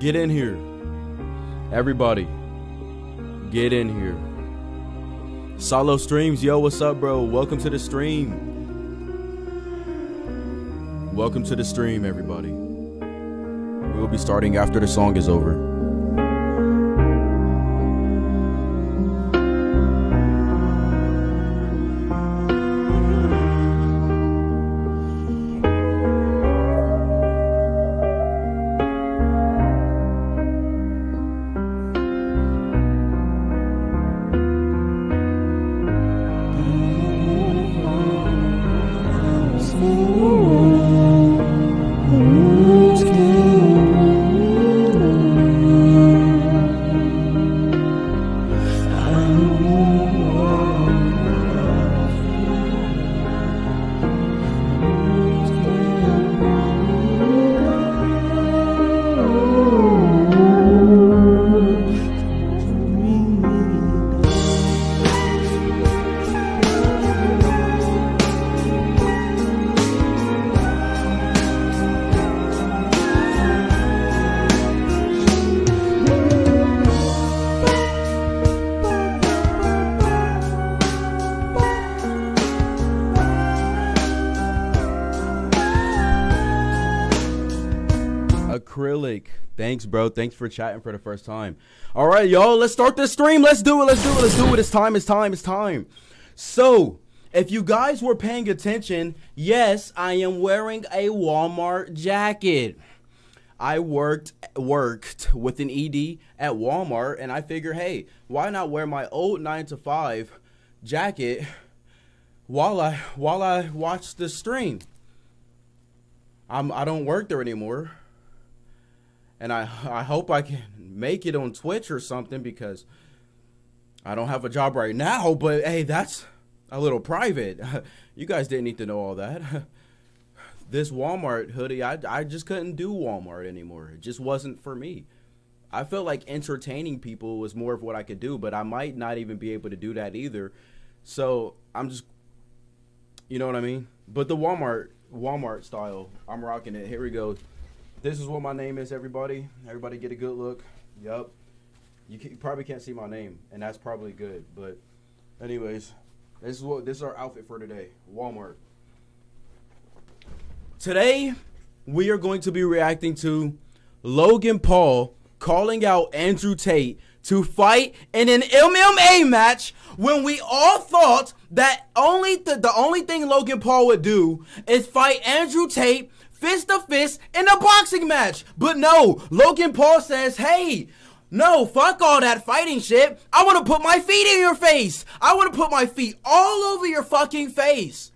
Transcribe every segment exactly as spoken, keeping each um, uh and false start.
Get in here. Everybody, get in here. Solo streams, yo, what's up, bro? Welcome to the stream. Welcome to the stream, everybody. We will be starting after the song is over. Thanks, bro. Thanks for chatting for the first time. All right, y'all, let's start this stream. Let's do it. Let's do it. Let's do it. It's time. It's time. It's time. So if you guys were paying attention, yes, I am wearing a Walmart jacket. I worked worked with an E D at Walmart, and I figure, hey, why not wear my old nine to five jacket while I while I watch this stream? I'm I don't work there anymore. And I, I hope I can make it on Twitch or something, because I don't have a job right now. But, hey, that's a little private. You guys didn't need to know all that. This Walmart hoodie, I, I just couldn't do Walmart anymore. It just wasn't for me. I felt like entertaining people was more of what I could do, but I might not even be able to do that either. So I'm just, you know what I mean? But the Walmart, Walmart style, I'm rocking it. Here we go. This is what my name is, everybody. Everybody get a good look. Yup. You, you probably can't see my name, and that's probably good. But anyways, this is what this is our outfit for today. Walmart. Today, we are going to be reacting to Logan Paul calling out Andrew Tate to fight in an M M A match when we all thought that only th- the only thing Logan Paul would do is fight Andrew Tate fist to fist in a boxing match. But no, Logan Paul says, hey, no, fuck all that fighting shit. I want to put my feet in your face. I want to put my feet all over your fucking face.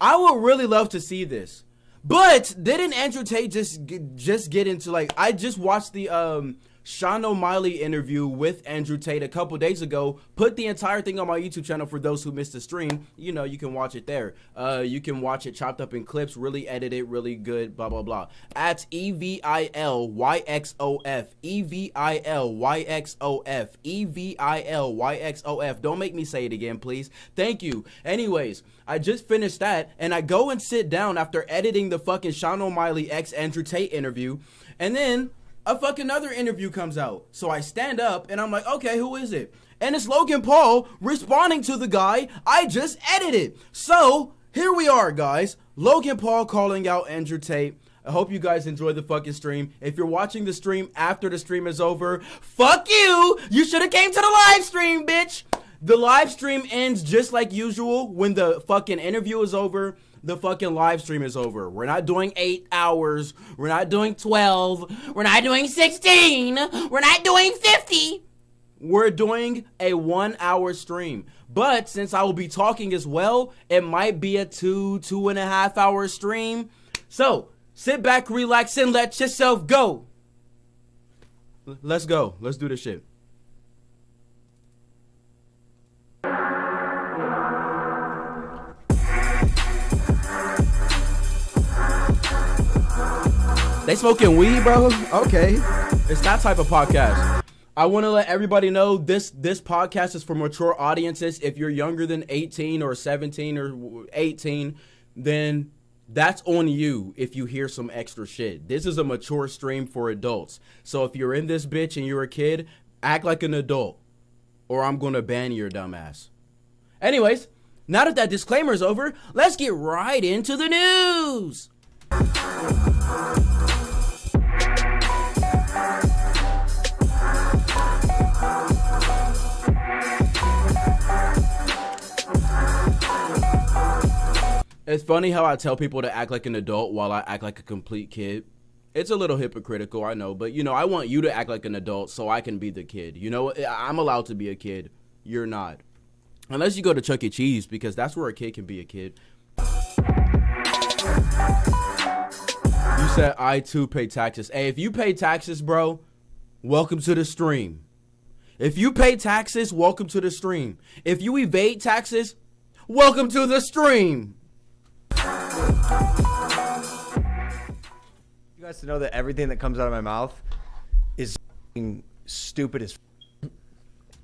I would really love to see this. But didn't Andrew Tate just just get into, like, I just watched the um Sean O'Malley interview with Andrew Tate a couple days ago. Put the entire thing on my YouTube channel for those who missed the stream. You know, you can watch it there. Uh, you can watch it chopped up in clips, really edited, really good, blah, blah, blah. At E V I L Y X O F. E V I L Y X O F. E V I L Y X O F. Don't make me say it again, please. Thank you. Anyways, I just finished that, and I go and sit down after editing the fucking Sean O'Malley ex Andrew Tate interview, and then a fucking another interview comes out. So I stand up and I'm like, okay, who is it? And it's Logan Paul responding to the guy I just edited. So here we are, guys. Logan Paul calling out Andrew Tate. I hope you guys enjoy the fucking stream. If you're watching the stream after the stream is over, fuck you. You should have came to the live stream, bitch. The live stream ends just like usual. When the fucking interview is over, the fucking live stream is over. We're not doing eight hours. We're not doing twelve. We're not doing sixteen. We're not doing fifty. We're doing a one hour stream. But since I will be talking as well, it might be a two, two and a half hour stream. So sit back, relax, and let yourself go. Let's go. Let's do this shit. They smoking weed, bro? Okay. It's that type of podcast. I want to let everybody know this this podcast is for mature audiences. If you're younger than eighteen or seventeen or eighteen, then that's on you if you hear some extra shit. This is a mature stream for adults. So if you're in this bitch and you're a kid, act like an adult, or I'm gonna ban your dumb ass. Anyways, now that that disclaimer is over, let's get right into the news. It's funny how I tell people to act like an adult while I act like a complete kid. It's a little hypocritical, I know, but you know, I want you to act like an adult so I can be the kid. You know, I'm allowed to be a kid. You're not. Unless you go to Chuck E. Cheese, because that's where a kid can be a kid. You said I too pay taxes. Hey, if you pay taxes, bro, welcome to the stream. If you pay taxes, welcome to the stream. If you evade taxes, welcome to the stream. You guys to know that everything that comes out of my mouth is stupid as f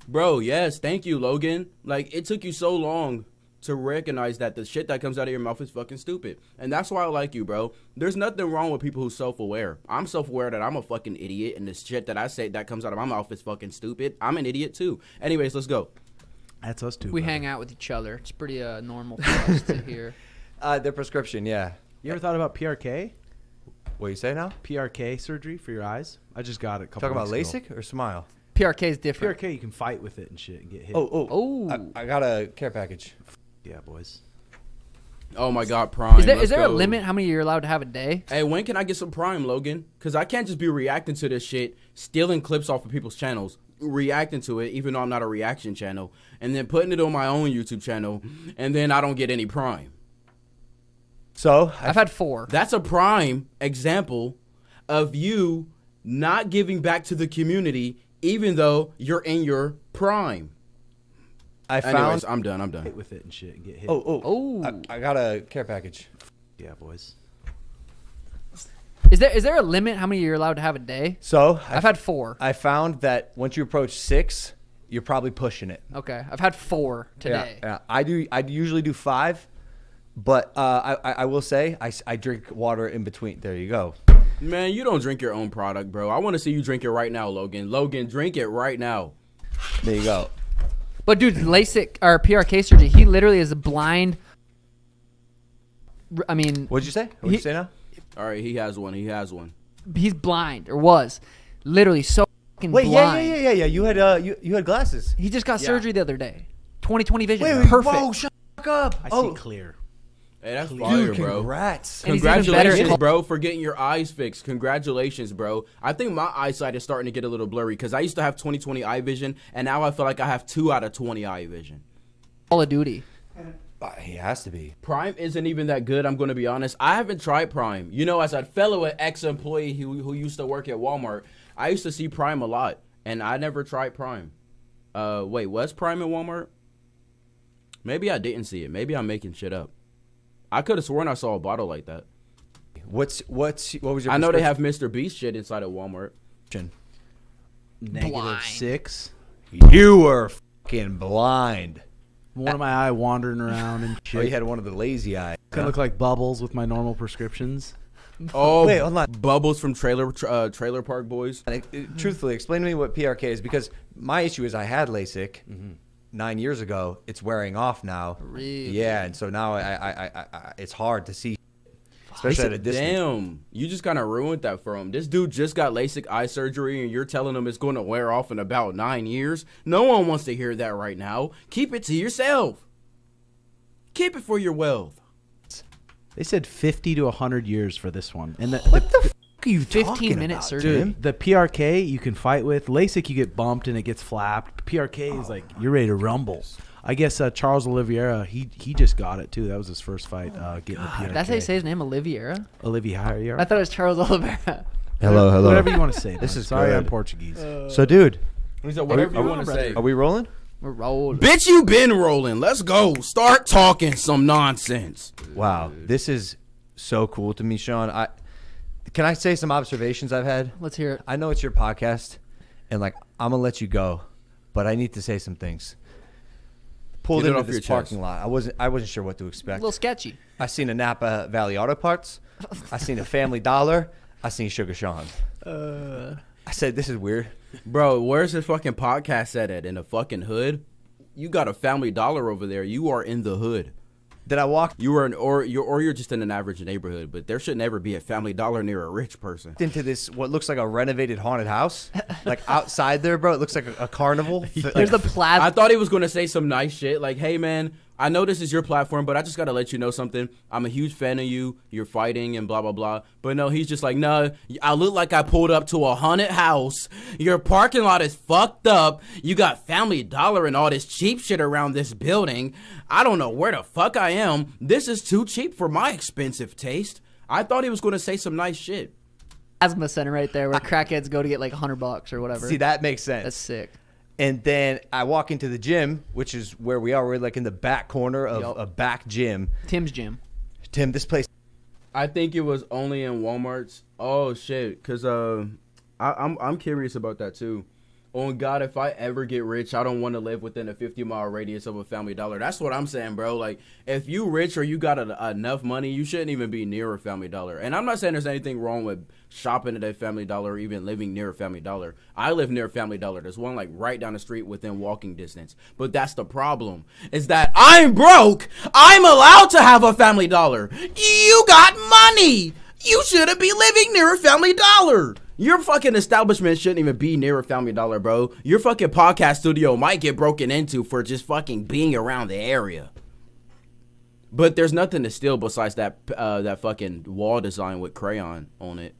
bro. Yes, thank you, Logan. Like, it took you so long to recognize that the shit that comes out of your mouth is fucking stupid, and that's why I like you, bro. There's nothing wrong with people who's self-aware. I'm self-aware that I'm a fucking idiot, and the shit that I say that comes out of my mouth is fucking stupid. I'm an idiot too. Anyways, let's go. That's us too. We bro. hang out with each other. It's pretty uh, normal for us to hear. Uh, their prescription, yeah. You ever thought about P R K? What do you say now? P R K surgery for your eyes. I just got it a couple weeks ago. Talking about LASIK or Smile? P R K is different. P R K, you can fight with it and shit and get hit. Oh, oh, oh! I, I got a care package. Yeah, boys. Oh my God, Prime. Is there, is there a limit how many you're allowed to have a day? Hey, when can I get some Prime, Logan? Because I can't just be reacting to this shit, stealing clips off of people's channels, reacting to it, even though I'm not a reaction channel, and then putting it on my own YouTube channel, and then I don't get any Prime. So I've, I've had four. That's a prime example of you not giving back to the community, even though you're in your prime. I found. Anyways, I'm done. I'm done. Hit with it and shit. And get hit. Oh, oh, oh! I, I got a care package. Yeah, boys. Is there is there a limit how many you're allowed to have a day? So I've, I've had four. I found that once you approach six, you're probably pushing it. Okay, I've had four today. Yeah, yeah. I do. I usually do five. But uh, I, I will say, I, I drink water in between. There you go. Man, you don't drink your own product, bro. I want to see you drink it right now, Logan. Logan, drink it right now. There you go. But, dude, LASIK, or P R K surgery, he literally is a blind. I mean. What did you say? What did you say now? All right, he has one. He has one. He's blind, or was. Literally so fucking blind. Wait, yeah, yeah, yeah, yeah, yeah. You had, uh, you, you had glasses. He just got yeah. surgery the other day. twenty twenty vision. Wait, wait, perfect. Whoa, shut up. I oh. see clear. Hey, that's fire, dude, congrats. Bro. Congratulations, bro, for getting your eyes fixed. Congratulations, bro. I think my eyesight is starting to get a little blurry because I used to have twenty twenty eye vision, and now I feel like I have two out of twenty eye vision. Call of Duty. He has to be. Prime isn't even that good, I'm going to be honest. I haven't tried Prime. You know, as a fellow ex-employee who, who used to work at Walmart, I used to see Prime a lot, and I never tried Prime. Uh, wait, was Prime at Walmart? Maybe I didn't see it. Maybe I'm making shit up. I could have sworn I saw a bottle like that. What's what's what was your? I know they have Mister Beast shit inside of Walmart. Negative blind. six. You were fucking blind. One of my eye wandering around and shit. Oh, you had one of the lazy eyes. Kind of look like Bubbles with my normal prescriptions. Oh, wait, hold on. Bubbles from Trailer uh, Trailer Park Boys. And it, it, truthfully, explain to me what P R K is, because my issue is I had LASIK. Mm-hmm. Nine years ago, it's wearing off now. Really? Yeah, and so now I, I, I, I, it's hard to see, especially at a distance. Damn, you just kind of ruined that for him. This dude just got LASIK eye surgery, and you're telling him it's going to wear off in about nine years? No one wants to hear that right now. Keep it to yourself. Keep it for your wealth. They said fifty to a hundred years for this one. And the, what the, the fuck are you fifteen minute surgery? Dude, the P R K you can fight with. LASIK you get bumped and it gets flapped. P R K is oh, like you're ready to rumble. Goodness. I guess uh, Charles Oliveira, he he just got it too. That was his first fight. Uh, getting God, the P R K. That's how you say his name, Oliveira. Oliveira. I thought it was Charles Oliveira. Hello, hello. Whatever you want to say. This is sorry, good. I'm Portuguese. Uh, so, dude, so whatever you want to say. Are we rolling? We're rolling. Bitch, you been rolling. Let's go. Start talking some nonsense. Wow, dude. This is so cool to me, Sean. I. Can I say some observations I've had? Let's hear it. I know it's your podcast, and like I'm gonna let you go, but I need to say some things. pulled into this parking lot. I wasn't I wasn't sure what to expect. A little sketchy. I seen a Napa Valley Auto Parts. I seen a Family Dollar. I seen Sugar Sean. Uh, I said, this is weird. Bro, where's this fucking podcast at at? In the fucking hood? You got a Family Dollar over there. You are in the hood. Did I walk? You were an or you're or you're just in an average neighborhood, but there should never be a Family Dollar near a rich person. Into this what looks like a renovated haunted house, like outside there, bro. It looks like a, a carnival. There's the plaza. I thought he was gonna say some nice shit, like, "Hey, man, I know this is your platform, but I just gotta let you know something. I'm a huge fan of you. You're fighting and blah blah blah." But no, he's just like, "No, nah, I look like I pulled up to a haunted house. Your parking lot is fucked up. You got Family Dollar and all this cheap shit around this building. I don't know where the fuck I am. This is too cheap for my expensive taste." I thought he was going to say some nice shit. Asthma center right there where I, crackheads go to get like a hundred bucks or whatever. See, that makes sense. That's sick. And then I walk into the gym, which is where we are. We're like in the back corner of yep. a back gym. Tim's gym. Tim, this place. I think it was only in Walmart's. Oh, shit. Because uh, I'm, I'm curious about that, too. Oh, God, if I ever get rich, I don't want to live within a fifty mile radius of a Family Dollar. That's what I'm saying, bro. Like, if you rich or you got a, enough money, you shouldn't even be near a Family Dollar. And I'm not saying there's anything wrong with shopping at a Family Dollar or even living near a Family Dollar. I live near a Family Dollar. There's one, like, right down the street within walking distance. But that's the problem, is that I'm broke. I'm allowed to have a Family Dollar. You got money. You shouldn't be living near a Family Dollar. Your fucking establishment shouldn't even be near a Family Dollar, bro. Your fucking podcast studio might get broken into for just fucking being around the area. But there's nothing to steal besides that uh, that fucking wall design with crayon on it.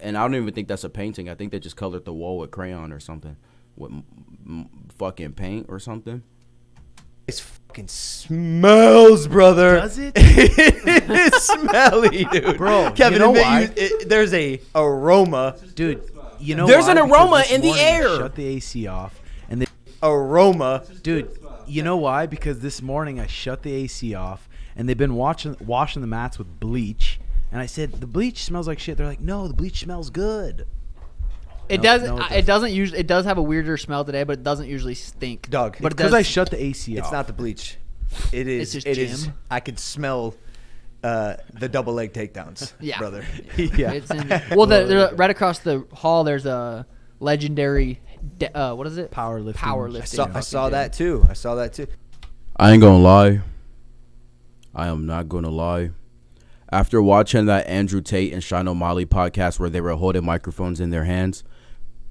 And I don't even think that's a painting. I think they just colored the wall with crayon or something. With m m fucking paint or something. It's fucking smells, brother. Does it? It's smelly, dude. Bro, Kevin, you know why? You, it, there's a aroma, dude. You know there's why? An aroma in the air. Shut the A C off, and the aroma, dude. You know why? Because this morning I shut the A C off, and they've been watching washing the mats with bleach, and I said the bleach smells like shit. They're like, no, the bleach smells good. It, nope, doesn't, no, it doesn't. It doesn't usually. It does have a weirder smell today, but it doesn't usually stink. Doug, but because I shut the A C off. It's not the bleach. It is. It's just it gym. Is. I could smell uh, the double leg takedowns, yeah. brother. Yeah. yeah. It's in, well, the, right across the hall, there's a legendary. Uh, what is it? Powerlifting. Powerlifting. I saw, I saw that too. I saw that too. I ain't gonna lie. I am not gonna lie. After watching that Andrew Tate and Sean O'Malley podcast where they were holding microphones in their hands,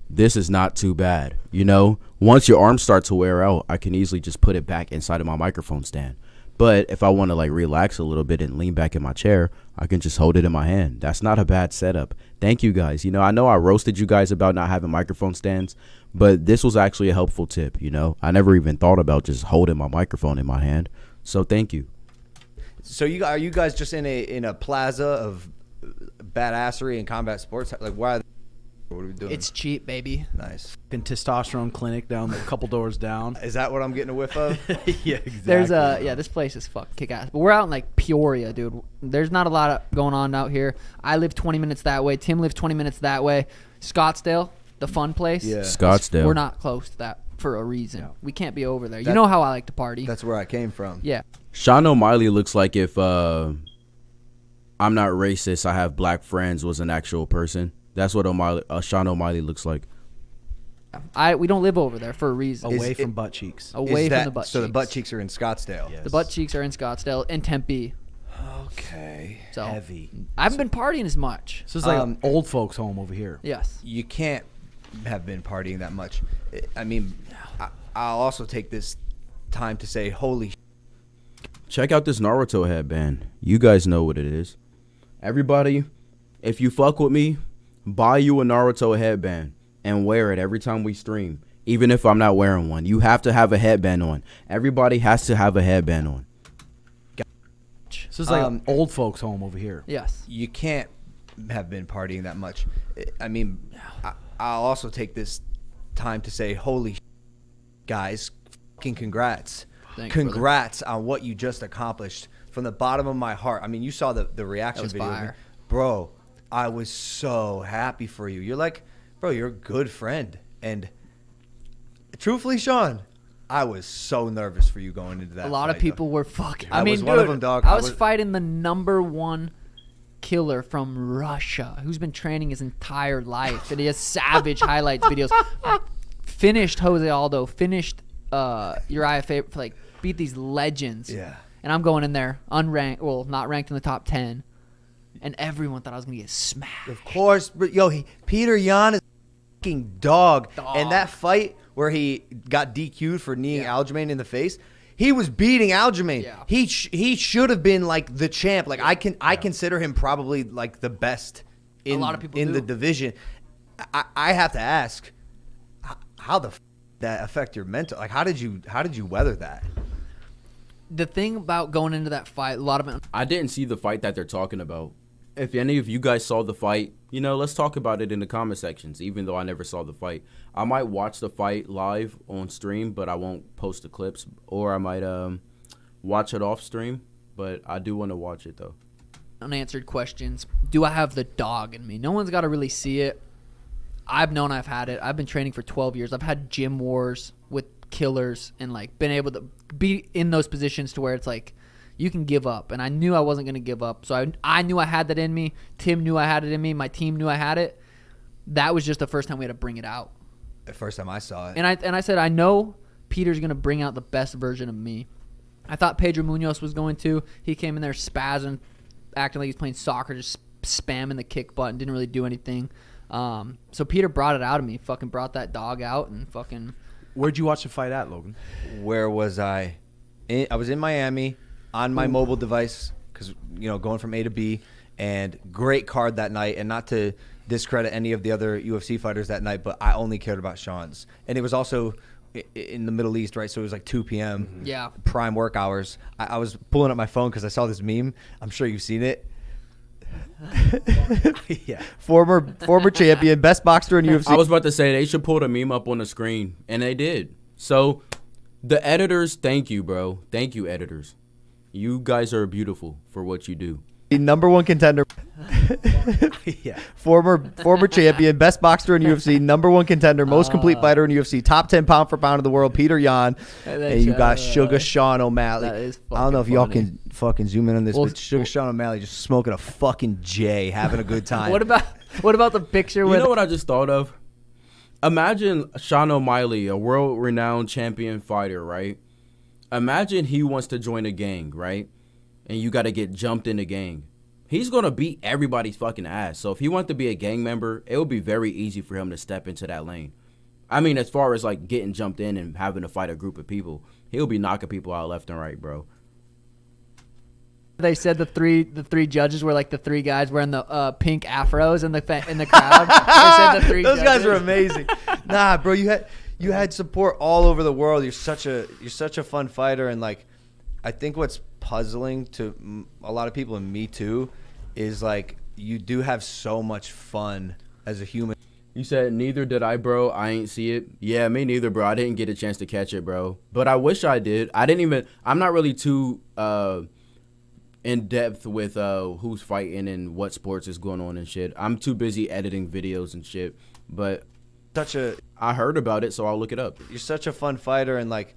this is not too bad. You know, once your arm starts to wear out, I can easily just put it back inside of my microphone stand. But if I want to like relax a little bit and lean back in my chair, I can just hold it in my hand. That's not a bad setup. Thank you guys. You know, I know I roasted you guys about not having microphone stands, but this was actually a helpful tip. You know, I never even thought about just holding my microphone in my hand. So thank you. So you are you guys just in a in a plaza of badassery and combat sports? Like, why? Are they, what are we doing? It's cheap, baby. Nice. In testosterone clinic down a couple doors down. Is that what I'm getting a whiff of? Yeah, exactly. There's a yeah. This place is fuck kick ass. But we're out in like Peoria, dude. There's not a lot of going on out here. I live twenty minutes that way. Tim lives twenty minutes that way. Scottsdale, the fun place. Yeah, Scottsdale. We're not close to that for a reason. No. We can't be over there. That, you know how I like to party. That's where I came from. Yeah. Sean O'Malley looks like if uh, I'm not racist, I have black friends was an actual person. That's what O'Malley, uh, Sean O'Malley looks like. I We don't live over there for a reason. Away is from it, butt cheeks. Away that, from the butt so cheeks. So the butt cheeks are in Scottsdale. Yes. The butt cheeks are in Scottsdale and Tempe. Okay. So heavy. I haven't been partying as much. So it's like um, an old folks home over here. Yes. You can't have been partying that much. I mean, I, I'll also take this time to say, holy shit. Check out this Naruto headband. You guys know what it is. Everybody, if you fuck with me, buy you a Naruto headband and wear it every time we stream. Even if I'm not wearing one, you have to have a headband on. Everybody has to have a headband on. This is like um, old folks home over here. Yes. You can't have been partying that much. I mean, I, I'll also take this time to say, holy shit, guys, fucking congrats. Thanks, congrats brother. On what you just accomplished from the bottom of my heart. I mean, you saw the, the reaction video. Of me. Bro, I was so happy for you. You're like, bro, you're a good friend. And truthfully, Sean, I was so nervous for you going into that. A lot fight, of people though. were fucking. I, I mean, was dude, one of them, dog. I was, I was fighting the number one killer from Russia who's been training his entire life, and he has savage highlights videos. Finished Jose Aldo. Finished uh, Uriah Faber. Like beat these legends. Yeah. And I'm going in there unranked. Well, not ranked in the top ten. And everyone thought I was gonna get smashed. Of course, but yo, he Petr Yan is a fucking dog. dog. And that fight where he got D Q'd for kneeing yeah. Aljamain in the face, he was beating Aljamain. Yeah. He sh he should have been like the champ. Like yeah. I can yeah. I consider him probably like the best in a lot of people in do. the division. I, I have to ask, how the f that affect your mental? Like how did you how did you weather that? The thing about going into that fight, a lot of it. I didn't see the fight that they're talking about. If any of you guys saw the fight, you know, let's talk about it in the comment sections, even though I never saw the fight. I might watch the fight live on stream, but I won't post the clips, or I might um, watch it off stream, but I do want to watch it, though. Unanswered questions. Do I have the dog in me? No one's got to really see it. I've known I've had it. I've been training for twelve years. I've had gym wars with killers and, like, been able to be in those positions to where it's like, you can give up, and I knew I wasn't going to give up. So I, I knew I had that in me. Tim knew I had it in me. My team knew I had it. That was just the first time we had to bring it out. The first time I saw it. And I and I said, I know Peter's going to bring out the best version of me. I thought Pedro Munoz was going to. He came in there spazzing, acting like he's playing soccer, just spamming the kick button, didn't really do anything. Um, so Peter brought it out of me, fucking brought that dog out and fucking. Where'd you watch the fight at, Logan? Where was I? In, I was in Miami. On my Ooh. mobile device, because, you know, going from A to B, and great card that night. And not to discredit any of the other U F C fighters that night, but I only cared about Sean's. And it was also in the Middle East, right? So it was like two P M Mm-hmm. Yeah. Prime work hours. I, I was pulling up my phone because I saw this meme. I'm sure you've seen it. yeah. Former former champion, best boxer in U F C. I was about to say, they should pull a meme up on the screen, and they did. So the editors, thank you, bro. Thank you, editors. You guys are beautiful for what you do. The number one contender. yeah. Former former champion, best boxer in U F C, number one contender, most uh, complete fighter in U F C, top ten pound for pound of the world, Petr Yan. And you got Sugar Sean O'Malley. That is I don't know if y'all can fucking zoom in on this, well, but Sugar well, Sean O'Malley just smoking a fucking J, having a good time. what about what about the picture? With you know what I just thought of? Imagine Sean O'Malley, a world-renowned champion fighter, right? Imagine he wants to join a gang, right? And you got to get jumped in a gang. He's going to beat everybody's fucking ass. So if he wanted to be a gang member, it would be very easy for him to step into that lane. I mean, as far as like getting jumped in and having to fight a group of people, he'll be knocking people out left and right, bro. They said the three the three judges were like the three guys wearing the uh, pink afros in the in the crowd. they said the three Those judges. guys were amazing. Nah, bro, you had You had support all over the world. You're such a you're such a fun fighter, and like, I think what's puzzling to a lot of people, and me too, is like you do have so much fun as a human. You said neither did I, bro. I ain't see it. Yeah, me neither, bro. I didn't get a chance to catch it, bro. But I wish I did. I didn't even. I'm not really too uh, in depth with uh, who's fighting and what sports is going on and shit. I'm too busy editing videos and shit. But. Such a I heard about it, so I'll look it up. You're such a fun fighter, and like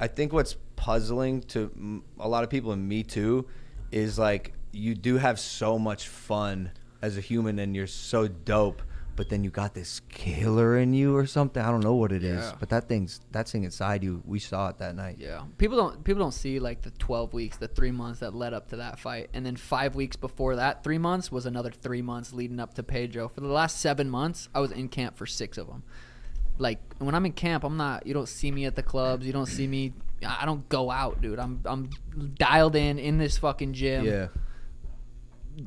I think what's puzzling to a lot of people, and me too, is like you do have so much fun as a human, and you're so dope, but then you got this killer in you or something. I don't know what it yeah. is, but that thing's that thing inside you. We saw it that night. Yeah, people don't people don't see like the twelve weeks, the three months that led up to that fight, and then five weeks before that, three months was another three months leading up to Pedro. For the last seven months, I was in camp for six of them. Like when I'm in camp, I'm not. You don't see me at the clubs. You don't see me. I don't go out, dude. I'm I'm dialed in in this fucking gym. Yeah.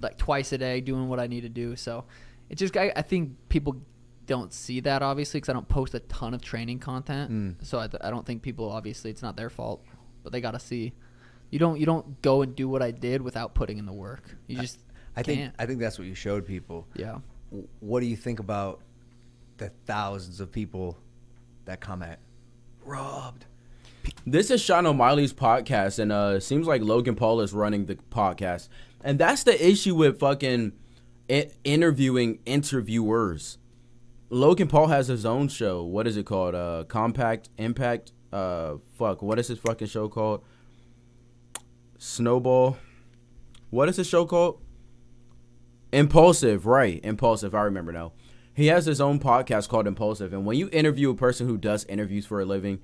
Like twice a day, doing what I need to do. So. It's just I, I think people don't see that, obviously, because I don't post a ton of training content. Mm. So I, th I don't think people, obviously, it's not their fault, but they gotta see. You don't you don't go and do what I did without putting in the work. You just I, I can't. think I think that's what you showed people. Yeah. What do you think about the thousands of people that comment? Robbed. This is Sean O'Malley's podcast, and uh, it seems like Logan Paul is running the podcast, and that's the issue with fucking. Interviewing interviewers. Logan Paul has his own show. What is it called? Uh, Compact Impact uh fuck, what is his fucking show called? Snowball. What is his show called? Impulsive, right? Impulsive. I remember now. He has his own podcast called Impulsive, and when you interview a person who does interviews for a living,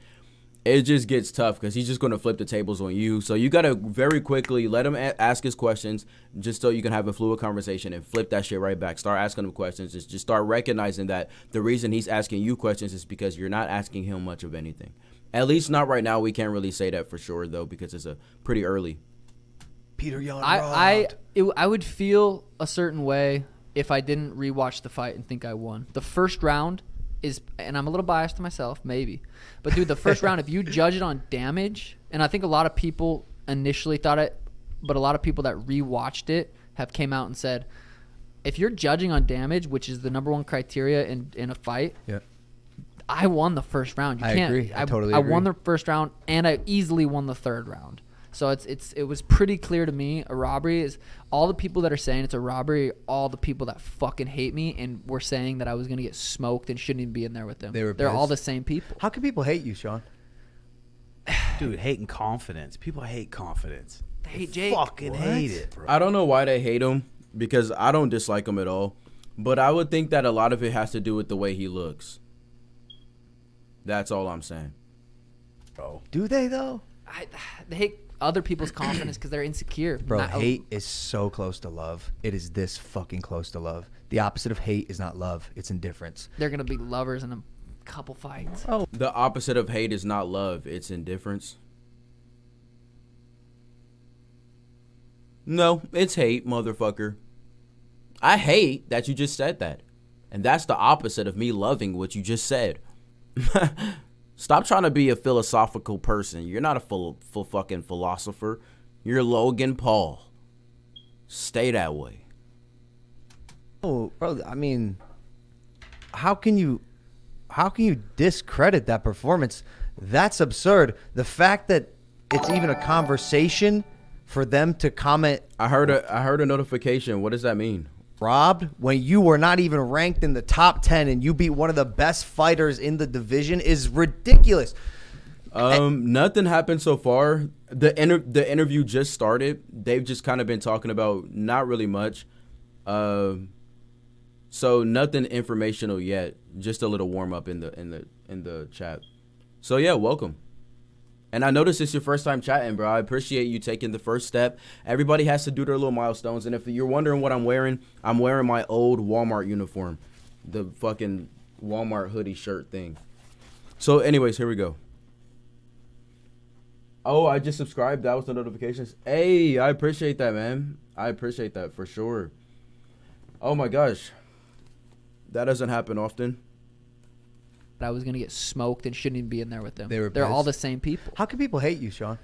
it just gets tough because he's just going to flip the tables on you. So you got to very quickly let him a ask his questions just so you can have a fluid conversation and flip that shit right back. Start asking him questions. Just, just start recognizing that the reason he's asking you questions is because you're not asking him much of anything. At least not right now. We can't really say that for sure, though, because it's a pretty early. Petr Yan I, I, it, I would feel a certain way if I didn't rewatch the fight and think I won. The first round is, and I'm a little biased to myself, maybe. But, dude, the first round, if you judge it on damage, and I think a lot of people initially thought it, but a lot of people that rewatched it have came out and said, if you're judging on damage, which is the number one criteria in, in a fight, yeah. I won the first round. You I can't, agree. I, I totally I agree. I won the first round, and I easily won the third round. So it's it's it was pretty clear to me a robbery is all the people that are saying it's a robbery, all the people that fucking hate me and were saying that I was going to get smoked and shouldn't even be in there with them. They were They're pissed. All the same people. How can people hate you, Sean? Dude, hating confidence. People hate confidence. They hate Jake. Fucking what? Hate it, bro. I don't know why they hate him because I don't dislike him at all. But I would think that a lot of it has to do with the way he looks. That's all I'm saying. Bro. Do they, though? I, they hate other people's confidence because they're insecure. Bro, not hate is so close to love. It is this fucking close to love. The opposite of hate is not love. It's indifference. They're going to be lovers in a couple fights. Oh, the opposite of hate is not love. It's indifference. No, it's hate, motherfucker. I hate that you just said that. And that's the opposite of me loving what you just said. Stop trying to be a philosophical person. You're not a full, full fucking philosopher. You're Logan Paul. Stay that way. Oh, bro. I mean, how can you, how can you discredit that performance? That's absurd. The fact that it's even a conversation for them to comment. I heard a, I heard a notification. What does that mean? Robbed when you were not even ranked in the top ten and you beat one of the best fighters in the division is ridiculous. Um, nothing happened so far. The inter the interview just started. They've just kind of been talking about not really much. Uh, so nothing informational yet. Just a little warm up in the in the in the chat. So yeah, welcome. And I noticed it's your first time chatting, bro. I appreciate you taking the first step. Everybody has to do their little milestones. And if you're wondering what I'm wearing, I'm wearing my old Walmart uniform. The fucking Walmart hoodie shirt thing. So anyways, here we go. Oh, I just subscribed. That was the notifications. Hey, I appreciate that, man. I appreciate that for sure. Oh, my gosh. That doesn't happen often. That I was going to get smoked and shouldn't even be in there with them. They were They're pissed. All the same people. How can people hate you, Sean?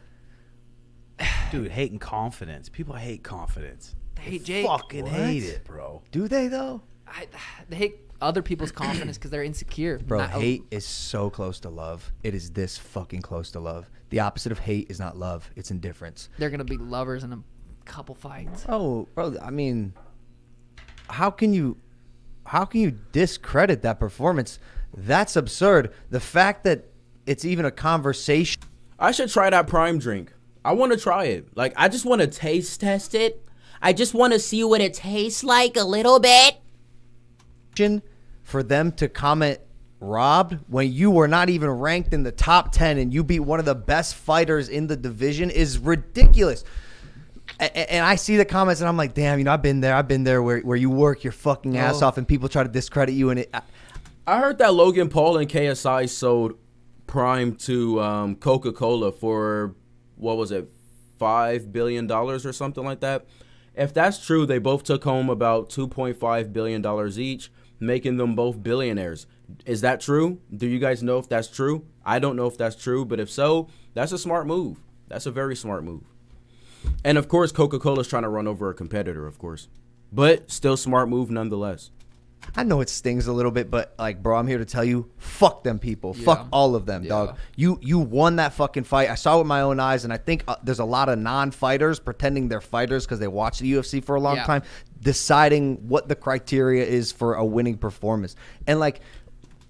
Dude, hating confidence. People hate confidence. They hate Jake. Fucking what? Hate it, bro. Do they, though? I, they hate other people's confidence because they're insecure. Bro, not hate is so close to love. It is this fucking close to love. The opposite of hate is not love. It's indifference. They're going to be lovers in a couple fights. Oh, bro, I mean, how can you, how can you discredit that performance? That's absurd. The fact that it's even a conversation. I should try that prime drink. I want to try it. Like, I just want to taste test it. I just want to see what it tastes like a little bit. For them to comment robbed when you were not even ranked in the top ten and you beat one of the best fighters in the division is ridiculous. And I see the comments and I'm like, damn, you know, I've been there. I've been there where, where you work your fucking ass oh. off and people try to discredit you. And it... I, I heard that Logan Paul and K S I sold Prime to um, Coca-Cola for, what was it, five billion dollars or something like that. If that's true, they both took home about two point five billion dollars each, making them both billionaires. Is that true? Do you guys know if that's true? I don't know if that's true, but if so, that's a smart move. That's a very smart move. And, of course, Coca-Cola's trying to run over a competitor, of course. But still smart move nonetheless. I know it stings a little bit, but, like, bro, I'm here to tell you, fuck them people. Yeah. Fuck all of them, yeah. dog. You you won that fucking fight. I saw it with my own eyes, and I think uh, there's a lot of non-fighters pretending they're fighters because they watched the U F C for a long yeah. time, deciding what the criteria is for a winning performance. And, like...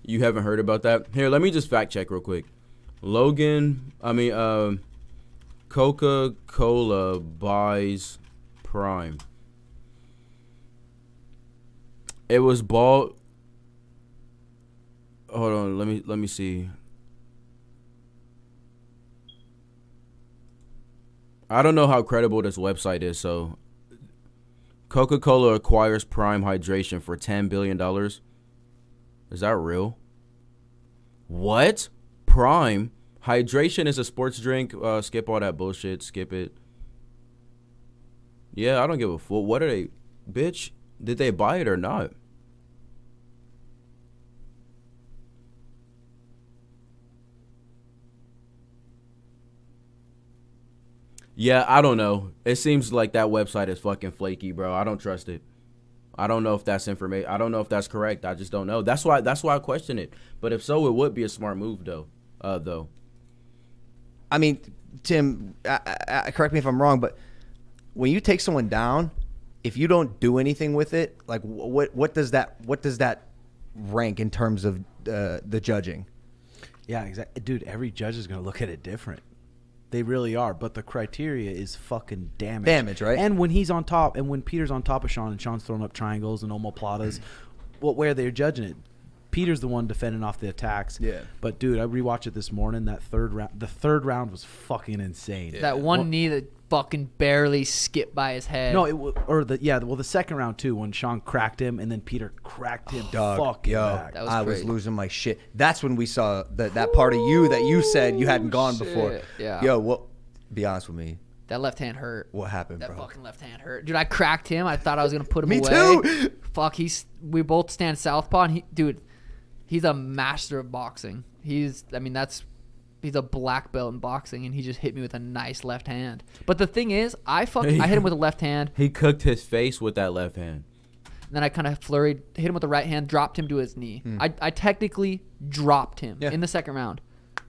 You haven't heard about that? Here, let me just fact check real quick. Logan, I mean, um, Coca-Cola buys Prime. It was bought. Hold on, let me let me see. I don't know how credible this website is. So, Coca-Cola acquires Prime Hydration for ten billion dollars. Is that real? What? Prime Hydration is a sports drink. Uh, skip all that bullshit. Skip it. Yeah, I don't give a fuck. What are they? Bitch, did they buy it or not? Yeah, I don't know. It seems like that website is fucking flaky, bro. I don't trust it. I don't know if that's information. I don't know if that's correct. I just don't know. That's why. That's why I question it. But if so, it would be a smart move, though. Uh, though. I mean, Tim, I, I, correct me if I'm wrong, but when you take someone down, if you don't do anything with it, like what what does that what does that rank in terms of uh, the judging? Yeah, exactly, dude. Every judge is gonna look at it different. They really are, but the criteria is fucking damage. Damage, right? And when he's on top, and when Peter's on top of Sean, and Sean's throwing up triangles and omoplatas, well, where they're judging it, Peter's the one defending off the attacks. Yeah. But dude, I rewatched it this morning. That third round, the third round was fucking insane. Yeah. That one well, knee that fucking barely skipped by his head. No, it w or the yeah, well, the second round too, when Sean cracked him, and then Peter cracked him. Dog, fucking yo, back. That was I crazy. was losing my shit. That's when we saw the, that part of you that you said you hadn't gone shit. before. Yeah. Yo, what? Well, be honest with me. That left hand hurt. What happened, that bro? That fucking left hand hurt, dude. I cracked him. I thought I was gonna put him me away. Me too. Fuck. He's. We both stand southpaw, and he, dude. He's a master of boxing. He's, I mean, that's, he's a black belt in boxing, and he just hit me with a nice left hand. But the thing is, I fucking, I hit him with a left hand. He cooked his face with that left hand. And then I kind of flurried, hit him with the right hand, dropped him to his knee. Mm. I, I technically dropped him yeah. in the second round.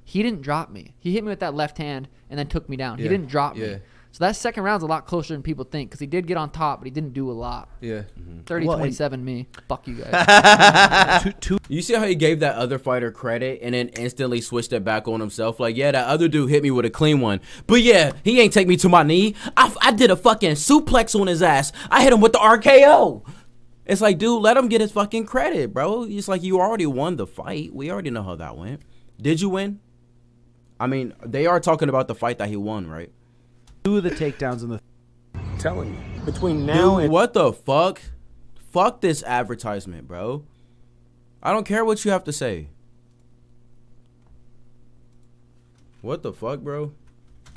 He didn't drop me. He hit me with that left hand and then took me down. Yeah. He didn't drop yeah. me. So that second round's a lot closer than people think, because he did get on top, but he didn't do a lot. Yeah. thirty twenty-seven well, me. Fuck you guys. You see how he gave that other fighter credit and then instantly switched it back on himself? Like, yeah, that other dude hit me with a clean one. But yeah, he ain't take me to my knee. I, I did a fucking suplex on his ass. I hit him with the R K O. It's like, dude, let him get his fucking credit, bro. It's like, you already won the fight. We already know how that went. Did you win? I mean, they are talking about the fight that he won, right? Two of the takedowns in the... I'm telling you. Between now Dude, and... what the fuck? Fuck this advertisement, bro. I don't care what you have to say. What the fuck, bro?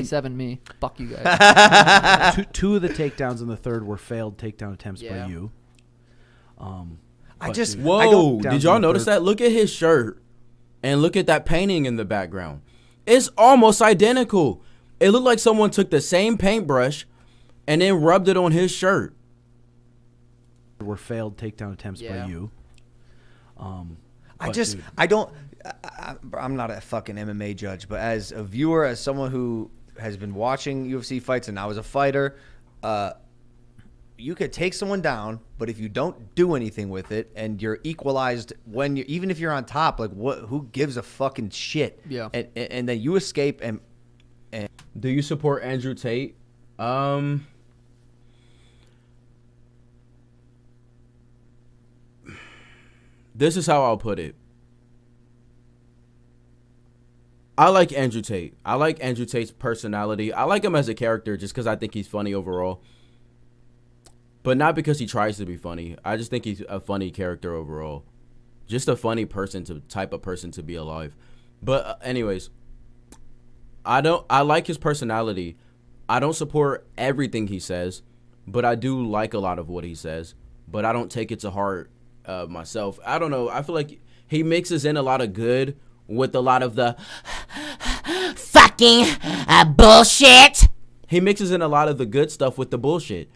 Seven me. Fuck you guys. two, two of the takedowns in the third were failed takedown attempts yeah. by you. Um, I just... Dude, whoa. I did y'all notice third. that? Look at his shirt. And look at that painting in the background. It's almost identical. It looked like someone took the same paintbrush and then rubbed it on his shirt. Were failed takedown attempts yeah. by you. Um, I just, dude. I don't, I, I'm not a fucking M M A judge, but as a viewer, as someone who has been watching U F C fights and I was a fighter, uh, you could take someone down, but if you don't do anything with it and you're equalized when you're, even if you're on top, like what, who gives a fucking shit? Yeah. And, and, and then you escape and, And do you support Andrew Tate? Um, this is how I'll put it. I like Andrew Tate. I like Andrew Tate's personality. I like him as a character just because I think he's funny overall. But not because he tries to be funny. I just think he's a funny character overall. Just a funny person, to type of person to be alive. But uh, anyways... I don't. I like his personality. I don't support everything he says, but I do like a lot of what he says. But I don't take it to heart uh, myself. I don't know. I feel like he mixes in a lot of good with a lot of the fucking uh, bullshit. He mixes in a lot of the good stuff with the bullshit.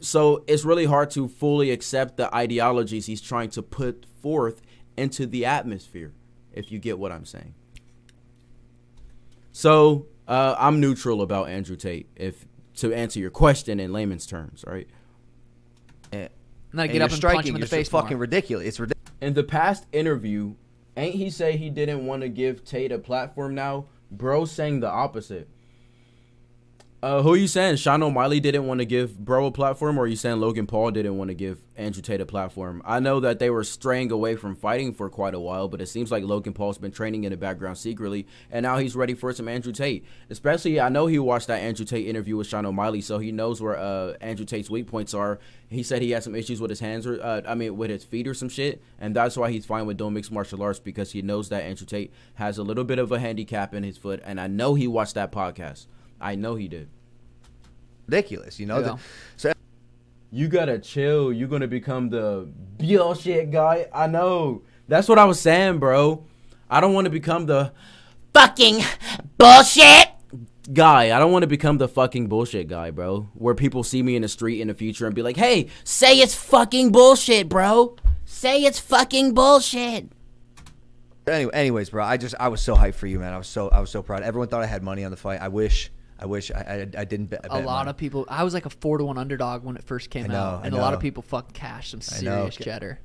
So it's really hard to fully accept the ideologies he's trying to put forth into the atmosphere, if you get what I'm saying. So, uh, I'm neutral about Andrew Tate, if to answer your question in layman's terms, right? And, and I get up and punch him in the face. Fucking ridiculous. It's ridiculous. In the past interview, ain't he say he didn't want to give Tate a platform now Bro saying the opposite. Uh, who are you saying? Sean O'Malley didn't want to give Bro a platform, or are you saying Logan Paul didn't want to give Andrew Tate a platform? I know that they were straying away from fighting for quite a while, but it seems like Logan Paul's been training in the background secretly, and now he's ready for some Andrew Tate. Especially, I know he watched that Andrew Tate interview with Sean O'Malley, so he knows where uh, Andrew Tate's weak points are. He said he had some issues with his hands, or uh, I mean, with his feet or some shit, and that's why he's fine with doing mixed martial arts, because he knows that Andrew Tate has a little bit of a handicap in his foot, and I know he watched that podcast. I know he did. Ridiculous, you know. Yeah. The, so you gotta chill. You're gonna become the bullshit guy. I know. That's what I was saying, bro. I don't want to become the fucking bullshit guy. I don't want to become the fucking bullshit guy, bro. Where people see me in the street in the future and be like, "Hey, say it's fucking bullshit, bro. Say it's fucking bullshit." Anyway, anyways, bro. I just I was so hyped for you, man. I was so I was so proud. Everyone thought I had money on the fight. I wish. I wish I I, I didn't bet. A lot money. Of people. I was like a four to one underdog when it first came know, out, and a lot of people fucking cashed some serious cheddar.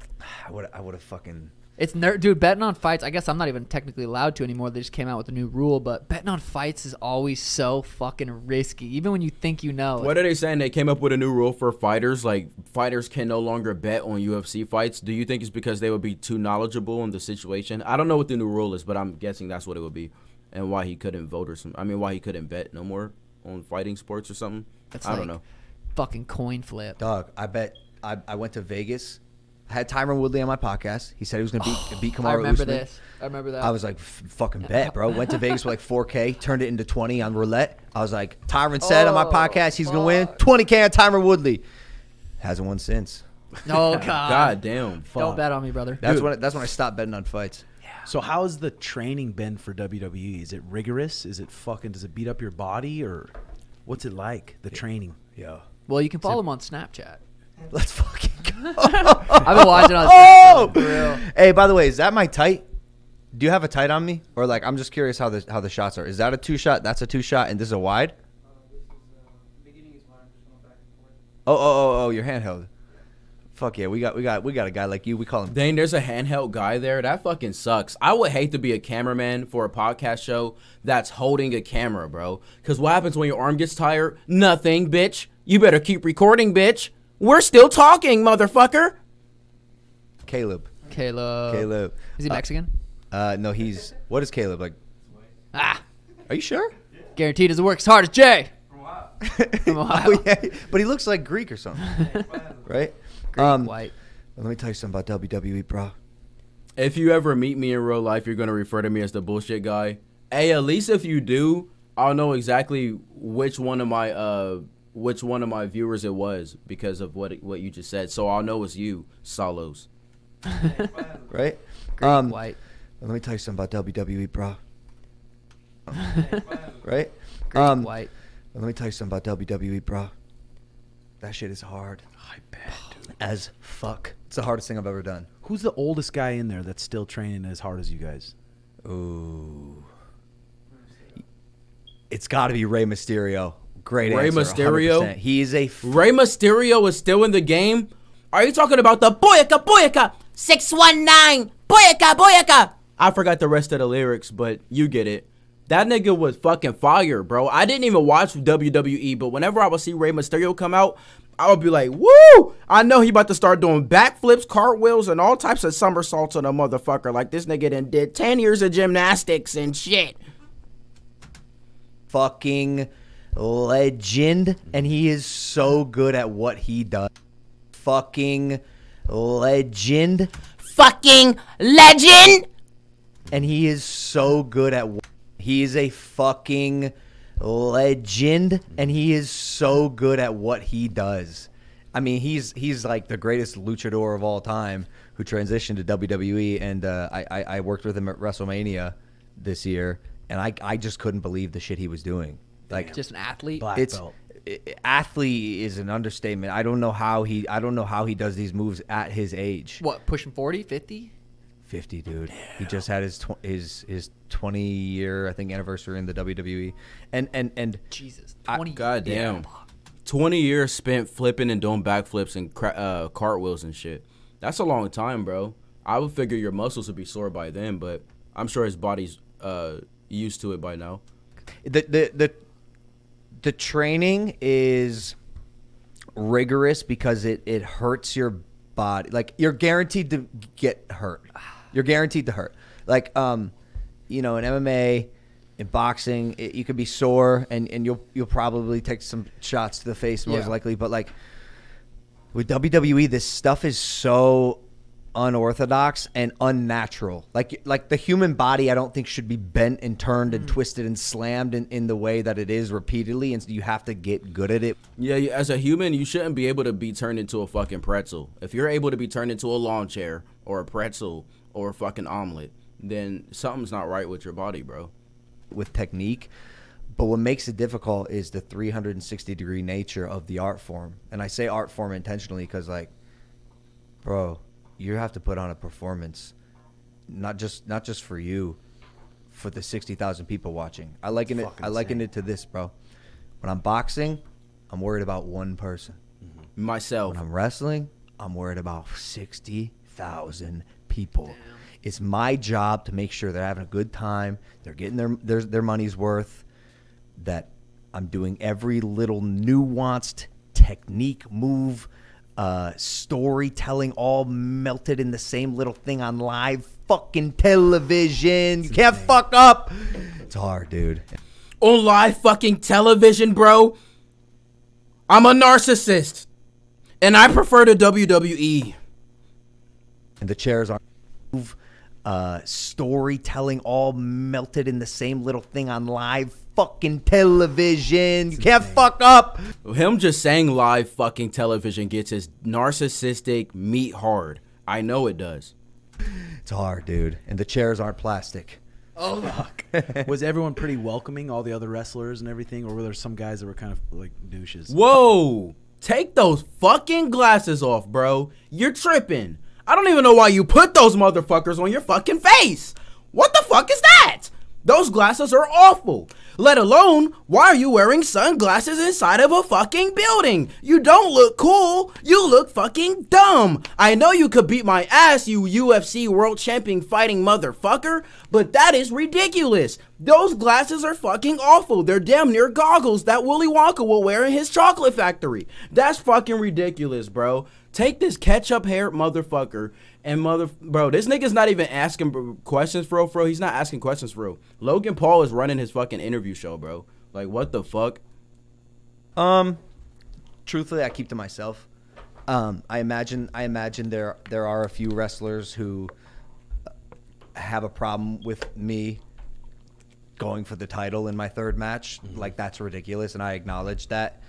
I would I would have fucking. It's nerd, dude. Betting on fights. I guess I'm not even technically allowed to anymore. They just came out with a new rule, but betting on fights is always so fucking risky, even when you think you know. What are they saying? They came up with a new rule for fighters, like fighters can no longer bet on U F C fights. Do you think it's because they would be too knowledgeable in the situation? I don't know what the new rule is, but I'm guessing that's what it would be. And why he couldn't vote or some, I mean, why he couldn't bet no more on fighting sports or something. That's I like don't know. Fucking coin flip. Dog, I bet I, I went to Vegas. I had Tyron Woodley on my podcast. He said he was going to beat, oh, beat Kamaru Usman. I remember Usman. this. I remember that. I was like, fucking bet, bro. Went to Vegas with like four K, turned it into twenty on roulette. I was like, Tyron said oh, on my podcast he's going to win twenty K on Tyron Woodley. Hasn't won since. No, God. God damn. Fuck. Don't bet on me, brother. That's when, that's when I stopped betting on fights. So how's the training been for W W E? Is it rigorous? Is it fucking, does it beat up your body, or what's it like, the training? Yeah. Well, you can follow him on Snapchat. Let's fucking go. I've been watching on Snapchat. For real. Hey, by the way, is that my tight? Do you have a tight on me? Or like, I'm just curious how the, how the shots are. Is that a two shot? That's a two shot, and this is a wide? Uh, this is, uh, beginning is wide. Just going back and forth. Oh, oh, oh, oh, your handheld. Fuck yeah, we got we got we got a guy like you. We call him. Dang, there's a handheld guy there. That fucking sucks. I would hate to be a cameraman for a podcast show that's holding a camera, bro. Cause what happens when your arm gets tired? Nothing, bitch. You better keep recording, bitch. We're still talking, motherfucker. Caleb. Caleb. Caleb. Is he Mexican? Uh, uh no, he's what is Caleb like? Ah. Are you sure? Yeah. Guaranteed doesn't work as hard as Jay. From Ohio. From Ohio. Oh, yeah. But he looks like Greek or something, right? Greek, um, white. Let me tell you something about W W E, bro. If you ever meet me in real life, you're going to refer to me as the bullshit guy. Hey, at least if you do, I'll know exactly which one of my uh, which one of my viewers it was because of what what you just said. So I'll know it's you, Solos. Right? Greek, um, white. Let me tell you something about W W E, bro. Right? Greek, um, white. Let me tell you something about W W E, bro. That shit is hard. I bet, dude. As fuck. It's the hardest thing I've ever done. Who's the oldest guy in there that's still training as hard as you guys? Ooh. It's got to be Rey Mysterio. Great Rey answer, Mysterio? one hundred percent. He is a... F Rey Mysterio is still in the game? Are you talking about the Boyaka Boyaka? six one nine. Boyaka Boyaka. I forgot the rest of the lyrics, but you get it. That nigga was fucking fire, bro. I didn't even watch W W E, but whenever I would see Rey Mysterio come out, I would be like, woo! I know he about to start doing backflips, cartwheels, and all types of somersaults on a motherfucker. Like, this nigga done did ten years of gymnastics and shit. Fucking legend. And he is so good at what he does. Fucking legend. Fucking legend! And he is so good at what... He is a fucking legend, and he is so good at what he does. I mean, he's he's like the greatest luchador of all time who transitioned to W W E, and uh, I, I, I worked with him at WrestleMania this year, and I, I just couldn't believe the shit he was doing. Like, just an athlete? Black it's, belt. It, athlete is an understatement. I don't know how he I don't know how he does these moves at his age. What, pushing forty, fifty? fifty, dude. Damn. He just had his his his twenty year I think anniversary in the W W E, and and and Jesus, twenty. I, God damn, twenty years spent flipping and doing backflips and uh, cartwheels and shit. That's a long time, bro. I would figure your muscles would be sore by then, but I'm sure his body's uh, used to it by now. The the the, the training is rigorous because it it hurts your body. Like you're guaranteed to get hurt. You're guaranteed to hurt. Like um, you know, in M M A. In boxing, it, you could be sore, and, and you'll you'll probably take some shots to the face most yeah. likely. But like with W W E, this stuff is so unorthodox and unnatural. Like like the human body, I don't think should be bent and turned and mm. twisted and slammed in, in the way that it is repeatedly. And so you have to get good at it. Yeah, as a human, you shouldn't be able to be turned into a fucking pretzel. If you're able to be turned into a lawn chair or a pretzel or a fucking omelet, then something's not right with your body, bro. With technique, but what makes it difficult is the three hundred sixty degree nature of the art form. And I say art form intentionally because, like, bro, you have to put on a performance, not just not just for you, for the sixty thousand people watching. I liken it. I liken it to this, bro. When I'm boxing, I'm worried about one person, mm-hmm. myself. When I'm wrestling, I'm worried about sixty thousand people. Damn. It's my job to make sure they're having a good time, they're getting their, their their money's worth, that I'm doing every little nuanced technique, move, uh, storytelling, all melted in the same little thing on live fucking television. You can't fuck up. It's hard, dude. On live fucking television, bro. I'm a narcissist, and I prefer the W W E. And the chairs aren't move. Uh, storytelling all melted in the same little thing on live fucking television. You can't fuck up. Him just saying live fucking television gets his narcissistic meat hard. I know it does. It's hard, dude. And the chairs aren't plastic. Oh, fuck. Was everyone pretty welcoming, all the other wrestlers and everything? Or were there some guys that were kind of like douches? Whoa. Take those fucking glasses off, bro. You're tripping. I don't even know why you put those motherfuckers on your fucking face. What the fuck is that? Those glasses are awful. Let alone, why are you wearing sunglasses inside of a fucking building? You don't look cool. You look fucking dumb. I know you could beat my ass, you U F C world champion fighting motherfucker, but that is ridiculous. Those glasses are fucking awful. They're damn near goggles that Willy Wonka will wear in his chocolate factory. That's fucking ridiculous, bro. Take this ketchup-haired motherfucker and mother... Bro, this nigga's not even asking questions, bro, bro. He's not asking questions, bro. Logan Paul is running his fucking interview show, bro. Like, what the fuck? Um, truthfully, I keep to myself. Um, I imagine I imagine there, there are a few wrestlers who have a problem with me going for the title in my third match. Mm-hmm. Like, that's ridiculous, and I acknowledge that.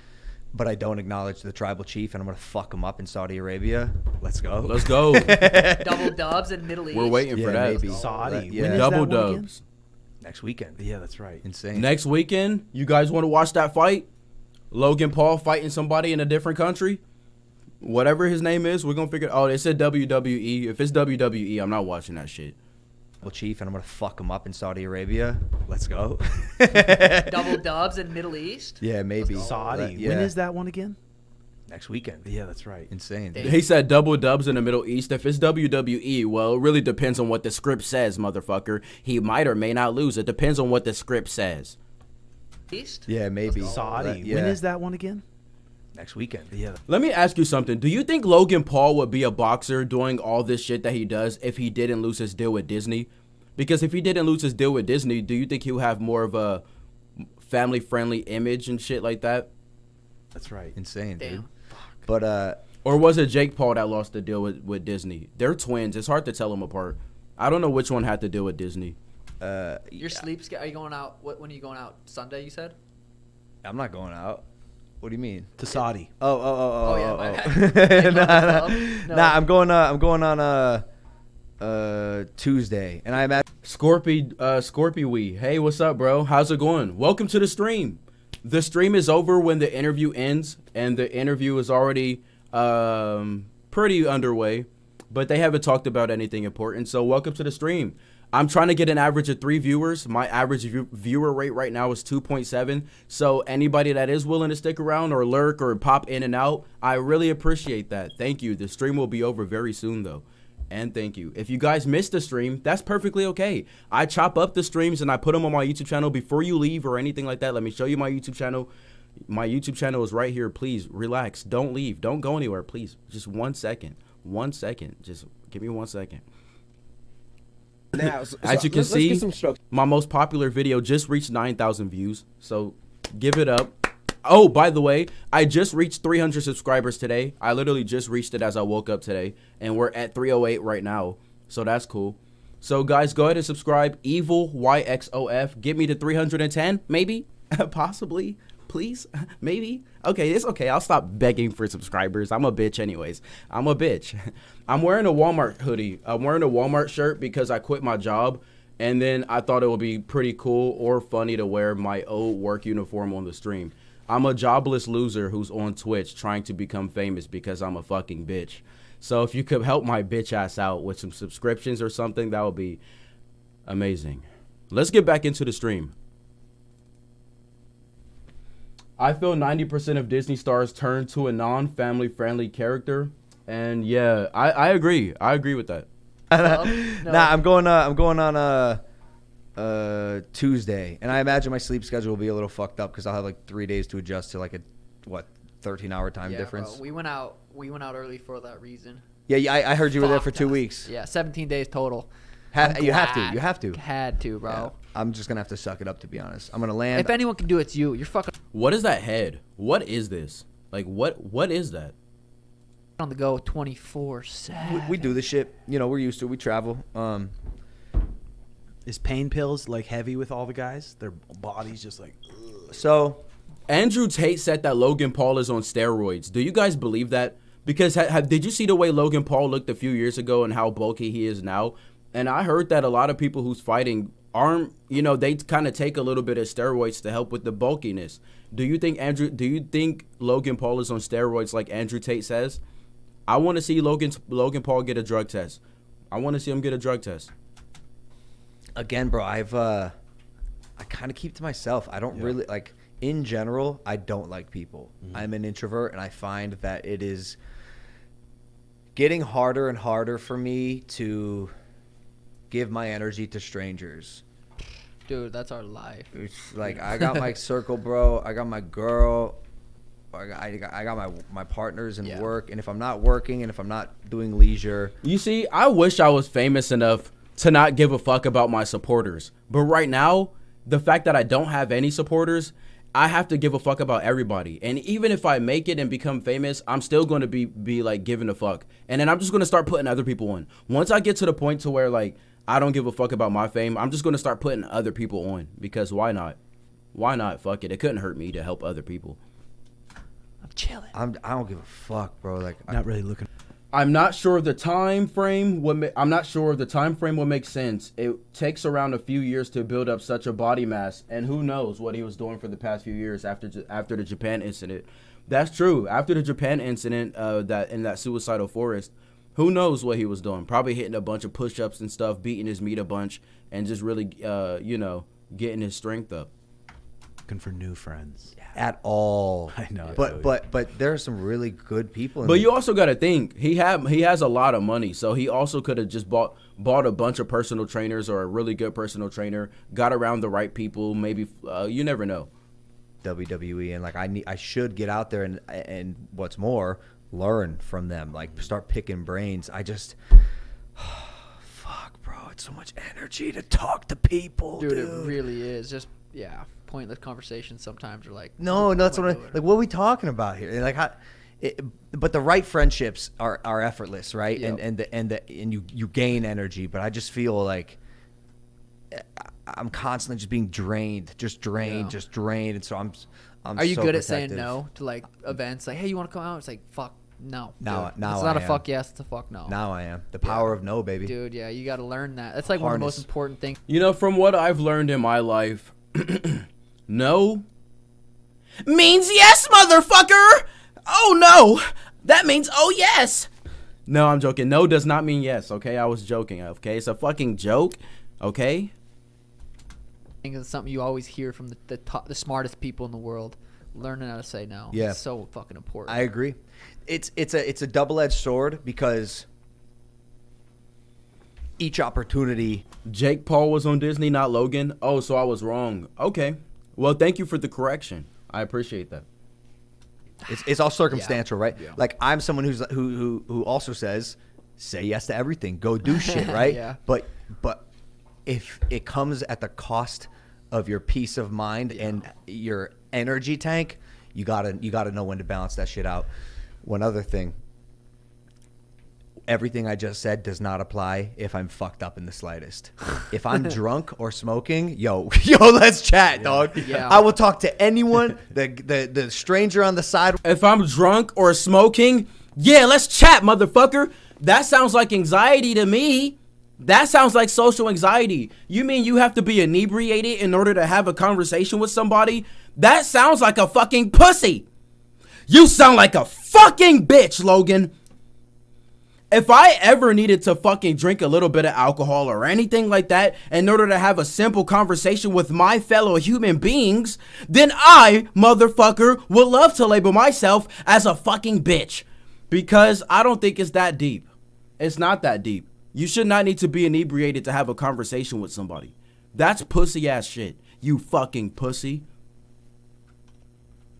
But I don't acknowledge the tribal chief, and I'm going to fuck him up in Saudi Arabia. Let's go. Let's go. Double dubs in Middle East. We're waiting yeah, for that. Maybe. Saudi. Yeah. When is Double that dubs. Weekend? Next weekend. Yeah, that's right. Insane. Next weekend, you guys want to watch that fight? Logan Paul fighting somebody in a different country? Whatever his name is, we're going to figure it out. Oh, they said W W E. If it's W W E, I'm not watching that shit. Well, chief, and I'm going to fuck him up in Saudi Arabia. Let's go. Double dubs in Middle East? Yeah, maybe. Saudi. Yeah. When is that one again? Next weekend. Yeah, that's right. Insane. Damn. He said double dubs in the Middle East. If it's W W E, well, it really depends on what the script says, motherfucker. He might or may not lose. It depends on what the script says. East? Yeah, maybe. Saudi. Yeah. When is that one again? Next weekend. Yeah. Let me ask you something. Do you think Logan Paul would be a boxer doing all this shit that he does if he didn't lose his deal with Disney? Because if he didn't lose his deal with Disney, do you think he would have more of a family-friendly image and shit like that? That's right. Insane, damn, dude. Fuck. But uh, or was it Jake Paul that lost the deal with, with Disney? They're twins. It's hard to tell them apart. I don't know which one had to deal with Disney. Uh, Your yeah. sleep's... Are you going out... What, when are you going out? Sunday, you said? I'm not going out. What do you mean? To Saudi. Oh, oh, oh, oh, oh yeah, oh, oh. nah, nah. No. nah, I'm going. Uh, I'm going on a uh, uh, Tuesday, and I'm at Scorpy. Uh, Scorpy, we. Hey, what's up, bro? How's it going? Welcome to the stream. The stream is over when the interview ends, and the interview is already um, pretty underway, but they haven't talked about anything important. So, welcome to the stream. I'm trying to get an average of three viewers. My average view viewer rate right now is two point seven. So anybody that is willing to stick around or lurk or pop in and out, I really appreciate that. Thank you. The stream will be over very soon, though. and thank you. If you guys missed the stream, that's perfectly okay. I chop up the streams and I put them on my YouTube channel before you leave or anything like that. Let me show you my YouTube channel. My YouTube channel is right here. Please relax. Don't leave. Don't go anywhere. Please. Just one second. One second. Just give me one second. Now, so, as you can see, my most popular video just reached nine thousand views. So give it up. Oh, by the way, I just reached three hundred subscribers today. I literally just reached it as I woke up today. And we're at three oh eight right now. So that's cool. So guys, go ahead and subscribe. Evil Y X O F. Get me to three hundred ten, maybe? Possibly. Please? Maybe? Okay, it's okay. I'll stop begging for subscribers. I'm a bitch anyways. I'm a bitch. I'm wearing a Walmart hoodie. I'm wearing a Walmart shirt because I quit my job. And then I thought it would be pretty cool or funny to wear my old work uniform on the stream. I'm a jobless loser who's on Twitch trying to become famous because I'm a fucking bitch. So if you could help my bitch ass out with some subscriptions or something, that would be amazing. Let's get back into the stream. I feel ninety percent of Disney stars turn to a non-family friendly character. And yeah, I, I agree. I agree with that. No, no. Nah, I'm going, uh, I'm going on a... Uh... Uh, Tuesday, and I imagine my sleep schedule will be a little fucked up because I'll have like three days to adjust to like a what thirteen hour time yeah, difference. Bro, we went out, we went out early for that reason. Yeah, yeah, I, I heard you Fuck were there for two us. weeks. Yeah, seventeen days total. Ha you have to, you have to. Had to, bro. Yeah, I'm just gonna have to suck it up, to be honest. I'm gonna land. If anyone can do it, it's you. You're fucking. What is that head? What is this? Like what? What is that? On the go, twenty-four seven. We, we do this shit. You know, we're used to. We travel. Um. Is pain pills like heavy with all the guys? Their bodies just like ugh. So Andrew Tate said that Logan Paul is on steroids. Do you guys believe that? Because ha ha did you see the way Logan Paul looked a few years ago and how bulky he is now? And I heard that a lot of people who's fighting aren't, you know, they kind of take a little bit of steroids to help with the bulkiness. Do you think Andrew do you think Logan Paul is on steroids like Andrew Tate says? I want to see Logan Logan Paul get a drug test. I want to see him get a drug test. Again, bro, I've uh, I kind of keep to myself. I don't yeah. really like in general. I don't like people. Mm-hmm. I'm an introvert, and I find that it is getting harder and harder for me to give my energy to strangers. Dude, that's our life. It's like I got my circle, bro. I got my girl. I got, I got my my partners and yeah. work. And if I'm not working, and if I'm not doing leisure, you see, I wish I was famous enough to not give a fuck about my supporters. But right now, the fact that I don't have any supporters, I have to give a fuck about everybody. And even if I make it and become famous, I'm still going to be be like giving a fuck. And then I'm just going to start putting other people on. Once I get to the point to where like I don't give a fuck about my fame, I'm just going to start putting other people on, because why not? Why not? Fuck it. It couldn't hurt me to help other people. I'm chilling. I'm, I don't give a fuck, bro. Like not I'm, really looking. I'm not sure of the time frame. What I'm not sure of the time frame would make sense. It takes around a few years to build up such a body mass, and who knows what he was doing for the past few years after after the Japan incident. That's true. After the Japan incident, uh, that in that suicidal forest, who knows what he was doing? Probably hitting a bunch of push-ups and stuff, beating his meat a bunch, and just really, uh, you know, getting his strength up. Looking for new friends. At all, I know, but totally. but but there are some really good people. In but there. You also got to think he had he has a lot of money, so he also could have just bought bought a bunch of personal trainers or a really good personal trainer, got around the right people. Maybe uh, you never know. W W E and like I need I should get out there and and what's more, learn from them. Like start picking brains. I just. Fuck, bro, it's so much energy to talk to people, dude. dude. It really is. Just yeah. pointless conversations sometimes are like no, no that's what I, like what are we talking about here and like how it, but the right friendships are are effortless, right? Yep. and and the and the and you you gain energy, but I just feel like I'm constantly just being drained just drained yeah. just drained and so I'm I'm are you so good protective. At saying no to like events like hey you want to come out? It's like fuck no. Now, now it's not I a am. Fuck yes, it's a fuck no. Now I am. The power yeah. of no, baby. Dude, yeah, you got to learn that. That's like Harness. One of the most important things. You know, from what I've learned in my life, no means yes, motherfucker. Oh no, that means oh yes. No, I'm joking. No does not mean yes. Okay, I was joking. Okay, it's a fucking joke. Okay. I think it's something you always hear from the the, top, the smartest people in the world. Learning how to say no. Yeah, it's so fucking important. I agree. It's it's a it's a double edged sword because each opportunity. Jake Paul was on Disney, not Logan. Oh, so I was wrong. Okay. Well, thank you for the correction. I appreciate that. It's, it's all circumstantial, yeah. right? Yeah. Like, I'm someone who's who, who who also says, say yes to everything, go do shit, right? yeah. But but if it comes at the cost of your peace of mind yeah. and your energy tank, you gotta you gotta know when to balance that shit out. One other thing, everything I just said does not apply if I'm fucked up in the slightest. If I'm drunk or smoking, yo, yo, let's chat, yeah. dog. Yeah. I will talk to anyone, the, the the stranger on the side. If I'm drunk or smoking, yeah, let's chat, motherfucker. That sounds like anxiety to me. That sounds like social anxiety. You mean you have to be inebriated in order to have a conversation with somebody? That sounds like a fucking pussy. You sound like a fucking bitch, Logan. If I ever needed to fucking drink a little bit of alcohol or anything like that in order to have a simple conversation with my fellow human beings, then I, motherfucker, would love to label myself as a fucking bitch. Because I don't think it's that deep. It's not that deep. You should not need to be inebriated to have a conversation with somebody. That's pussy ass shit, you fucking pussy.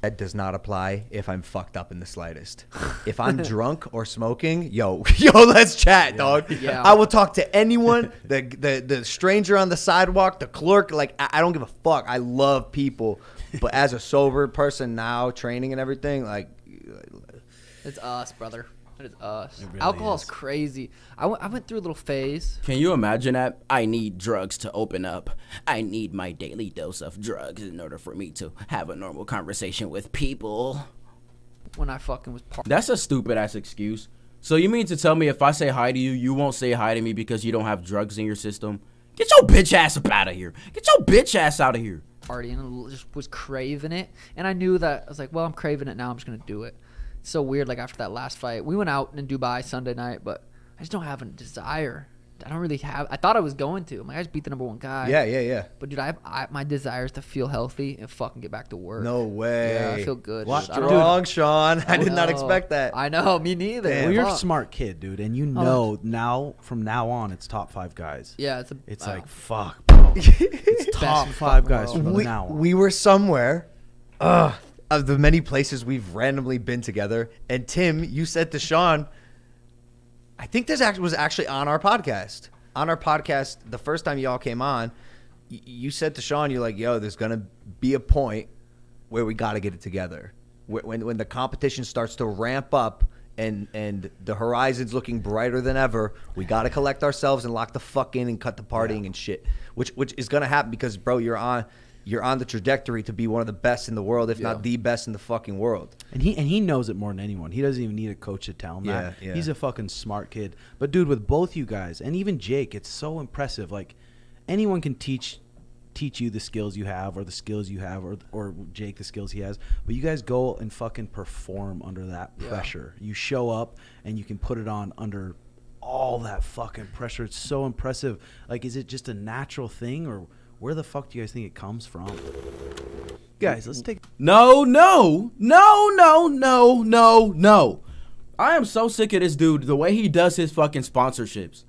That does not apply if I'm fucked up in the slightest. If I'm drunk or smoking, yo, yo, let's chat, yeah, dog. Yeah. I will talk to anyone, the, the the stranger on the sidewalk, the clerk. Like, I, I don't give a fuck. I love people. But as a sober person now, training and everything, like... It's us, brother. It is us. It really Alcohol's is. Crazy. I, w I went through a little phase. Can you imagine that? I need drugs to open up. I need my daily dose of drugs in order for me to have a normal conversation with people. When I fucking was part That's a stupid ass excuse. So you mean to tell me if I say hi to you, you won't say hi to me because you don't have drugs in your system? Get your bitch ass up out of here. Get your bitch ass out of here. Party and just was craving it. And I knew that. I was like, well, I'm craving it now. I'm just going to do it. It's so weird, like after that last fight. We went out in Dubai Sunday night, but I just don't have a desire. I don't really have I thought I was going to. I'm like, I just beat the number one guy. Yeah, yeah, yeah. But dude, I have I, my desire is to feel healthy and fucking get back to work. No way. Yeah, I feel good. Watch strong, Sean. I, I did know. not expect that. I know, me neither. Well, you're a smart kid, dude, and you know oh. now from now on it's top five guys. Yeah, it's a It's uh, like fuck, bro. It's top five guys from we, now on. We were somewhere. Ugh. Of the many places we've randomly been together, and Tim, you said to Sean, I think this act was actually on our podcast. On our podcast, the first time y'all came on, you said to Sean, you're like, yo, there's going to be a point where we got to get it together. When, when the competition starts to ramp up and, and the horizon's looking brighter than ever, we got to collect ourselves and lock the fuck in and cut the partying yeah. and shit, which, which is going to happen because, bro, you're on – you're on the trajectory to be one of the best in the world, if yeah. not the best in the fucking world. And he and he knows it more than anyone. He doesn't even need a coach to tell him yeah, that. Yeah. He's a fucking smart kid. But, dude, with both you guys, and even Jake, it's so impressive. Like, anyone can teach teach you the skills you have or the skills you have or, or Jake the skills he has. But you guys go and fucking perform under that yeah. pressure. You show up, and you can put it on under all that fucking pressure. It's so impressive. Like, is it just a natural thing or – where the fuck do you guys think it comes from? Guys, let's take... No, no, no, no, no, no, no. I am so sick of this dude, the way he does his fucking sponsorships.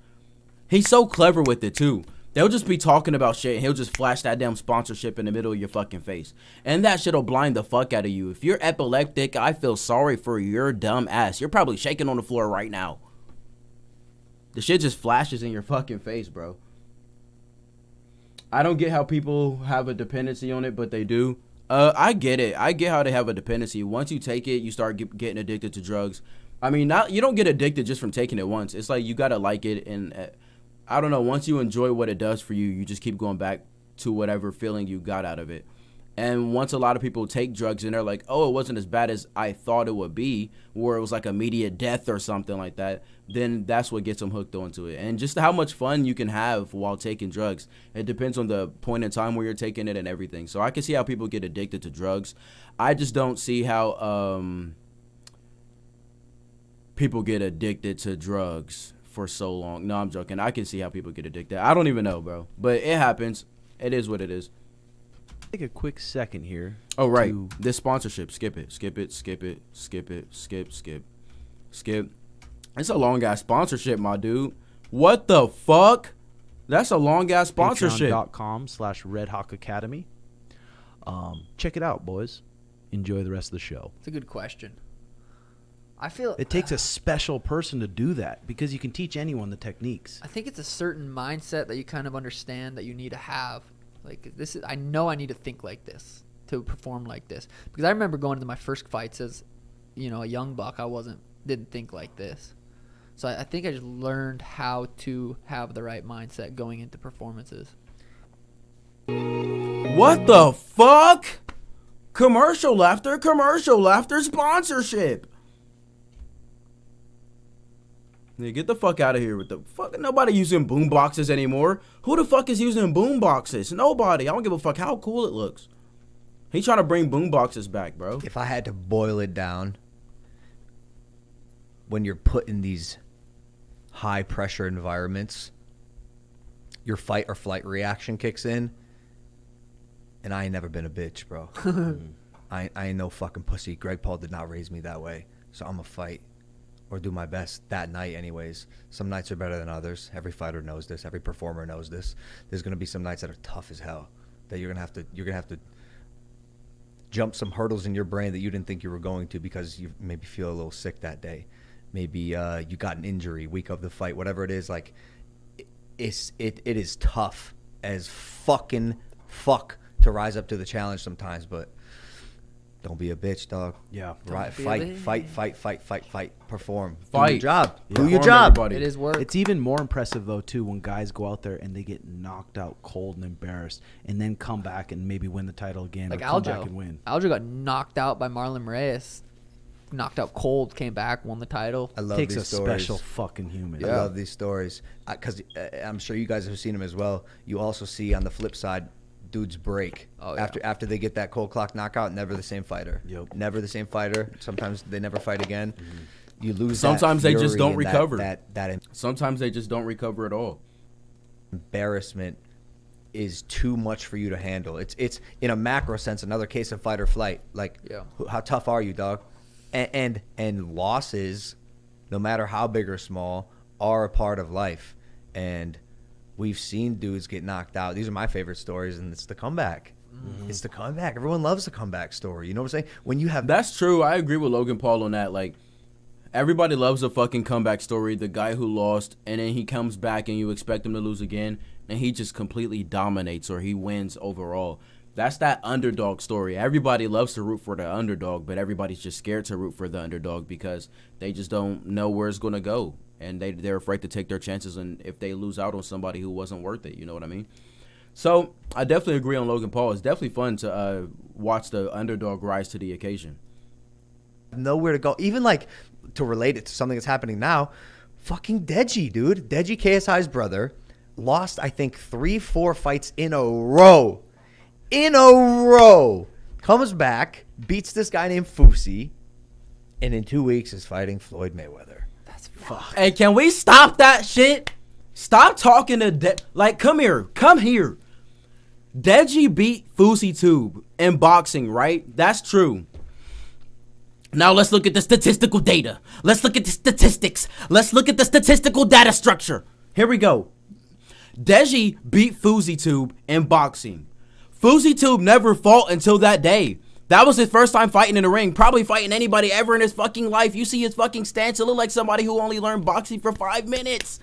He's so clever with it, too. They'll just be talking about shit, and he'll just flash that damn sponsorship in the middle of your fucking face. And that shit'll blind the fuck out of you. If you're epileptic, I feel sorry for your dumb ass. You're probably shaking on the floor right now. The shit just flashes in your fucking face, bro. I don't get how people have a dependency on it, but they do. Uh, I get it. I get how they have a dependency. Once you take it, you start get, getting addicted to drugs. I mean, not you don't get addicted just from taking it once. It's like you got to like it. And uh, I don't know. Once you enjoy what it does for you, you just keep going back to whatever feeling you got out of it. And once a lot of people take drugs and they're like, oh, it wasn't as bad as I thought it would be, or it was like immediate death or something like that, then that's what gets them hooked onto it. And just how much fun you can have while taking drugs, it depends on the point in time where you're taking it and everything. So I can see how people get addicted to drugs. I just don't see how um, people get addicted to drugs for so long. No, I'm joking. I can see how people get addicted. I don't even know, bro. But it happens. It is what it is. Take a quick second here. Oh, right. To... This sponsorship. Skip it. Skip it. Skip it. Skip it. Skip. Skip. Skip. It's a long ass sponsorship, my dude. What the fuck? That's a long-ass sponsorship. Patreon dot com slash Red Hawk Academy. Um, check it out, boys. Enjoy the rest of the show. It's a good question. I feel it takes uh, a special person to do that, because you can teach anyone the techniques. I think it's a certain mindset that you kind of understand that you need to have. Like, this is, I know I need to think like this to perform like this, because I remember going to my first fights as, you know, a young buck. I wasn't didn't think like this, so I, I think I just learned how to have the right mindset going into performances. What the fuck? Commercial after commercial after sponsorship. Get the fuck out of here with the fuck. Nobody using boom boxes anymore. Who the fuck is using boom boxes? Nobody. I don't give a fuck how cool it looks. He trying to bring boom boxes back, bro. If I had to boil it down, when you're put in these high pressure environments, your fight or flight reaction kicks in. And I ain't never been a bitch, bro. I, I ain't no fucking pussy. Greg Paul did not raise me that way. So I'm a fight. Or do my best that night anyways. Some nights are better than others. Every fighter knows this. Every performer knows this. There's going to be some nights that are tough as hell. That you're going to have to you're going to have to jump some hurdles in your brain that you didn't think you were going to, because you maybe feel a little sick that day. Maybe uh, you got an injury week of the fight, whatever it is. Like, it's it it is tough as fucking fuck to rise up to the challenge sometimes, but don't be a bitch, dog. Yeah. Right. Fight, fight, fight, fight, fight, fight. Perform. Fight. Do your job. Yeah. Do your job. It is work. It's even more impressive, though, too, when guys go out there and they get knocked out cold and embarrassed and then come back and maybe win the title again. Like Aljo. Come back and win. Aljo got knocked out by Marlon Moraes. Knocked out cold, came back, won the title. I love these stories. Takes a special fucking human. Yeah. I love these stories. Because I'm sure you guys have seen them as well. You also see on the flip side, dudes break oh, yeah. after after they get that cold clock knockout. Never the same fighter. Yep. Never the same fighter. Sometimes they never fight again. Mm-hmm. You lose. Sometimes that they just don't recover. That, that, that sometimes they just don't recover at all. Embarrassment is too much for you to handle. It's it's in a macro sense another case of fight or flight. Like, yeah. How tough are you, dog? And, and and losses, no matter how big or small, are a part of life. And we've seen dudes get knocked out. These are my favorite stories, and it's the comeback. Mm-hmm. It's the comeback. Everyone loves the comeback story. You know what I'm saying? When you have that's true. I agree with Logan Paul on that. Like, everybody loves a fucking comeback story. The guy who lost, and then he comes back, and you expect him to lose again, and he just completely dominates, or he wins overall. That's that underdog story. Everybody loves to root for the underdog, but everybody's just scared to root for the underdog because they just don't know where it's going to go. And they, they're afraid to take their chances, and if they lose out on somebody who wasn't worth it, you know what I mean? So I definitely agree on Logan Paul. It's definitely fun to uh, watch the underdog rise to the occasion. Nowhere to go. Even, like, to relate it to something that's happening now, fucking Deji, dude. Deji, K S I's brother, lost, I think, three, four fights in a row. In a row. Comes back, beats this guy named Fousey, and in two weeks is fighting Floyd Mayweather. Fuck. Hey, can we stop that shit? Stop talking to De like, come here, come here. Deji beat FouseyTube in boxing, right? That's true. Now let's look at the statistical data. Let's look at the statistics. Let's look at the statistical data structure. Here we go. Deji beat FouseyTube in boxing. FouseyTube never fought until that day. That was his first time fighting in the ring. Probably fighting anybody ever in his fucking life. You see his fucking stance. It looked like somebody who only learned boxing for five minutes.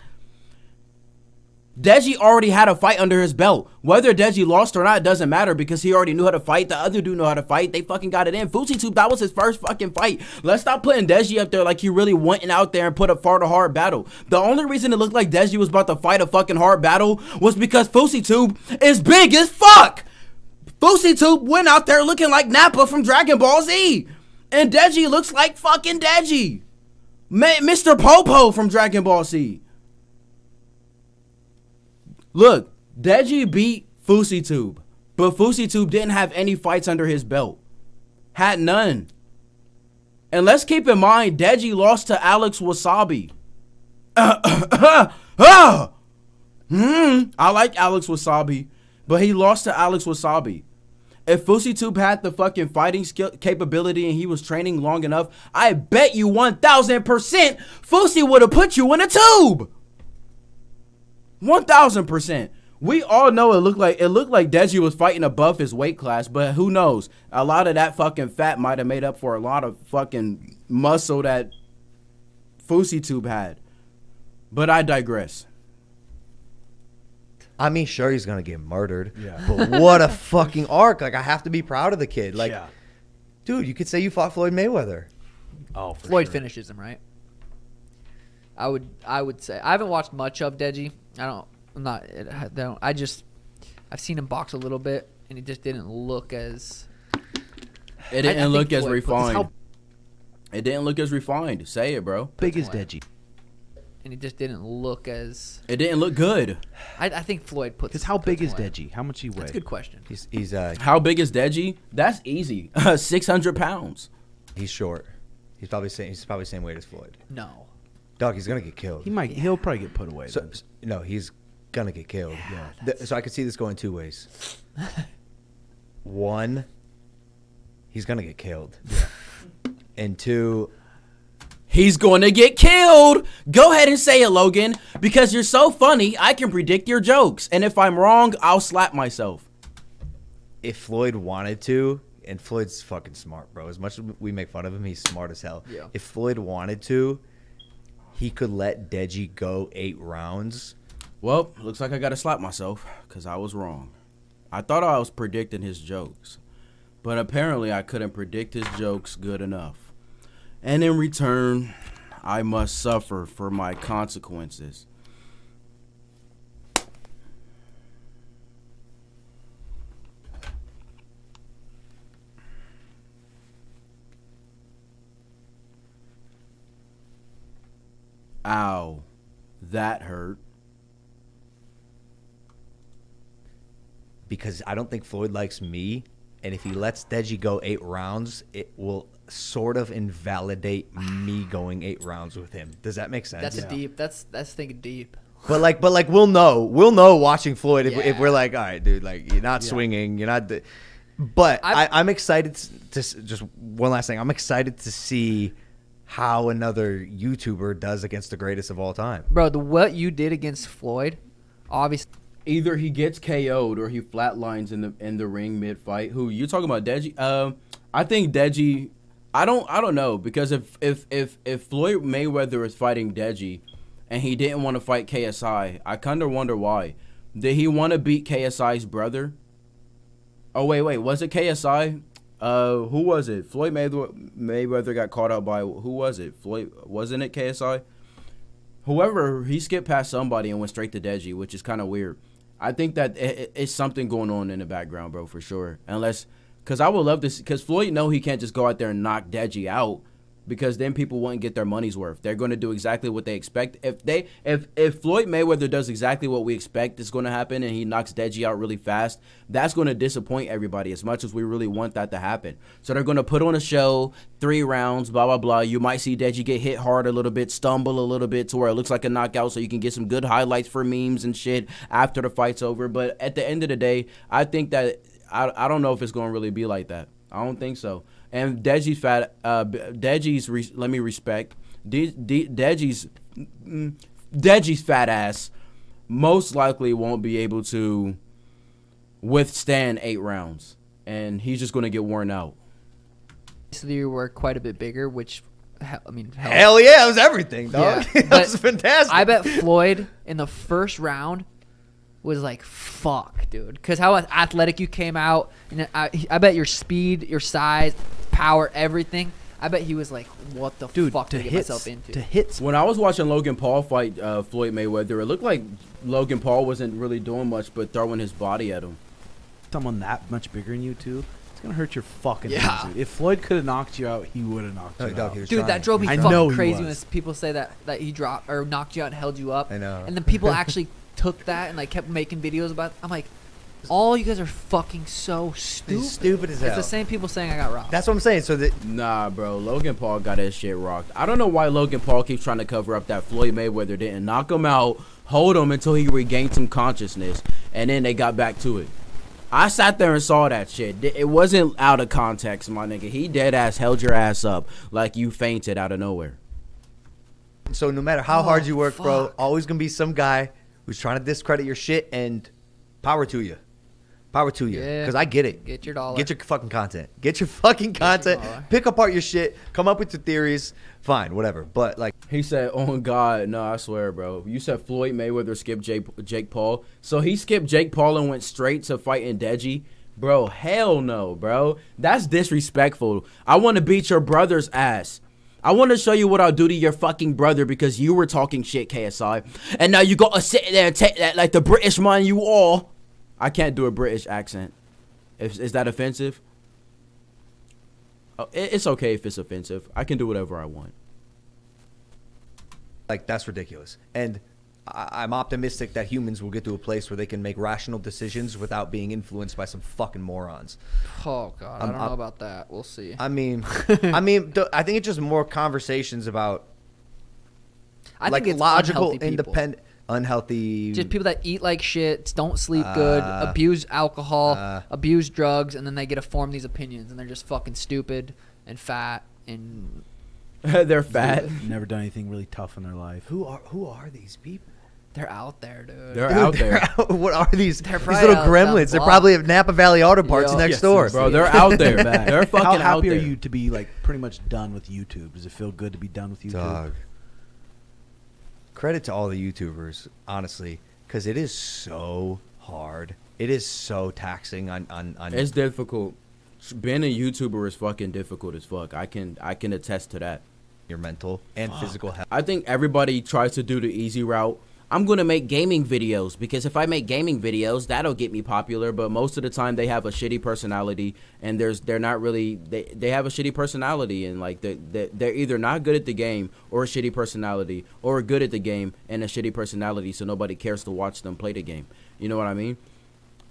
Deji already had a fight under his belt. Whether Deji lost or not doesn't matter because he already knew how to fight. The other dude knew how to fight. They fucking got it in. FouseyTube, that was his first fucking fight. Let's stop putting Deji up there like he really went out there and put up far to hard battle. The only reason it looked like Deji was about to fight a fucking hard battle was because FouseyTube is big as fuck. FouseyTube went out there looking like Nappa from Dragon Ball Z. And Deji looks like fucking Deji. Ma- Mister Popo from Dragon Ball Z. Look, Deji beat FouseyTube. But FouseyTube didn't have any fights under his belt. Had none. And let's keep in mind, Deji lost to Alex Wasabi. mm, I like Alex Wasabi. But he lost to Alex Wasabi. If FouseyTube had the fucking fighting skill capability and he was training long enough, I bet you one thousand percent Fousey would have put you in a tube. one thousand percent. We all know it looked like it looked like Deji was fighting above his weight class, but who knows? A lot of that fucking fat might have made up for a lot of fucking muscle that FouseyTube had. But I digress. I mean, sure, he's gonna get murdered. Yeah. But what a fucking arc! Like, I have to be proud of the kid. Like, yeah. Dude, you could say you fought Floyd Mayweather. Oh, for Floyd sure. finishes him, right? I would, I would say I haven't watched much of Deji. I don't. I'm not. I don't. I just. I've seen him box a little bit, and he just didn't look as. It didn't I, I look as Floyd, refined. How, it didn't look as refined. Say it, bro. Big as Deji. And it just didn't look as. It didn't look good. I, I think Floyd puts. Because how big is Deji? How much he weighs? That's a good question. He's he's. Uh, how big is Deji? That's easy. Six hundred pounds. He's short. He's probably same. He's probably same weight as Floyd. No. Dog, he's gonna get killed. He might. Yeah. He'll probably get put away. So, no, he's. Gonna get killed. Yeah, yeah. So I could see this going two ways. One, he's gonna get killed. Yeah. And two, he's gonna get killed. Go ahead and say it, Logan, because you're so funny. I can predict your jokes, and if I'm wrong, I'll slap myself. If Floyd wanted to, and Floyd's fucking smart, bro. As much as we make fun of him, he's smart as hell. Yeah. If Floyd wanted to, he could let Deji go eight rounds. Well, looks like I gotta slap myself, because I was wrong. I thought I was predicting his jokes, but apparently I couldn't predict his jokes good enough. And in return, I must suffer for my consequences. Ow, that hurt. Because I don't think Floyd likes me, and if he lets Deji go eight rounds, it will sort of invalidate me going eight rounds with him. Does that make sense? That's yeah. deep. That's that's thinking deep. But like, but like, we'll know. We'll know watching Floyd if, yeah. if we're like, all right, dude, like you're not yeah. swinging, you're not. But I, I'm excited to, to just one last thing. I'm excited to see how another YouTuber does against the greatest of all time. Bro, the what you did against Floyd, obviously. Either he gets K O'd or he flatlines in the in the ring mid fight. Who you talking about, Deji? Um, uh, I think Deji. I don't. I don't know because if if if if Floyd Mayweather is fighting Deji, and he didn't want to fight K S I, I kind of wonder why. Did he want to beat K S I's brother? Oh wait, wait, was it K S I? Uh, who was it? Floyd Mayweather Mayweather got caught out by who was it? Floyd wasn't it K S I? Whoever, he skipped past somebody and went straight to Deji, which is kind of weird. I think that it's something going on in the background, bro, for sure. Unless, because I would love to, because Floyd know he can't just go out there and knock Deji out, because then people wouldn't get their money's worth. They're going to do exactly what they expect. If they, if if Floyd Mayweather does exactly what we expect is going to happen, and he knocks Deji out really fast, that's going to disappoint everybody. As much as we really want that to happen, so they're going to put on a show, three rounds, blah blah blah. You might see Deji get hit hard a little bit, stumble a little bit, to where it looks like a knockout, so you can get some good highlights for memes and shit after the fight's over. But at the end of the day, I think that I I don't know if it's going to really be like that. I don't think so. And Deji's fat, uh, Deji's, re let me respect, De De Deji's, mm, Deji's fat ass most likely won't be able to withstand eight rounds. And he's just going to get worn out. So you were quite a bit bigger, which, I mean. Hell, hell yeah, it was everything, dog. Yeah. That was fantastic. I bet Floyd in the first round was like, fuck, dude. Because how athletic you came out. And I, I bet your speed, your size, power, everything. I bet he was like, what the dude, fuck did I get myself into? To hits. When I was watching Logan Paul fight uh, Floyd Mayweather, it looked like Logan Paul wasn't really doing much but throwing his body at him. Someone that much bigger than you, too? It's going to hurt your fucking yeah. hands, dude. If Floyd could have knocked you out, he would have knocked oh, you out. Dude, trying. that drove me I fucking crazy when people say that, that he dropped or knocked you out and held you up. I know. And then people actually... took that and like kept making videos about it. I'm like, all you guys are fucking so stupid. He's stupid as hell. It's the same people saying I got rocked. That's what I'm saying. So that nah, bro, Logan Paul got his shit rocked. I don't know why Logan Paul keeps trying to cover up that Floyd Mayweather didn't knock him out, hold him until he regained some consciousness, and then they got back to it. I sat there and saw that shit. It wasn't out of context, my nigga. He dead ass held your ass up like you fainted out of nowhere. So no matter how oh, hard you work, fuck. bro, always gonna be some guy who's trying to discredit your shit, and power to you. Power to you. Because yeah. I get it. Get your dollar. Get your fucking content. Get your fucking content. Your Pick apart your shit. Come up with your theories. Fine, whatever. But like he said, oh God, no, I swear, bro. You said Floyd Mayweather skipped Jake, Jake Paul. So he skipped Jake Paul and went straight to fighting Deji. Bro, hell no, bro. That's disrespectful. I want to beat your brother's ass. I want to show you what I'll do to your fucking brother because you were talking shit, K S I. And now you got to sit there and take that like the British man you are. I can't do a British accent. Is, is that offensive? Oh, it, it's okay if it's offensive. I can do whatever I want. Like, that's ridiculous. And I, I'm optimistic that humans will get to a place where they can make rational decisions without being influenced by some fucking morons. Oh, God. I'm, I don't know about that. We'll see. I mean, I mean, th I think it's just more conversations about, I like, think it's logical, independent. Unhealthy, just people that eat like shit, don't sleep uh, good, abuse alcohol, uh, abuse drugs, and then they get to form these opinions, and they're just fucking stupid and fat and they're fat. Never done anything really tough in their life. Who are who are these people? They're out there, dude. They're dude, out they're there. Out, what are these? These little gremlins. They're probably at Napa Valley Auto Parts Yo, next yes, door, bro. They're out there, man. They're fucking out there. How happy are you to be like pretty much done with YouTube? Does it feel good to be done with YouTube? Dog. Credit to all the YouTubers, honestly, because it is so hard. It is so taxing on, on, on. It's difficult. Being a YouTuber is fucking difficult as fuck. I can I can attest to that. Your mental and fuck. physical health. I think everybody tries to do the easy route. I'm going to make gaming videos because if I make gaming videos, that'll get me popular. But most of the time they have a shitty personality and there's they're not really they, they have a shitty personality and like they, they, they're either not good at the game or a shitty personality or good at the game and a shitty personality. So nobody cares to watch them play the game. You know what I mean?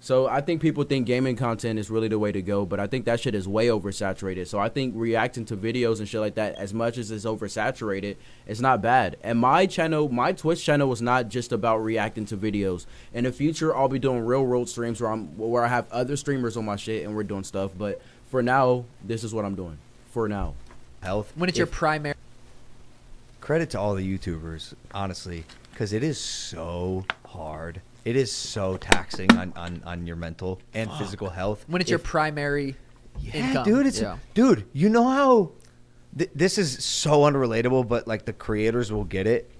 So I think people think gaming content is really the way to go, but I think that shit is way oversaturated. So I think reacting to videos and shit like that, as much as it's oversaturated, it's not bad. And my channel, my Twitch channel was not just about reacting to videos. In the future, I'll be doing real world streams where, I'm, where I have other streamers on my shit and we're doing stuff. But for now, this is what I'm doing. For now. Health. When it's if, your primary. Credit to all the YouTubers, honestly, because it is so hard. It is so taxing on, on, on your mental and Fuck. physical health. When it's if, your primary yeah, income. Dude, it's, yeah. dude, you know how th this is so unrelatable, but like the creators will get it.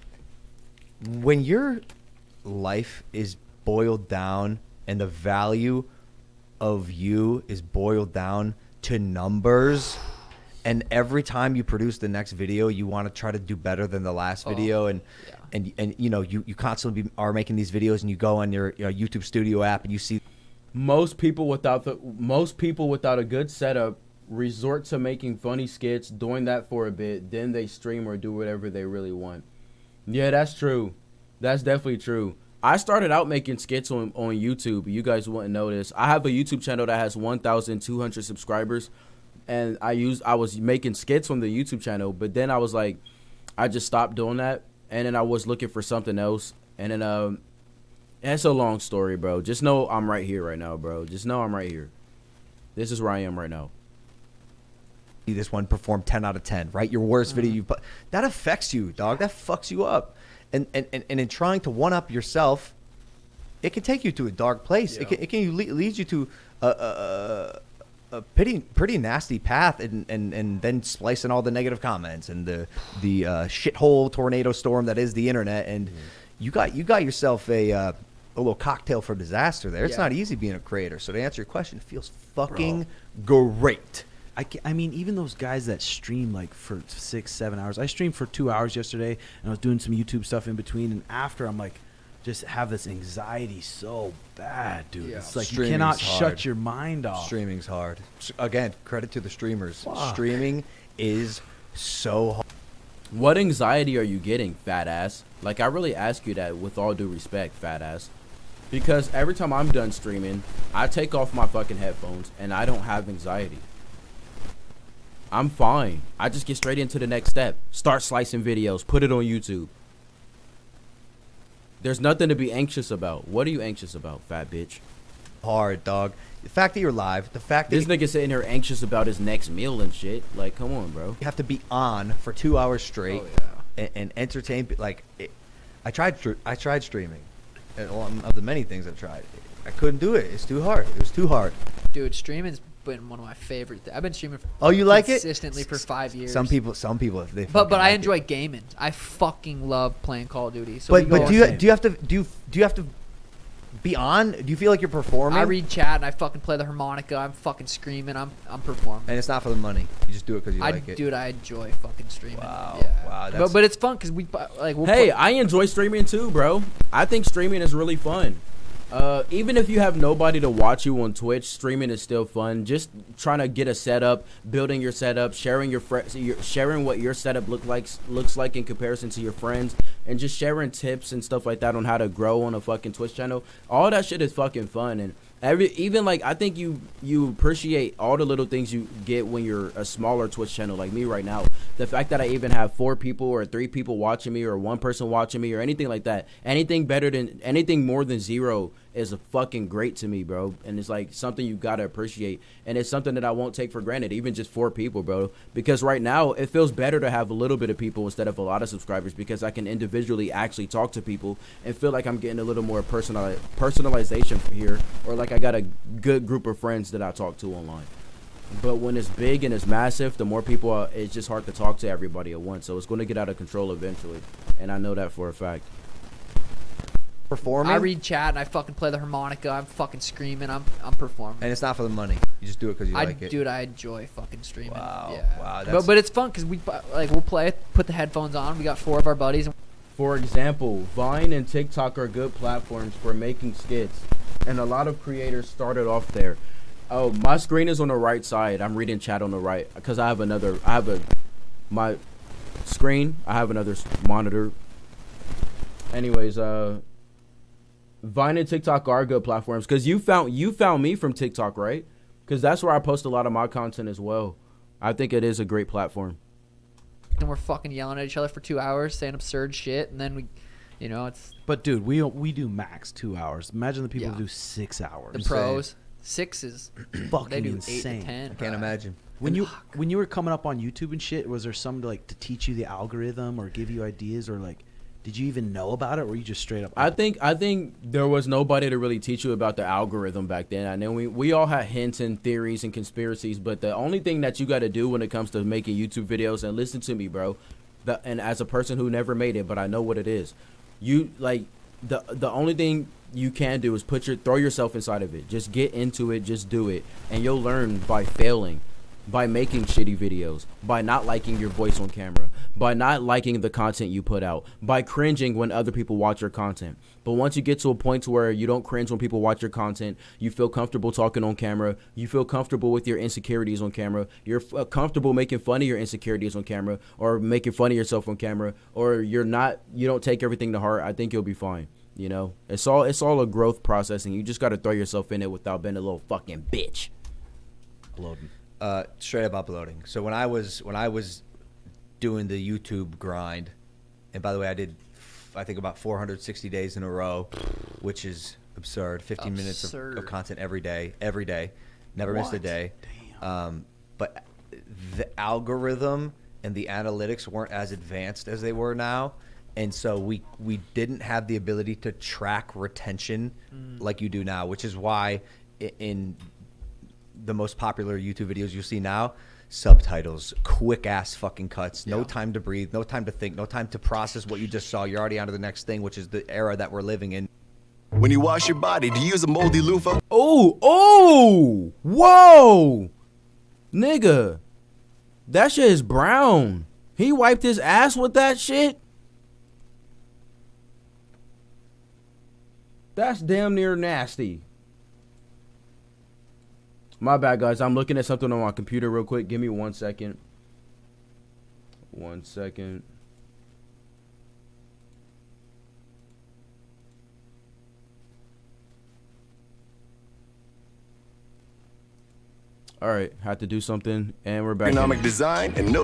When your life is boiled down and the value of you is boiled down to numbers, and every time you produce the next video, you want to try to do better than the last oh, video. And, yeah. and, and you know, you, you constantly be, are making these videos and you go on your, your YouTube Studio app and you see. Most people without the, most people without a good setup resort to making funny skits, doing that for a bit, then they stream or do whatever they really want. Yeah, that's true. That's definitely true. I started out making skits on, on YouTube. You guys wouldn't know this. I have a YouTube channel that has one thousand two hundred subscribers. And I used, I was making skits on the YouTube channel, but then I was like, I just stopped doing that. And then I was looking for something else. And then, um, that's a long story, bro. Just know I'm right here right now, bro. Just know I'm right here. This is where I am right now. This one performed ten out of ten, right? Your worst mm-hmm. video you put. That affects you, dog. That fucks you up. And, and, and, and in trying to one-up yourself, it can take you to a dark place. Yeah. It can, it can lead you to a... Uh, uh, a pretty pretty nasty path, and, and, and then splicing all the negative comments and the the uh, shithole tornado storm that is the internet, and mm-hmm. you got you got yourself a uh, a little cocktail for disaster there. Yeah. It's not easy being a creator. So to answer your question, it feels fucking Bro. great. I, can, I mean, even those guys that stream like for six seven hours. I streamed for two hours yesterday, and I was doing some YouTube stuff in between, and after I'm like, just have this anxiety so bad, dude. Yeah. It's like Streaming's you cannot hard. shut your mind off. Streaming's hard. Again, credit to the streamers. Fuck. Streaming is so hard. What anxiety are you getting, fat ass? Like, I really ask you that with all due respect, fat ass. Because every time I'm done streaming, I take off my fucking headphones and I don't have anxiety. I'm fine. I just get straight into the next step. Start slicing videos. Put it on YouTube. There's nothing to be anxious about. What are you anxious about, fat bitch? Hard, dog. The fact that you're live, the fact that this nigga sitting here anxious about his next meal and shit. Like, come on, bro. You have to be on for two hours straight oh, yeah. and, and entertain. Like, it, I tried. I tried streaming. of the many things I've tried. I couldn't do it. It's too hard. It was too hard. Dude, streaming's been one of my favorite. Th I've been streaming. For oh, you like it consistently for five years. Some people, some people, if they. But but I like enjoy it. gaming. I fucking love playing Call of Duty. So but but do you do you have to do you, do you have to be on? Do you feel like you're performing? I read chat and I fucking play the harmonica. I'm fucking screaming. I'm I'm performing. And it's not for the money. You just do it because you I, like it. Dude, I enjoy fucking streaming. Wow, yeah. wow. That's... But but it's fun because we like. We'll hey, play. I enjoy streaming too, bro. I think streaming is really fun. Uh, even if you have nobody to watch you on Twitch, streaming is still fun. Just trying to get a setup, building your setup, sharing your, fr your sharing what your setup look like looks like in comparison to your friends, and just sharing tips and stuff like that on how to grow on a fucking Twitch channel. All that shit is fucking fun, and every even like I think you you appreciate all the little things you get when you're a smaller Twitch channel like me right now. The fact that I even have four people or three people watching me or one person watching me or anything like that, anything better than anything more than zero. Is a fucking great to me, bro, and it's like something you gotta appreciate, and it's something that I won't take for granted, even just four people, bro, because right now it feels better to have a little bit of people instead of a lot of subscribers, because I can individually actually talk to people and feel like I'm getting a little more personal personalization here, or like I got a good group of friends that I talk to online. But when it's big and it's massive, the more people are, it's just hard to talk to everybody at once, so it's going to get out of control eventually, and I know that for a fact. Performing? I read chat and I fucking play the harmonica. I'm fucking screaming. I'm I'm performing. And it's not for the money. You just do it because you I, like it. Dude, I enjoy fucking streaming. Wow, yeah. wow. That's... But but it's fun because we like we'll play it, put the headphones on. We got four of our buddies. For example, Vine and TikTok are good platforms for making skits, and a lot of creators started off there. Oh, my screen is on the right side. I'm reading chat on the right because I have another. I have a my screen. I have another monitor. Anyways, uh. Vine and TikTok are good platforms because you found you found me from TikTok, right? Because that's where I post a lot of my content as well. I think it is a great platform. And we're fucking yelling at each other for two hours, saying absurd shit, and then we, you know, it's. But dude, we we do max two hours. Imagine the people yeah. who do six hours. The pros, six is fucking they do insane. Eight to ten, I can't right. imagine. When you when you were coming up on YouTube and shit, was there some to like to teach you the algorithm or give you ideas or like? Did you even know about it, or were you just straight up? I think I think there was nobody to really teach you about the algorithm back then. I know we we all had hints and theories and conspiracies, but the only thing that you got to do when it comes to making YouTube videos, and listen to me, bro, the, and as a person who never made it, but I know what it is. You like the the only thing you can do is put your throw yourself inside of it. Just get into it. Just do it, and you'll learn by failing. By making shitty videos, by not liking your voice on camera, by not liking the content you put out, by cringing when other people watch your content. But once you get to a point to where you don't cringe when people watch your content, you feel comfortable talking on camera, you feel comfortable with your insecurities on camera, you're f comfortable making fun of your insecurities on camera, or making fun of yourself on camera, or you're not, you don't take everything to heart, I think you'll be fine. You know, it's all, it's all a growth process, and you just got to throw yourself in it without being a little fucking bitch. Loading. Uh, straight up uploading. So when I was when I was doing the YouTube grind, and by the way, I did I think about four hundred sixty days in a row, which is absurd. fifteen absurd. minutes of, of content every day, every day, never what? missed a day. Damn. Um, but the algorithm and the analytics weren't as advanced as they were now, and so we we didn't have the ability to track retention mm. like you do now, which is why in. in the most popular YouTube videos you see now, subtitles, quick ass fucking cuts, yeah. no time to breathe, no time to think, no time to process what you just saw. You're already onto the next thing, which is the era that we're living in. When you wash your body, do you use a moldy loofah? Oh, oh, whoa, nigga, that shit is brown. He wiped his ass with that shit. That's damn near nasty. My bad, guys. I'm looking at something on my computer real quick. Give me one second. One second. All right. Had to do something, and we're back. Economic design and no...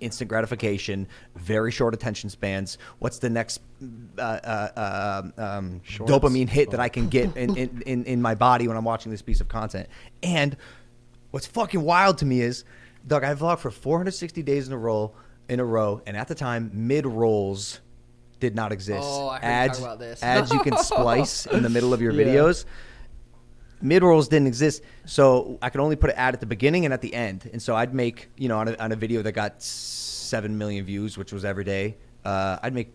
instant gratification, very short attention spans. What's the next uh, uh, um, dopamine hit oh. that I can get in, in, in, in my body when I'm watching this piece of content? And what's fucking wild to me is, Doug, I vlogged for four hundred sixty days in a row, in a row, and at the time, mid rolls did not exist. Oh, I heard ads, you talk about this. Ads you can splice in the middle of your yeah. videos. Mid-rolls didn't exist, so I could only put an ad at the beginning and at the end. And so I'd make, you know, on a, on a video that got seven million views, which was every day, uh, I'd make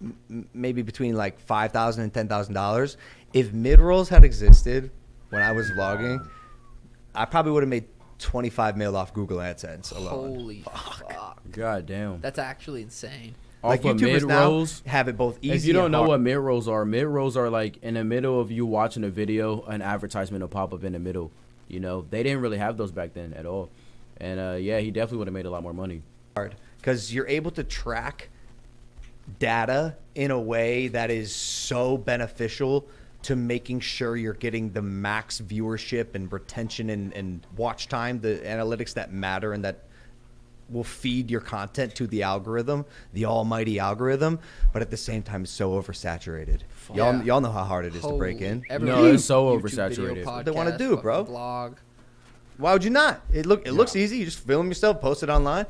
m maybe between like five thousand dollars and ten thousand dollars. If mid-rolls had existed when I was vlogging, I probably would have made twenty-five mil off Google AdSense alone. Holy fuck. fuck. God damn. That's actually insane. Like off YouTubers of mid-rolls, now have it both easy. If you don't and know hard. what mid-rolls are, mid-rolls are like in the middle of you watching a video, an advertisement will pop up in the middle. You know, they didn't really have those back then at all. And uh, yeah, he definitely would have made a lot more money. Hard, because you're able to track data in a way that is so beneficial to making sure you're getting the max viewership and retention and, and watch time, the analytics that matter and that will feed your content to the algorithm, the almighty algorithm, but at the same time, it's so oversaturated. Y'all yeah. y'all know how hard it is Holy to break in. No, it's so YouTube oversaturated. Video, podcast, what they want to do, bro. Vlog. Why would you not? It look it yeah. looks easy. You just film yourself, post it online.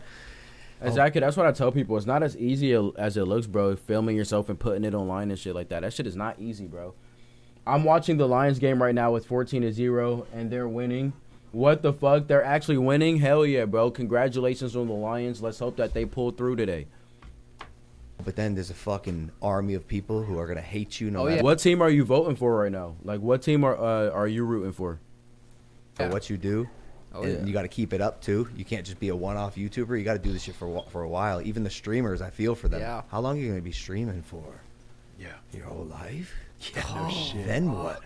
Exactly. Oh. That's what I tell people. It's not as easy as it looks, bro. Filming yourself and putting it online and shit like that. That shit is not easy, bro. I'm watching the Lions game right now with fourteen to zero, and they're winning. What the fuck? They're actually winning? Hell yeah, bro. Congratulations on the Lions. Let's hope that they pull through today. But then there's a fucking army of people who are going to hate you. No oh, yeah. What team are you voting for right now? Like, what team are uh, are you rooting for? For yeah. what you do. Oh, and yeah. you got to keep it up, too. You can't just be a one-off YouTuber. You got to do this shit for, for a while. Even the streamers, I feel for them. Yeah. How long are you going to be streaming for? Yeah. Your whole life? Yeah, oh, no shit. Then fuck. What?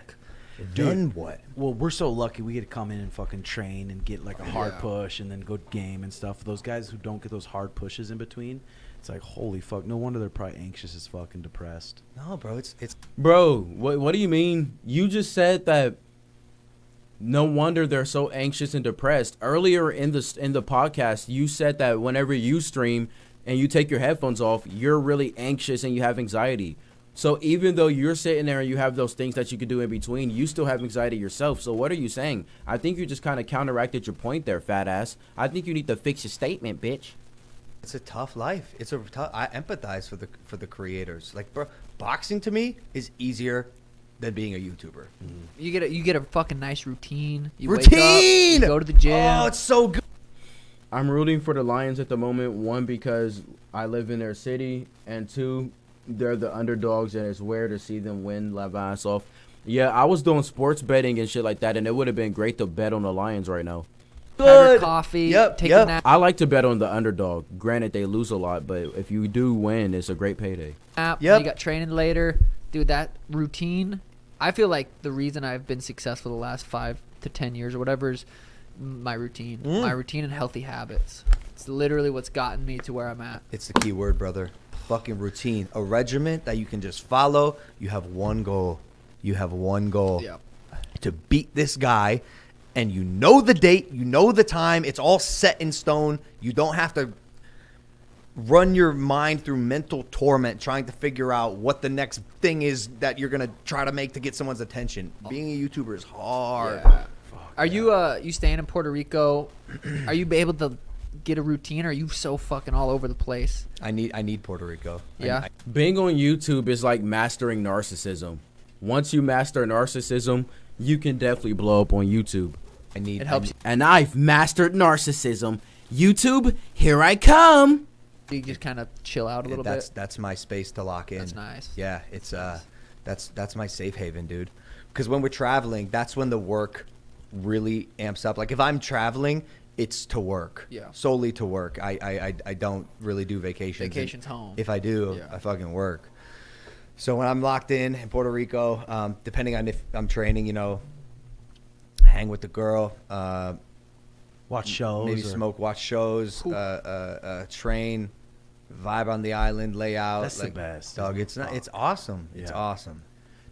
Dude, then what? Well, we're so lucky we get to come in and fucking train and get like a hard yeah. push and then go game and stuff. Those guys who don't get those hard pushes in between, it's like, holy fuck. No wonder they're probably anxious as fuck and depressed. No, bro. It's it's. Bro, what, what do you mean? You just said that no wonder they're so anxious and depressed. Earlier in the, in the podcast, you said that whenever you stream and you take your headphones off, you're really anxious and you have anxiety. So even though you're sitting there and you have those things that you could do in between, you still have anxiety yourself. So what are you saying? I think you just kind of counteracted your point there, fat ass. I think you need to fix your statement, bitch. It's a tough life. It's a tough, I empathize for the for the creators. Like, bro, boxing to me is easier than being a YouTuber. Mm. You get a, you get a fucking nice routine. You routine. Wake up, you go to the gym. Oh, it's so good. I'm rooting for the Lions at the moment. One, because I live in their city, and two, they're the underdogs, and it's rare to see them win Levi's off. Yeah, I was doing sports betting and shit like that, and it would have been great to bet on the Lions right now. Good. Coffee. Yep. Take yep. a nap. I like to bet on the underdog. Granted, they lose a lot, but if you do win, it's a great payday. Yep. You got training later. Dude, that routine. I feel like the reason I've been successful the last five to ten years or whatever is my routine. Mm. My routine and healthy habits. It's literally what's gotten me to where I'm at. It's the key word, brother. Fucking routine, a regiment that you can just follow. You have one goal. You have one goal yeah. to beat this guy, and you know the date, you know the time. It's all set in stone. You don't have to run your mind through mental torment trying to figure out what the next thing is that you're gonna try to make to get someone's attention. Being a YouTuber is hard. Yeah. Fuck Are yeah. you uh you staying in Puerto Rico? Are you able to get a routine, or are you so fucking all over the place? I need I need Puerto Rico. Yeah. I, I, being on YouTube is like mastering narcissism. Once you master narcissism, you can definitely blow up on YouTube. I need it helps. I need, and I've mastered narcissism. YouTube, here I come. You just kind of chill out a little that's, bit. That's my space to lock in. That's nice. Yeah, it's uh that's that's my safe haven, dude. Because when we're traveling, that's when the work really amps up. Like if I'm traveling, it's to work, yeah. solely to work. I, I, I don't really do vacations. Vacation's home. If I do, yeah. I fucking work. So when I'm locked in in Puerto Rico, um, depending on if I'm training, you know, hang with the girl. Uh, watch shows. Maybe or... smoke, watch shows, uh, uh, uh, train, vibe on the island, lay out. That's like, the best. Dog, it's, not, it's awesome. Yeah. It's awesome.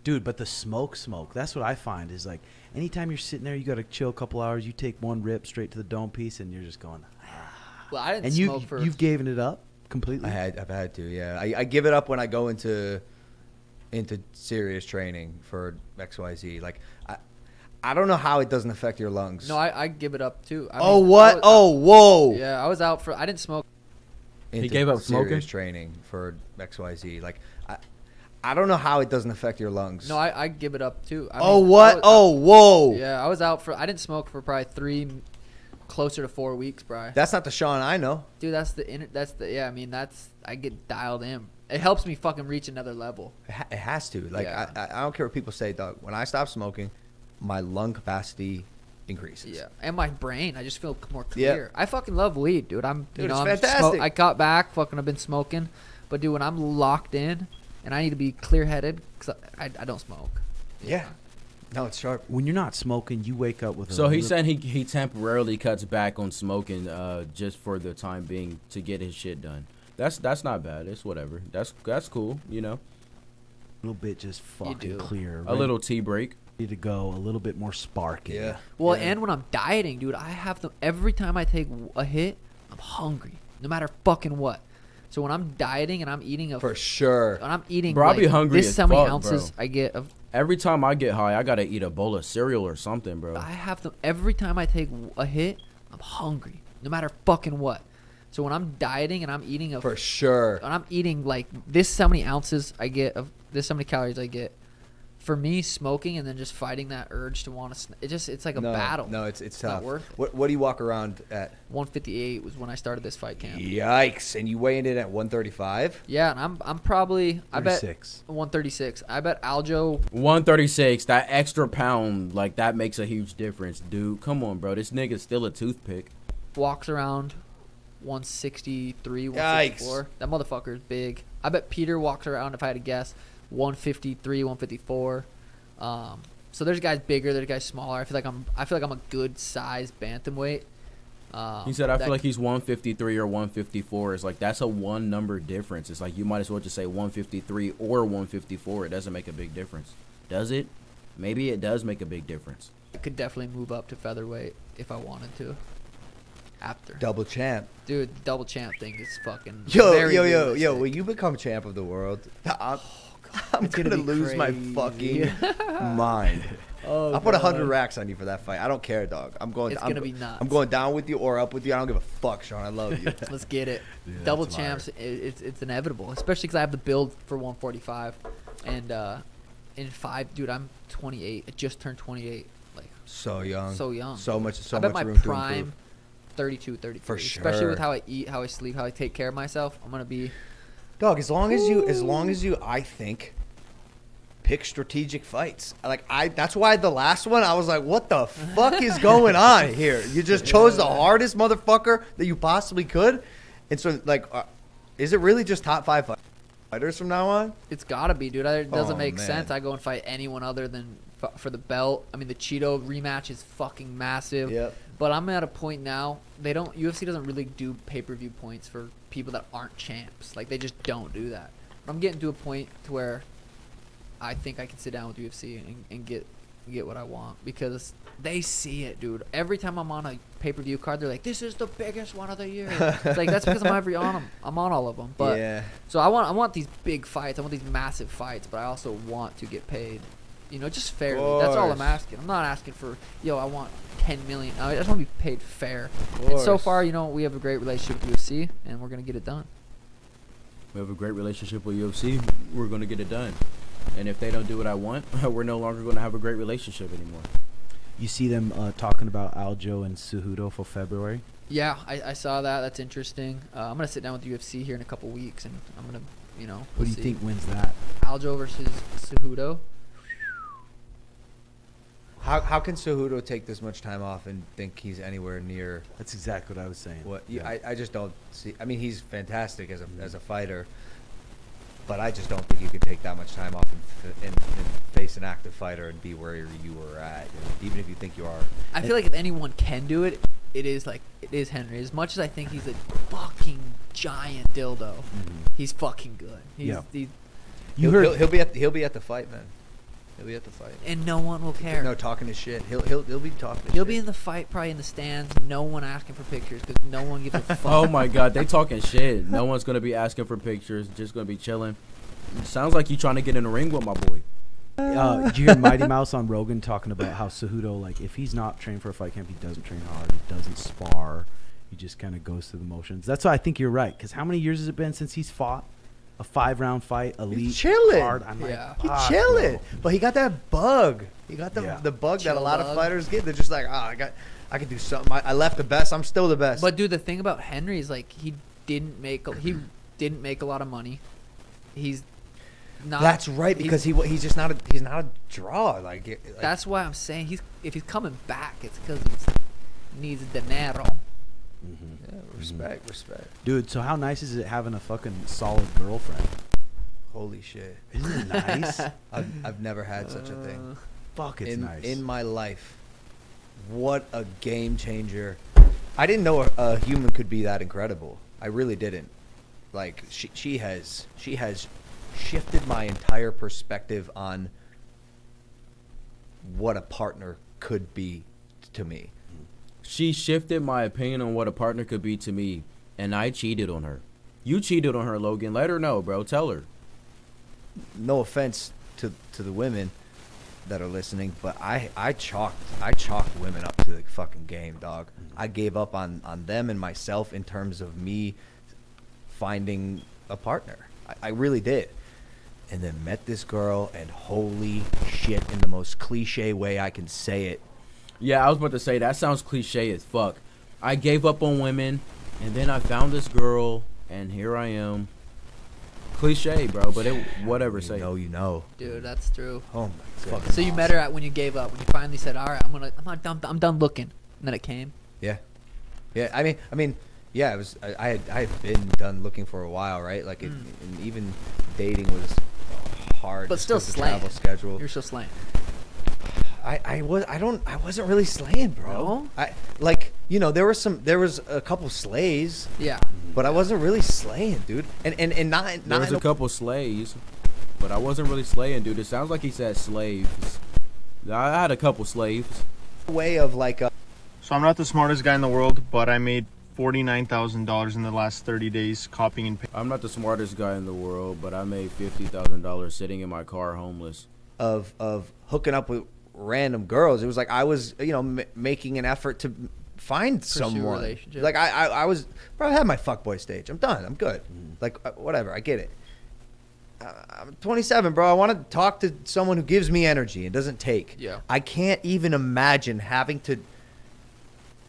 Dude, but the smoke smoke, that's what I find is like anytime you're sitting there, you got to chill a couple hours. You take one rip straight to the dome piece and you're just going, ah. Well, I didn't and smoke you, for... you've given it up completely? I had, I've had to, yeah. I, I give it up when I go into into serious training for X Y Z. Like, I, I don't know how it doesn't affect your lungs. No, I, I give it up too. I oh, mean, what? I was, oh, whoa. Yeah, I was out for, I didn't smoke. he gave up smoking. Training for X Y Z. Like, I, I don't know how it doesn't affect your lungs. No, I, I give it up too. I oh mean, what? I was, oh whoa. Yeah, I was out for. I didn't smoke for probably three, closer to four weeks, probably. That's not the Sean I know. Dude, that's the that's the yeah. I mean, that's I get dialed in. It helps me fucking reach another level. It has to. Like, yeah. I, I don't care what people say, dog. When I stop smoking, my lung capacity increases. Yeah, and my brain. I just feel more clear. Yeah. I fucking love weed, dude. I'm, dude, you know, it's I'm fantastic. I got back. Fucking, I've been smoking, but dude, when I'm locked in, and I need to be clear-headed, because I, I, I don't smoke. Yeah. yeah. No, it's sharp. When you're not smoking, you wake up with. So a he's saying he he temporarily cuts back on smoking, uh, just for the time being to get his shit done. That's that's not bad. It's whatever. That's that's cool. You know, a little bit just fucking clear. Right? A little tea break. Need to go a little bit more sparky. Yeah. Well, yeah. and when I'm dieting, dude, I have to every time I take a hit, I'm hungry, no matter fucking what. So when I'm dieting and I'm eating a for sure, and I'm eating, bro, like, I'll be hungry. This how many fuck, ounces bro. I get of. Every time I get high, I gotta eat a bowl of cereal or something, bro. I have to every time I take a hit, I'm hungry, no matter fucking what. So when I'm dieting and I'm eating a for sure, and I'm eating like this how many ounces I get of this how many calories I get. For me, smoking and then just fighting that urge to want to, it just it's like a no, battle. No, it's it's, it's tough. Not worth it. What what do you walk around at? one fifty-eight was when I started this fight camp. Yikes! And you weighed in at one thirty-five. Yeah, and I'm I'm probably I bet one thirty-six. I bet Aljo one thirty-six. That extra pound, like that makes a huge difference, dude. Come on, bro. This nigga's still a toothpick. Walks around one sixty-three, one sixty-four. Yikes. That motherfucker's big. I bet Peter walks around if I had to guess. one fifty-three, one fifty-four. Um, so there's guys bigger, there's guys smaller. I feel like I'm, I feel like I'm a good size bantamweight. Um, he said, "I feel like he's one fifty-three or one fifty-four." It's like that's a one number difference. It's like you might as well just say one fifty-three or one fifty-four. It doesn't make a big difference, does it? Maybe it does make a big difference. I could definitely move up to featherweight if I wanted to. After double champ, dude, the double champ thing is fucking. Yo, very yo, yo, yo! When you become champ of the world, I'm I'm it's gonna, gonna lose crazy. my fucking mind. Oh, I'll put a hundred racks on you for that fight. I don't care, dog. I'm going. It's I'm, gonna be nuts. I'm going down with you or up with you. I don't give a fuck, Sean. I love you. Let's get it. Yeah, double champs. It, it's it's inevitable, especially because I have the build for one forty-five, and uh, in five, dude, I'm twenty-eight. I just turned twenty-eight. Like so young. So young. So much. So I bet much my room prime, to improve. thirty-two, thirty-three. For sure. Especially with how I eat, how I sleep, how I take care of myself. I'm gonna be. Dog, as long as you, as long as you, I think, pick strategic fights. Like I, that's why the last one I was like, "What the fuck is going on here?" You just chose the hardest motherfucker that you possibly could, and so like, uh, is it really just top five fighters from now on? It's gotta be, dude. It doesn't oh, make man. sense. I go and fight anyone other than f for the belt. I mean, the Cheeto rematch is fucking massive. Yep. But I'm at a point now. They don't. U F C doesn't really do pay-per-view points for people that aren't champs. Like, they just don't do that. But I'm getting to a point to where I think I can sit down with U F C and, and get get what I want, because they see it, dude. Every time I'm on a pay-per-view card, they're like, "This is the biggest one of the year." It's like that's because I'm every on them. I'm on all of them. But yeah. So I want I want these big fights. I want these massive fights. But I also want to get paid. You know, just fairly. That's all I'm asking. I'm not asking for, yo, I want ten million dollars. I just want to be paid fair. And so far, you know, we have a great relationship with U F C, and we're going to get it done. We have a great relationship with U F C. We're going to get it done. And if they don't do what I want, we're no longer going to have a great relationship anymore. You see them uh, talking about Aljo and Cejudo for February? Yeah, I, I saw that. That's interesting. Uh, I'm going to sit down with U F C here in a couple weeks, and I'm going to, you know, we'll What do you see. think wins that? Aljo versus Cejudo. How, how can Cejudo take this much time off and think he's anywhere near? That's exactly what I was saying. What yeah. I, I just don't see. I mean, he's fantastic as a, mm-hmm. as a fighter, but I just don't think you could take that much time off and, and, and face an active fighter and be where you were at, even if you think you are. I feel like if anyone can do it, it is like it is Henry. As much as I think he's a fucking giant dildo, mm-hmm. he's fucking good. He's, yeah. he's, you he'll, heard he'll, he'll be at the, he'll be at the fight, man. He'll be at the fight. And no one will care. No talking his shit. He'll he'll he'll be talking his shit. He'll be in the fight, probably in the stands. No one asking for pictures because no one gives a fuck. Oh my god, they talking shit. No one's gonna be asking for pictures. Just gonna be chilling. Sounds like you trying to get in the ring with my boy. Uh, did you hear Mighty Mouse on Rogan talking about how Cejudo, like, if he's not trained for a fight camp, he doesn't train hard. He doesn't spar. he just kind of goes through the motions. That's why I think you're right. Because how many years has it been since he's fought a five-round fight, elite chilling. Card? I'm yeah. like, oh, he's chilling. No. But he got that bug. He got the yeah. the bug Chill that a lot bug. of fighters get. They're just like, oh, I got, I can do something. I, I left the best. I'm still the best. But dude, the thing about Henry is like he didn't make he didn't make a lot of money. He's not. That's right, because he's, he he's just not a, he's not a draw. Like, like that's why I'm saying he's if he's coming back, it's because he needs dinero. Mm-hmm. Yeah, respect, mm-hmm. respect. Dude, so how nice is it having a fucking solid girlfriend? Holy shit. Isn't it nice? I've, I've never had such a thing. Uh, fuck, it's in, nice. In my life. What a game changer. I didn't know a, a human could be that incredible. I really didn't. Like, she, she has, she has shifted my entire perspective on what a partner could be to me. She shifted my opinion on what a partner could be to me, and I cheated on her. You cheated on her, Logan. Let her know, bro. Tell her. No offense to to the women that are listening, but I I chalked I chalked women up to the fucking game, dog. I gave up on on them and myself in terms of me finding a partner. I, I really did. And then met this girl, and holy shit, in the most cliche way I can say it. Yeah, I was about to say, that sounds cliche as fuck. I gave up on women, and then I found this girl, and here I am. Cliche, bro, but it whatever. You say. No, you know. Dude, that's true. Oh my god. So awesome. You met her at when you gave up, when you finally said, "All right, I'm gonna, I'm not done, I'm done looking," and then it came. Yeah, yeah. I mean, I mean, yeah. It was. I, I had, I had been done looking for a while, right? Like, it, mm. and even dating was hard. But still slaying. Travel schedule. You're still slaying. I, I was I don't I wasn't really slaying, bro. No? I like you know there was some there was a couple slays. Yeah. But I wasn't really slaying, dude. And and and not, not there was a couple slays, but I wasn't really slaying, dude. It sounds like he said slaves. I had a couple slaves. Way of like a so I'm not the smartest guy in the world, but I made forty-nine thousand dollars in the last thirty days copying and pasting. I'm not the smartest guy in the world, but I made fifty thousand dollars sitting in my car homeless. Of of hooking up with random girls. It was like I was, you know, m making an effort to find Pursue someone. Like I, I, I was, bro, I had my fuckboy stage. I'm done. I'm good. Mm-hmm. Like whatever. I get it. Uh, I'm twenty-seven, bro. I want to talk to someone who gives me energy and doesn't take. Yeah. I can't even imagine having to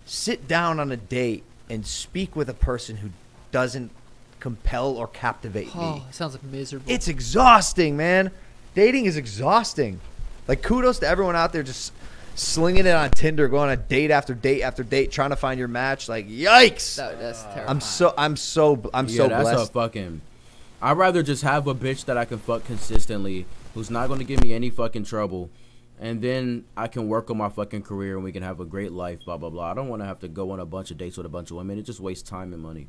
sit down on a date and speak with a person who doesn't compel or captivate oh, me. It sounds like miserable. It's exhausting, man. Dating is exhausting. Like, kudos to everyone out there just slinging it on Tinder, going on date after date after date, trying to find your match. Like, yikes! That, that's terrifying. I'm so, I'm so, I'm yeah, so that's blessed. A fucking. I'd rather just have a bitch that I can fuck consistently, who's not going to give me any fucking trouble, and then I can work on my fucking career and we can have a great life. Blah blah blah. I don't want to have to go on a bunch of dates with a bunch of women. It just wastes time and money.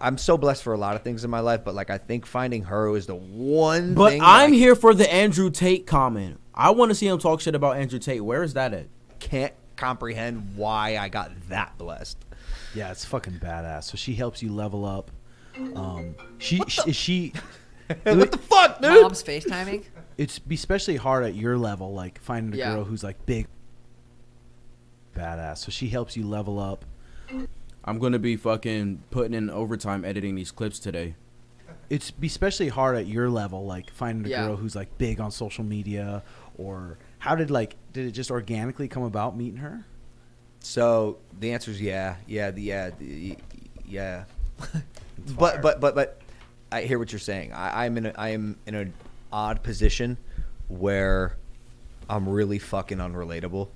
I'm so blessed for a lot of things in my life, but like I think finding her is the one. But thing I'm here for the Andrew Tate comment. I want to see him talk shit about Andrew Tate. Where is that at? Can't comprehend why I got that blessed. Yeah, it's fucking badass. So she helps you level up. Um, she what the, she. What the fuck, dude? Mom's FaceTiming. It's especially hard at your level, like finding a yeah. girl who's like big, badass. So she helps you level up. I'm gonna be fucking putting in overtime editing these clips today. It's especially hard at your level, like finding a yeah. girl who's like big on social media, or how did like did it just organically come about meeting her? So the answer is yeah, yeah, the yeah, the, yeah. but but but but I hear what you're saying. I, I'm in a, I am in an odd position where I'm really fucking unrelatable.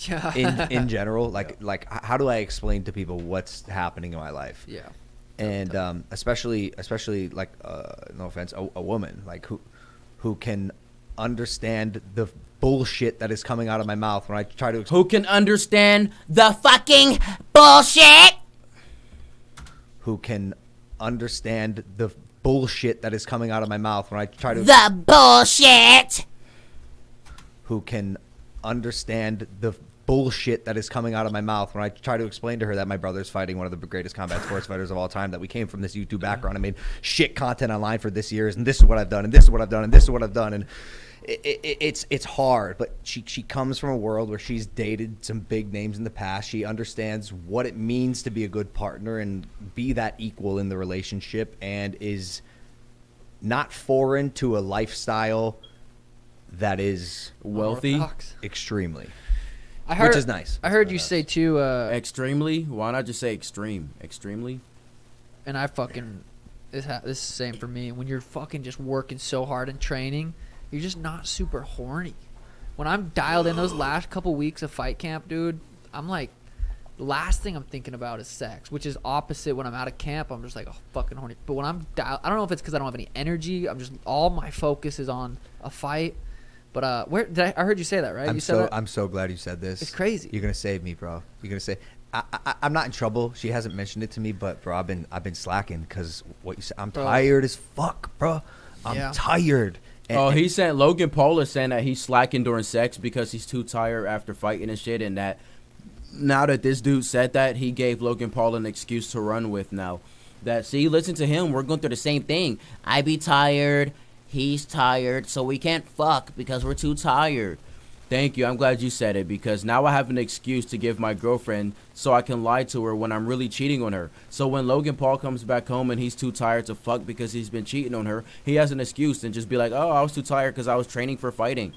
Yeah. in in general, like yeah. like how do I explain to people what's happening in my life? Yeah, and um, especially especially like uh, no offense, a, a woman like who who can understand the bullshit that is coming out of my mouth when I try to explain. Who can understand the fucking bullshit? Who can understand the bullshit that is coming out of my mouth when I try to the bullshit? Who can understand the bullshit that is coming out of my mouth when I try to explain to her that my brother's fighting one of the greatest combat sports fighters of all time, that we came from this YouTube background and made shit content online for this year's, and this is what I've done, and this is what I've done, and this is what I've done, and it, it, it's it's hard. But she, she comes from a world where she's dated some big names in the past. She understands what it means to be a good partner and be that equal in the relationship, and is not foreign to a lifestyle that is wealthy, extremely. I heard, which is nice. I heard you say too. Uh, extremely. Why not just say extreme? Extremely. And I fucking this this is the same for me. When you're fucking just working so hard and training, you're just not super horny. When I'm dialed in, those last couple weeks of fight camp, dude, I'm like, the last thing I'm thinking about is sex, which is opposite when I'm out of camp. I'm just like, oh, fucking horny. But when I'm dialed, I don't know if it's because I don't have any energy. I'm just all my focus is on a fight. But uh, where did I, I heard you say that, right? I'm you said so, that? I'm so glad you said this. It's crazy. You're gonna save me, bro. You're gonna say I, I, I'm not in trouble. She hasn't mentioned it to me, but bro, I've been I've been slacking because what you said. I'm bro. tired as fuck, bro. I'm yeah. tired. And, oh, he's saying Logan Paul is saying that he's slacking during sex because he's too tired after fighting and shit, and that now that this dude said that, he gave Logan Paul an excuse to run with now. That see, listen to him. We're going through the same thing. I be tired. He's tired, so we can't fuck because we're too tired. Thank you. I'm glad you said it, because now I have an excuse to give my girlfriend so I can lie to her when I'm really cheating on her. So when Logan Paul comes back home and he's too tired to fuck because he's been cheating on her, he has an excuse and just be like, oh, I was too tired because I was training for fighting.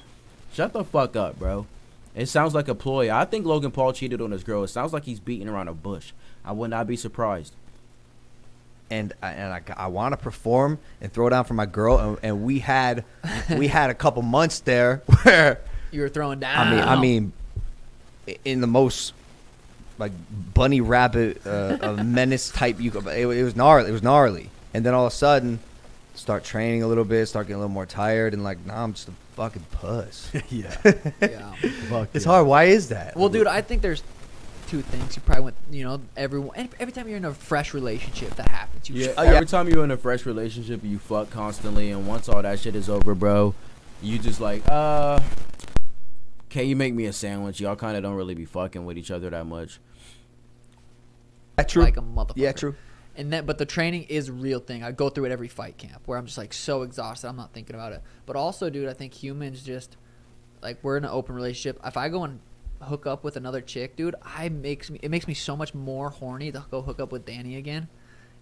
Shut the fuck up, bro. It sounds like a ploy. I think Logan Paul cheated on his girl. It sounds like he's beating around a bush. I would not be surprised. And I, and I, I want to perform and throw down for my girl, and, and we had we had a couple months there where you were throwing down. I mean, I mean, in the most like bunny rabbit uh, menace type, you it, it was gnarly. It was gnarly, and then all of a sudden, start training a little bit, start getting a little more tired, and like, nah, I'm just a fucking puss. yeah, yeah. Fuck it's yeah. hard. Why is that? Well, dude, I think there's two things. You probably went, you know, everyone, every time you're in a fresh relationship, that happens. You yeah, every time you're in a fresh relationship, you fuck constantly, and once all that shit is over, bro, you just like, uh, can you make me a sandwich? Y'all kind of don't really be fucking with each other that much. That's true. Like a motherfucker. Yeah, true. And that, but the training is a real thing. I go through it every fight camp where I'm just like so exhausted, I'm not thinking about it. But also, dude, I think humans just, like, we're in an open relationship. If I go and hook up with another chick, dude, I makes me it makes me so much more horny to go hook up with Danny again.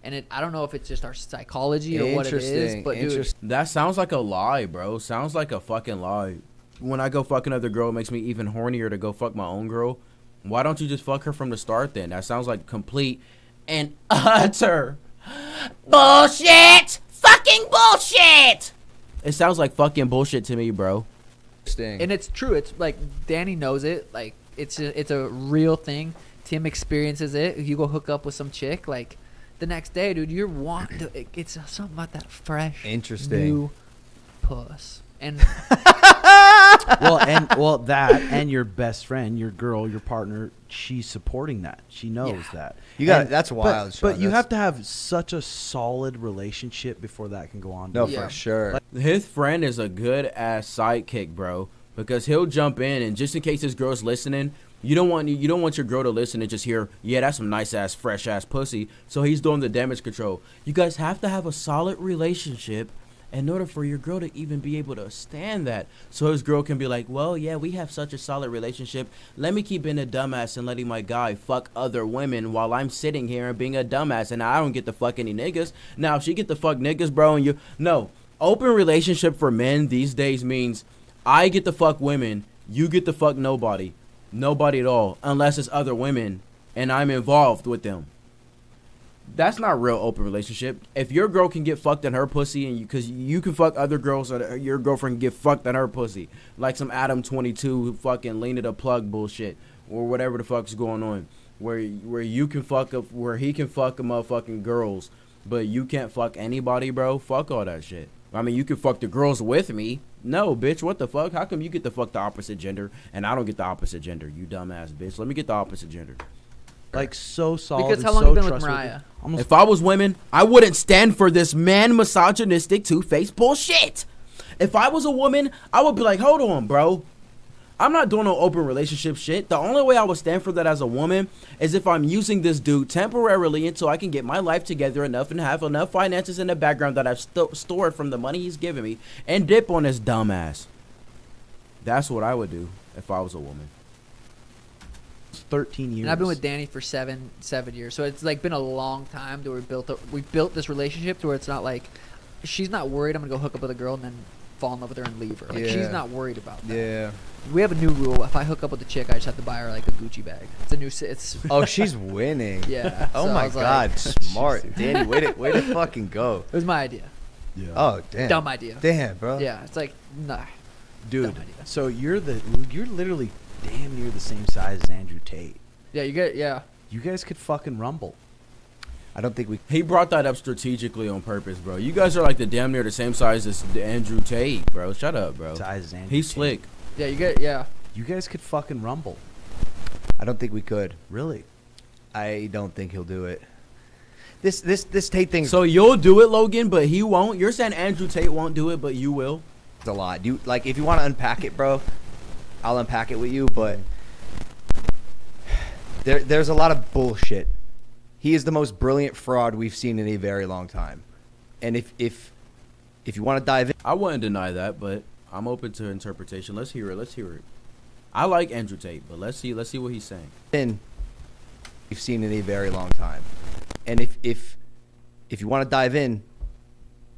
And it I don't know if it's just our psychology or what it is, but dude, that sounds like a lie, bro. Sounds like a fucking lie. When I go fuck another girl, it makes me even hornier to go fuck my own girl. Why don't you just fuck her from the start then? That sounds like complete and utter bullshit. Fucking bullshit. It sounds like fucking bullshit to me, bro. And it's true. It's like Danny knows it. Like it's a, it's a real thing. Tim experiences it. You go hook up with some chick, like the next day, dude, you're wanting to, it, it's something about that fresh, interesting new puss. And well, and well that, and your best friend, your girl, your partner, she's supporting that. She knows yeah. that. You got that's wild. But, Sean, but that's, you have to have such a solid relationship before that can go on. No, yeah. for sure. Like, his friend is a good ass sidekick, bro, because he'll jump in, and just in case his girl's listening, you don't want you don't want your girl to listen and just hear, yeah, that's some nice ass, fresh ass pussy. So he's doing the damage control. You guys have to have a solid relationship in order for your girl to even be able to stand that. So his girl can be like, well, yeah, we have such a solid relationship. Let me keep being a dumbass and letting my guy fuck other women while I'm sitting here and being a dumbass, and I don't get to fuck any niggas. Now, if she get to fuck niggas, bro, and you... No. Open relationship for men these days means I get to fuck women. You get to fuck nobody. Nobody at all. Unless it's other women and I'm involved with them. That's not real open relationship. If your girl can get fucked in her pussy, and you, because you can fuck other girls, or your girlfriend can get fucked in her pussy, like some Adam twenty-two fucking lean to the plug bullshit, or whatever the fuck's going on, where where you can fuck up, where he can fuck a motherfucking girls, but you can't fuck anybody, bro. Fuck all that shit. I mean, you can fuck the girls with me. No, bitch, what the fuck? How come you get to fuck the opposite gender and I don't get the opposite gender? You dumbass bitch. Let me get the opposite gender. Like, so solid. Because how long so have you been with Mariah? If I was women, I wouldn't stand for this man misogynistic two-faced bullshit. If I was a woman, I would be like, hold on, bro. I'm not doing no open relationship shit. The only way I would stand for that as a woman is if I'm using this dude temporarily until I can get my life together enough and have enough finances in the background that I've st stored from the money he's giving me and dip on his dumb ass. That's what I would do if I was a woman. thirteen years. And I've been with Danny for seven, seven years. So it's like been a long time that we built up. We built this relationship to where it's not like she's not worried I'm gonna go hook up with a girl and then fall in love with her and leave her. Like yeah. she's not worried about that. Yeah. We have a new rule. If I hook up with a chick, I just have to buy her like a Gucci bag. It's a new. It's oh, she's winning. Yeah. Oh so my god, like, smart Danny. Way to way to fucking go. It was my idea. Yeah. Oh damn. Dumb idea. Damn, bro. Yeah. It's like nah. Dude. So you're the you're literally. Damn near the same size as Andrew Tate. Yeah, you get yeah. You guys could fucking rumble. I don't think we. He brought that up strategically on purpose, bro. You guys are like the damn near the same size as Andrew Tate, bro. Shut up, bro. Size as Andrew Tate. He's slick. Yeah, you get yeah. You guys could fucking rumble. I don't think we could. Really? I don't think he'll do it. This this this Tate thing. So you'll do it, Logan, but he won't. You're saying Andrew Tate won't do it, but you will. It's a lot. You like if you want to unpack it, bro. I'll unpack it with you, but there, there's a lot of bullshit. He is the most brilliant fraud we've seen in a very long time. And if if if you want to dive in, I wouldn't deny that, but I'm open to interpretation. Let's hear it. Let's hear it. I like Andrew Tate, but let's see let's see what he's saying. And we've seen in a very long time. And if if if you want to dive in,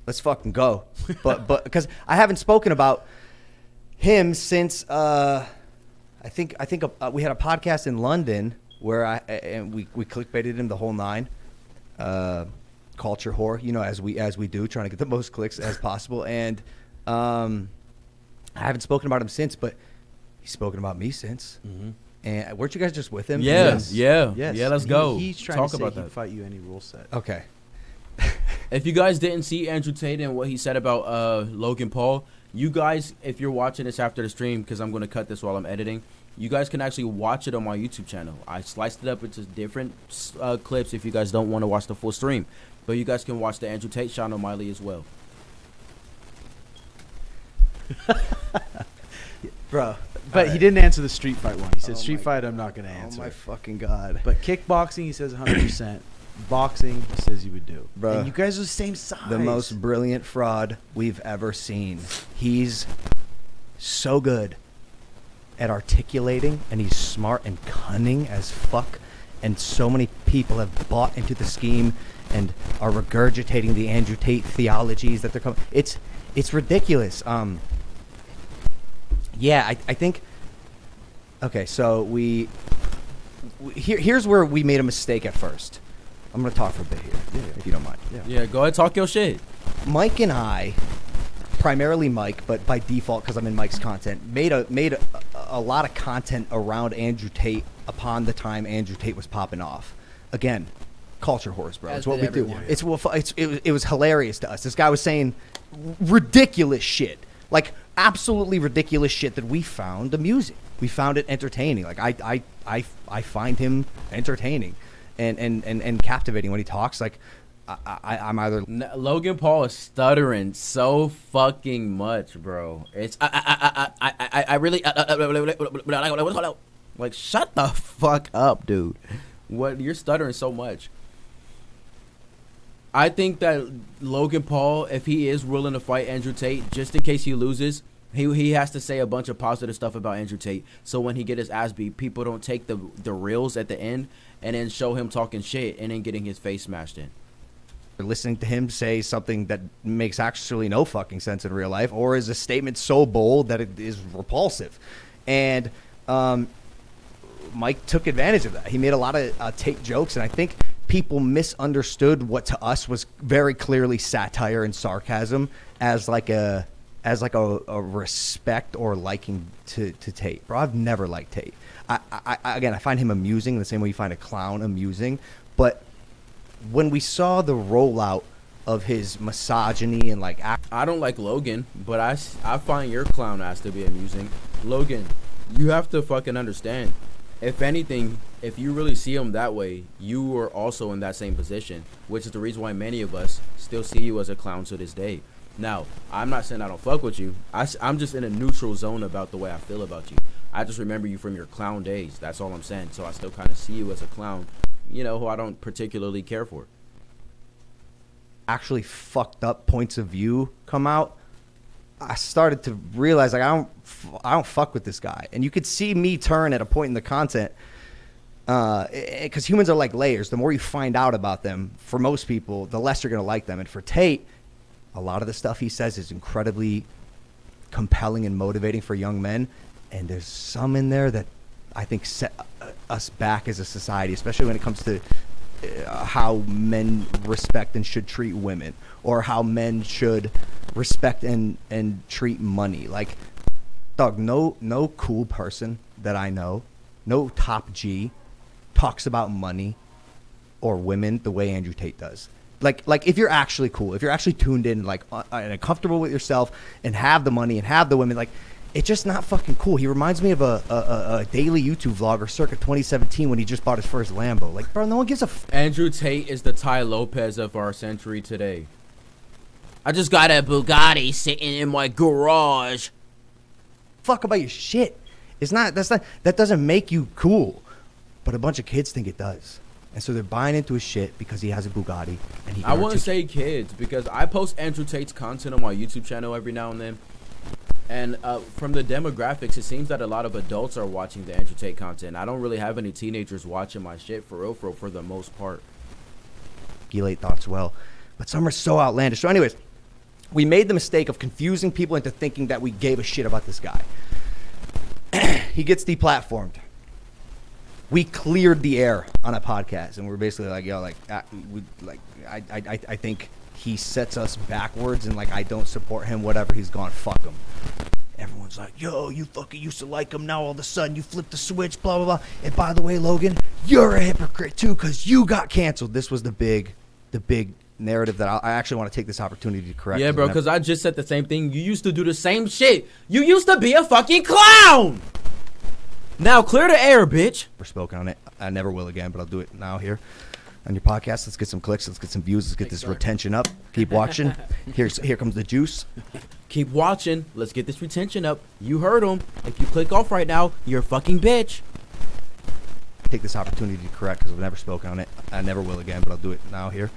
let's fucking go. But but because I haven't spoken about him since uh, I think I think uh, we had a podcast in London where I and we we clickbaited him the whole nine, uh, culture whore, you know, as we as we do, trying to get the most clicks as possible. And um, I haven't spoken about him since, but he's spoken about me since. Mm-hmm. And weren't you guys just with him? Yeah, yes. yeah, yes. yeah. Let's he, go. He's trying Talk to say about he'd that. Fight you any rule set. Okay. If you guys didn't see Andrew Tate and what he said about uh, Logan Paul. You guys, if you're watching this after the stream, because I'm going to cut this while I'm editing, you guys can actually watch it on my YouTube channel. I sliced it up into different uh, clips if you guys don't want to watch the full stream. But you guys can watch the Andrew Tate, Sean O'Malley as well. Bro. But right. he didn't answer the street fight one. He said, oh street fight, god. I'm not going to answer. Oh, my fucking God. But kickboxing, he says one hundred percent. Boxing he says you would do, bro. And you guys are the same size. The most brilliant fraud we've ever seen. He's so good at articulating, and he's smart and cunning as fuck. And so many people have bought into the scheme and are regurgitating the Andrew Tate theologies that they're coming. It's it's ridiculous. Um. Yeah, I I think. Okay, so we, we here here's where we made a mistake at first. I'm going to talk for a bit here, yeah, yeah. if you don't mind. Yeah. yeah, go ahead, talk your shit. Mike and I, primarily Mike, but by default because I'm in Mike's content, made a made a, a lot of content around Andrew Tate upon the time Andrew Tate was popping off. Again, culture whores, bro. As it's what we everyone. do. Yeah. It's, it's it, was, it was hilarious to us. This guy was saying ridiculous shit, like absolutely ridiculous shit that we found amusing. We found it entertaining. Like I, I, I, I find him entertaining. And, and, and, and captivating when he talks. Like, I, I, I'm either... No, Logan Paul is stuttering so fucking much, bro. It's... I, I, I, I, I, I really... Like, shut the fuck up, dude. What? You're stuttering so much. I think that Logan Paul, if he is willing to fight Andrew Tate, just in case he loses... He, he has to say a bunch of positive stuff about Andrew Tate, so when he get his ass beat, people don't take the the reels at the end and then show him talking shit and then getting his face smashed in. Listening to him say something that makes actually no fucking sense in real life, or is a statement so bold that it is repulsive. And um, Mike took advantage of that. He made a lot of uh, Tate jokes, and I think people misunderstood what to us was very clearly satire and sarcasm as like a... as like a, a respect or liking to, to Tate. Bro, I've never liked Tate. I, I, I, again, I find him amusing the same way you find a clown amusing. But when we saw the rollout of his misogyny and like... I don't like Logan, but I, I find your clown ass to be amusing. Logan, you have to fucking understand. If anything, if you really see him that way, you are also in that same position, which is the reason why many of us still see you as a clown to this day. Now, I'm not saying I don't fuck with you. I, I'm just in a neutral zone about the way I feel about you. I just remember you from your clown days. That's all I'm saying. So I still kind of see you as a clown, you know, who I don't particularly care for. Actually fucked up points of view come out, I started to realize, like, I don't I don't fuck with this guy. And you could see me turn at a point in the content, uh, because humans are like layers. The more you find out about them, for most people, the less you're going to like them. And for Tate, a lot of the stuff he says is incredibly compelling and motivating for young men. And there's some in there that I think set us back as a society, especially when it comes to Uh, how men respect and should treat women, or how men should respect and and treat money. Like, dog, no no cool person that I know, no top G, talks about money or women the way Andrew Tate does. Like, like if you're actually cool, if you're actually tuned in, like, uh, and comfortable with yourself, and have the money and have the women, like, it's just not fucking cool. He reminds me of a, a, a daily YouTube vlogger circa twenty seventeen when he just bought his first Lambo. Like, bro, no one gives a f- Andrew Tate is the Ty Lopez of our century today. I just got a Bugatti sitting in my garage. Fuck about your shit. It's not, that's not, that doesn't make you cool. But a bunch of kids think it does. And so they're buying into his shit because he has a Bugatti. And he I wouldn't say kids, because I post Andrew Tate's content on my YouTube channel every now and then. And uh, from the demographics, it seems that a lot of adults are watching the Andrew Tate content. I don't really have any teenagers watching my shit for real, for real, for the most part. Gilate thoughts well, but some are so outlandish. So anyways, we made the mistake of confusing people into thinking that we gave a shit about this guy. He gets deplatformed. We cleared the air on a podcast, and we're basically like, yo, like, I, we, like, I, I, I think... he sets us backwards, and like, I don't support him, whatever, he's gone, fuck him. Everyone's like, yo, you fucking used to like him, now all of a sudden you flip the switch, blah, blah, blah. And by the way, Logan, you're a hypocrite too, because you got canceled. This was the big, the big narrative that I, I actually want to take this opportunity to correct. Yeah, bro, because I just said the same thing. You used to do the same shit. You used to be a fucking clown. Now clear the air, bitch. We're spoken on it. I never will again, but I'll do it now here on your podcast. Let's get some clicks, let's get some views, let's get Thanks, this sir. retention up. Keep watching. Here's, here comes the juice. Keep watching, let's get this retention up. You heard him. If you click off right now, you're a fucking bitch. Take this opportunity to correct, because I've never spoken on it. I never will again, but I'll do it now here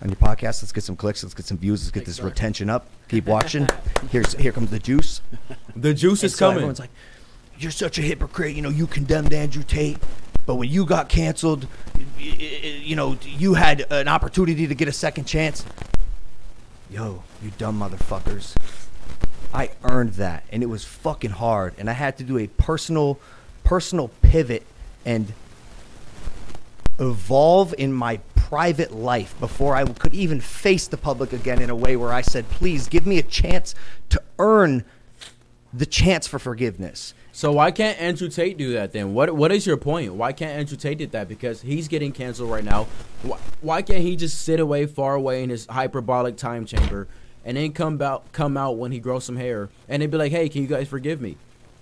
on your podcast. Let's get some clicks, let's get some views, let's get Thanks, this sir. retention up. Keep watching. Here's, here comes the juice. The juice and is so coming. Everyone's like, you're such a hypocrite, you know, you condemned Andrew Tate, but when you got canceled, you know, you had an opportunity to get a second chance. Yo, you dumb motherfuckers. I earned that, and it was fucking hard, and I had to do a personal, personal pivot and evolve in my private life before I could even face the public again in a way where I said, please give me a chance to earn the chance for forgiveness. So why can't Andrew Tate do that then? What What is your point? Why can't Andrew Tate do that? Because he's getting canceled right now. Why, why can't he just sit away far away in his hyperbolic time chamber and then come out, come out when he grows some hair and they'd be like, hey, can you guys forgive me?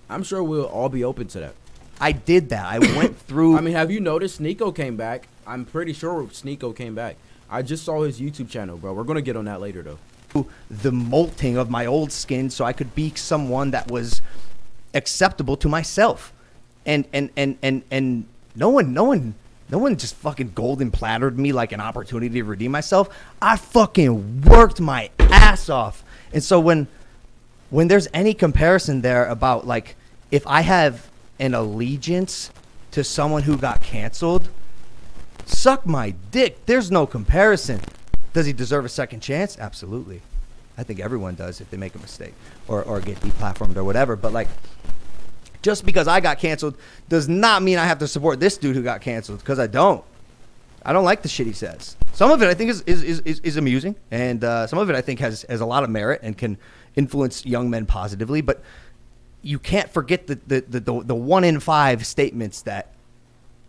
I'm sure we'll all be open to that. I did that. I went through. I mean, have you noticed Sneeko came back? I'm pretty sure Sneeko came back. I just saw his YouTube channel, bro. We're going to get on that later, though. The molting of my old skin so I could be someone that was acceptable to myself, and and and and and no one no one no one just fucking golden plattered me like an opportunity to redeem myself. I fucking worked my ass off. And so when when there's any comparison there about, like, if I have an allegiance to someone who got canceled, suck my dick, there's no comparison. Does he deserve a second chance? Absolutely. I think everyone does if they make a mistake or, or get deplatformed or whatever. But, like, just because I got canceled does not mean I have to support this dude who got canceled, because I don't. I don't like the shit he says. Some of it I think is, is, is, is amusing, and uh, some of it I think has, has a lot of merit and can influence young men positively. But you can't forget the, the, the, the, the one in five statements that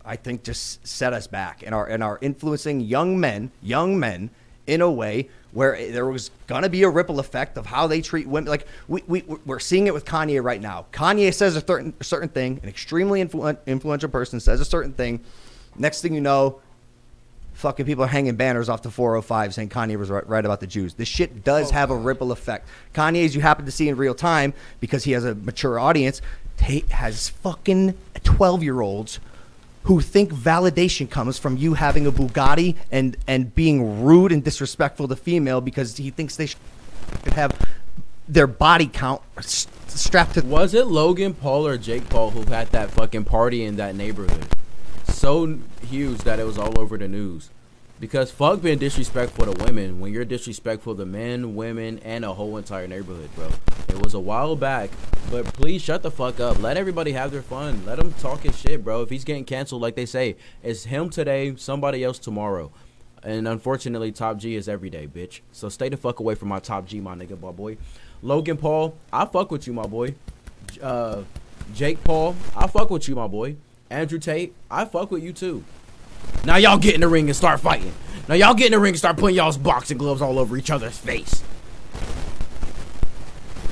I think just set us back and are, and are influencing young men, young men, in a way where there was going to be a ripple effect of how they treat women. Like, we, we, we're seeing it with Kanye right now. Kanye says a certain, a certain thing, an extremely influ- influential person says a certain thing. Next thing you know, fucking people are hanging banners off the four oh five saying Kanye was right, right about the Jews. This shit does oh, have a ripple effect. Kanye's you happen to see in real time because he has a mature audience Tate has fucking twelve-year-olds who think validation comes from you having a Bugatti and, and being rude and disrespectful to female because he thinks they should have their body count strapped to. Was it Logan Paul or Jake Paul who had that fucking party in that neighborhood? So huge that it was all over the news. Because fuck being disrespectful to women when you're disrespectful to men, women, and a whole entire neighborhood, bro. It was a while back, but please shut the fuck up. Let everybody have their fun. Let him talk his shit, bro. If he's getting canceled, like they say, it's him today, somebody else tomorrow. And unfortunately, Top G is every day, bitch. So stay the fuck away from my Top G, my nigga, my boy. Logan Paul, I fuck with you, my boy. Uh, Jake Paul, I fuck with you, my boy. Andrew Tate, I fuck with you, too. Now y'all get in the ring and start fighting. Now y'all get in the ring and start putting y'all's boxing gloves all over each other's face.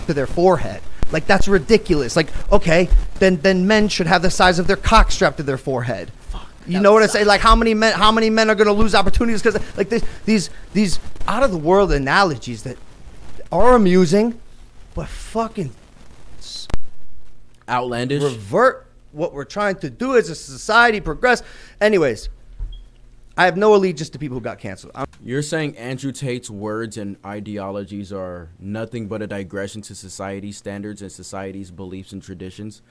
To their forehead. Like, that's ridiculous. Like, okay, then then men should have the size of their cock strapped to their forehead. Fuck, you know what I say? Like, how many men how many men are gonna lose opportunities because like this, these these out of the world analogies that are amusing, but fucking outlandish. Revert what we're trying to do as a society progress. Anyways. I have no allegiance to people who got canceled. I'm You're saying Andrew Tate's words and ideologies are nothing but a digression to society's standards and society's beliefs and traditions?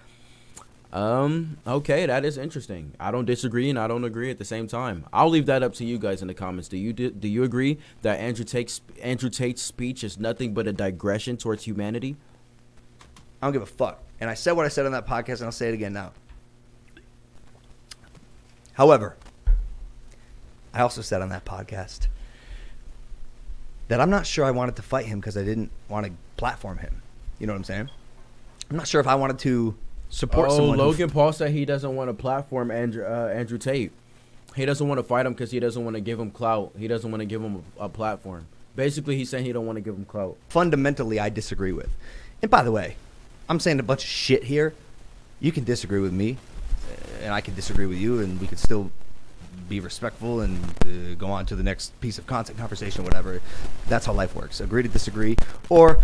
Um, okay, that is interesting. I don't disagree and I don't agree at the same time. I'll leave that up to you guys in the comments. Do you do, do you agree that Andrew Tate's Andrew Tate's speech is nothing but a digression towards humanity? I don't give a fuck. And I said what I said on that podcast and I'll say it again now. However, I also said on that podcast that I'm not sure I wanted to fight him because I didn't want to platform him. You know what I'm saying? I'm not sure if I wanted to support oh, someone. Oh, Logan Paul said he doesn't want to platform Andrew, uh, Andrew Tate. He doesn't want to fight him because he doesn't want to give him clout. He doesn't want to give him a, a platform. Basically, he's saying he don't want to give him clout. Fundamentally, I disagree with. And by the way, I'm saying a bunch of shit here. You can disagree with me, and I can disagree with you, and we could still be respectful and uh, go on to the next piece of content, conversation, whatever. That's how life works. Agree to disagree or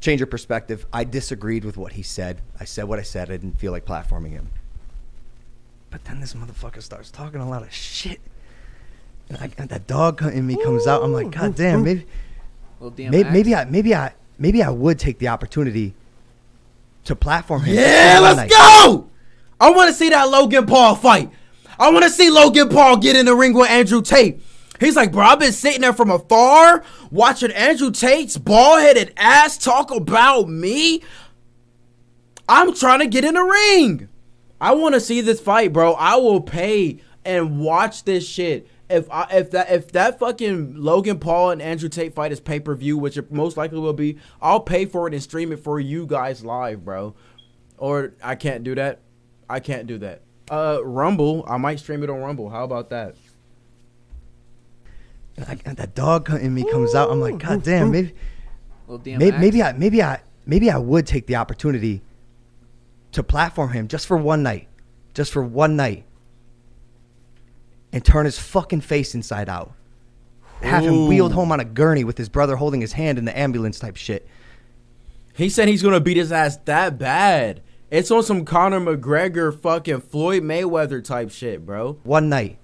change your perspective. I disagreed with what he said. I said what I said. I didn't feel like platforming him. But then this motherfucker starts talking a lot of shit. And I, and that dog in me comes Ooh. out. I'm like, God damn, maybe, well, damn maybe, maybe I, maybe I, maybe I would take the opportunity to platform him. Yeah, let's night. go. I want to see that Logan Paul fight. I want to see Logan Paul get in the ring with Andrew Tate. He's like, bro, I've been sitting there from afar watching Andrew Tate's bald-headed ass talk about me. I'm trying to get in the ring. I want to see this fight, bro. I will pay and watch this shit. If I, if that if that fucking Logan Paul and Andrew Tate fight is pay-per-view, which it most likely will be, I'll pay for it and stream it for you guys live, bro. Or I can't do that. I can't do that. Uh, Rumble. I might stream it on Rumble. How about that? I, and that dog in me comes Ooh. out. I'm like, God damn, maybe, well, damn maybe, maybe I, maybe I, maybe I would take the opportunity to platform him just for one night, just for one night, and turn his fucking face inside out. Have Ooh. him wheeled home on a gurney with his brother holding his hand in the ambulance type shit. He said he's gonna beat his ass that bad. It's on some Conor McGregor fucking Floyd Mayweather type shit, bro. One night.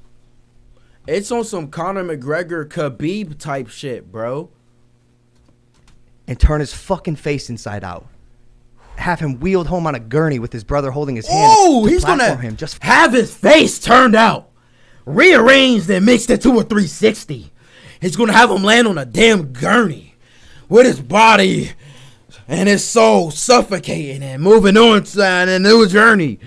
It's on some Conor McGregor Khabib type shit, bro. And turn his fucking face inside out. Have him wheeled home on a gurney with his brother holding his hand. Oh, he's gonna him just have his face turned out. Rearranged and mixed into a three sixty. He's gonna have him land on a damn gurney with his body and his soul suffocating and moving on to a new journey.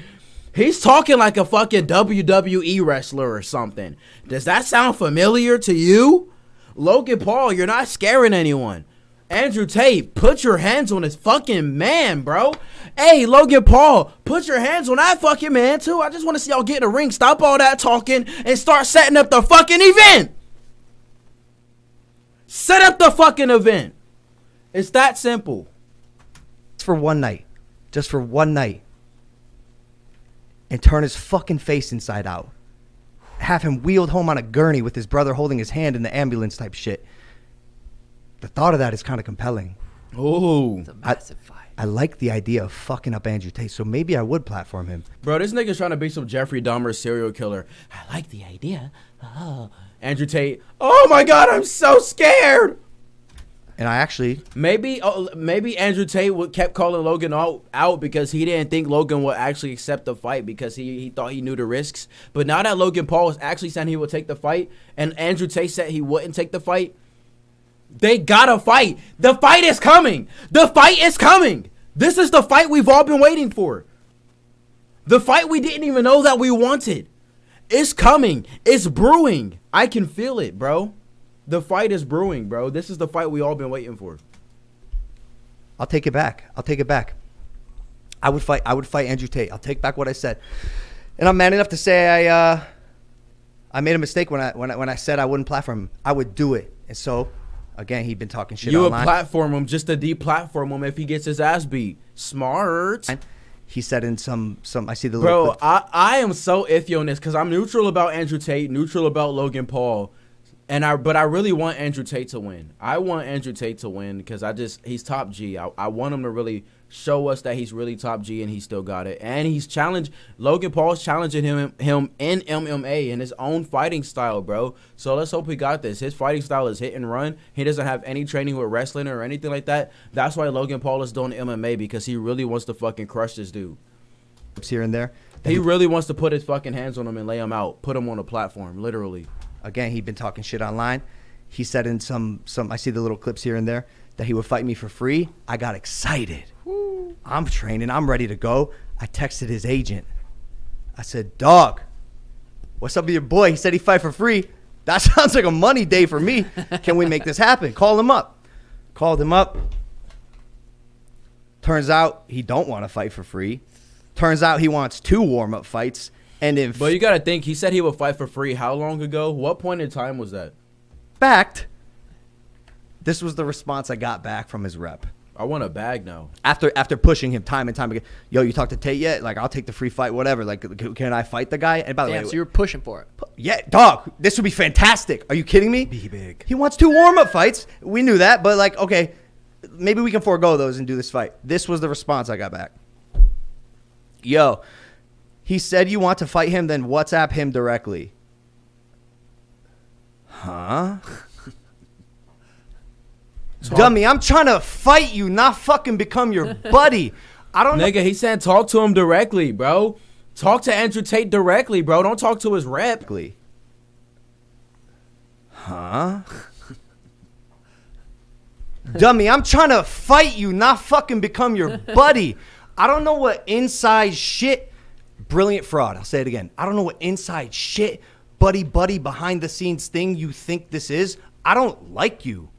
He's talking like a fucking W W E wrestler or something. Does that sound familiar to you? Logan Paul, you're not scaring anyone. Andrew Tate, put your hands on this fucking man, bro. Hey, Logan Paul, put your hands on that fucking man, too. I just want to see y'all get in the ring. Stop all that talking and start setting up the fucking event. Set up the fucking event. It's that simple. For one night, just for one night, and turn his fucking face inside out. Have him wheeled home on a gurney with his brother holding his hand in the ambulance type shit. The thought of that is kind of compelling. Oh, it's a massive I, fight. I like the idea of fucking up Andrew Tate, so maybe I would platform him. Bro, this nigga's trying to be some Jeffrey Dahmer serial killer. I like the idea. Oh. Andrew Tate, oh my God, I'm so scared. And I actually... Maybe oh, maybe Andrew Tate would kept calling Logan out, out because he didn't think Logan would actually accept the fight because he, he thought he knew the risks. But now that Logan Paul is actually saying he will take the fight and Andrew Tate said he wouldn't take the fight, they gotta fight. The fight is coming. The fight is coming. This is the fight we've all been waiting for. The fight we didn't even know that we wanted. It's coming. It's brewing. I can feel it, bro. The fight is brewing, bro. This is the fight we all been waiting for. I'll take it back. I'll take it back. I would fight. I would fight Andrew Tate. I'll take back what I said. And I'm man enough to say I uh, I made a mistake when I, when I when I said I wouldn't platform him. I would do it. And so, again, he'd been talking shit online. You would platform him just to deplatform him if he gets his ass beat. Smart. And he said in some, some I see the little clip. Bro, I, I am so iffy on this because I'm neutral about Andrew Tate, neutral about Logan Paul. And I, but I really want Andrew Tate to win. I want Andrew Tate to win because I just, he's top G. I, I want him to really show us that he's really top G and he still got it. And he's challenged, Logan Paul's challenging him, him in M M A in his own fighting style, bro. So let's hope he got this. His fighting style is hit and run. He doesn't have any training with wrestling or anything like that. That's why Logan Paul is doing M M A because he really wants to fucking crush this dude. Here and there. He really wants to put his fucking hands on him and lay him out. Put him on a platform, literally. Again, he'd been talking shit online. He said in some, some I see the little clips here and there, that he would fight me for free. I got excited. Woo. I'm training. I'm ready to go. I texted his agent. I said, dog, what's up with your boy? He said he'd fight for free. That sounds like a money day for me. Can we make this happen? Call him up. Called him up. Turns out he don't want to fight for free. Turns out he wants two warm-up fights. And if but you got to think, he said he would fight for free how long ago? What point in time was that? Fact. This was the response I got back from his rep. I want a bag now. After after pushing him time and time again. Yo, you talked to Tate yet? Like, I'll take the free fight, whatever. Like, can I fight the guy? And by the Damn, way, so you were pushing for it. Yeah, dog. This would be fantastic. Are you kidding me? Be big. He wants two warm-up fights. We knew that. But, like, okay, maybe we can forego those and do this fight. This was the response I got back. Yo. He said you want to fight him, then WhatsApp him directly. Huh? Dummy, I'm trying to fight you, not fucking become your buddy. I don't know. Nigga, he said talk to him directly, bro. Talk to Andrew Tate directly, bro. Don't talk to his rep. Huh? Dummy, I'm trying to fight you, not fucking become your buddy. I don't know what inside shit... Brilliant fraud. I'll say it again. I don't know what inside shit, buddy, buddy, behind the scenes thing you think this is. I don't like you.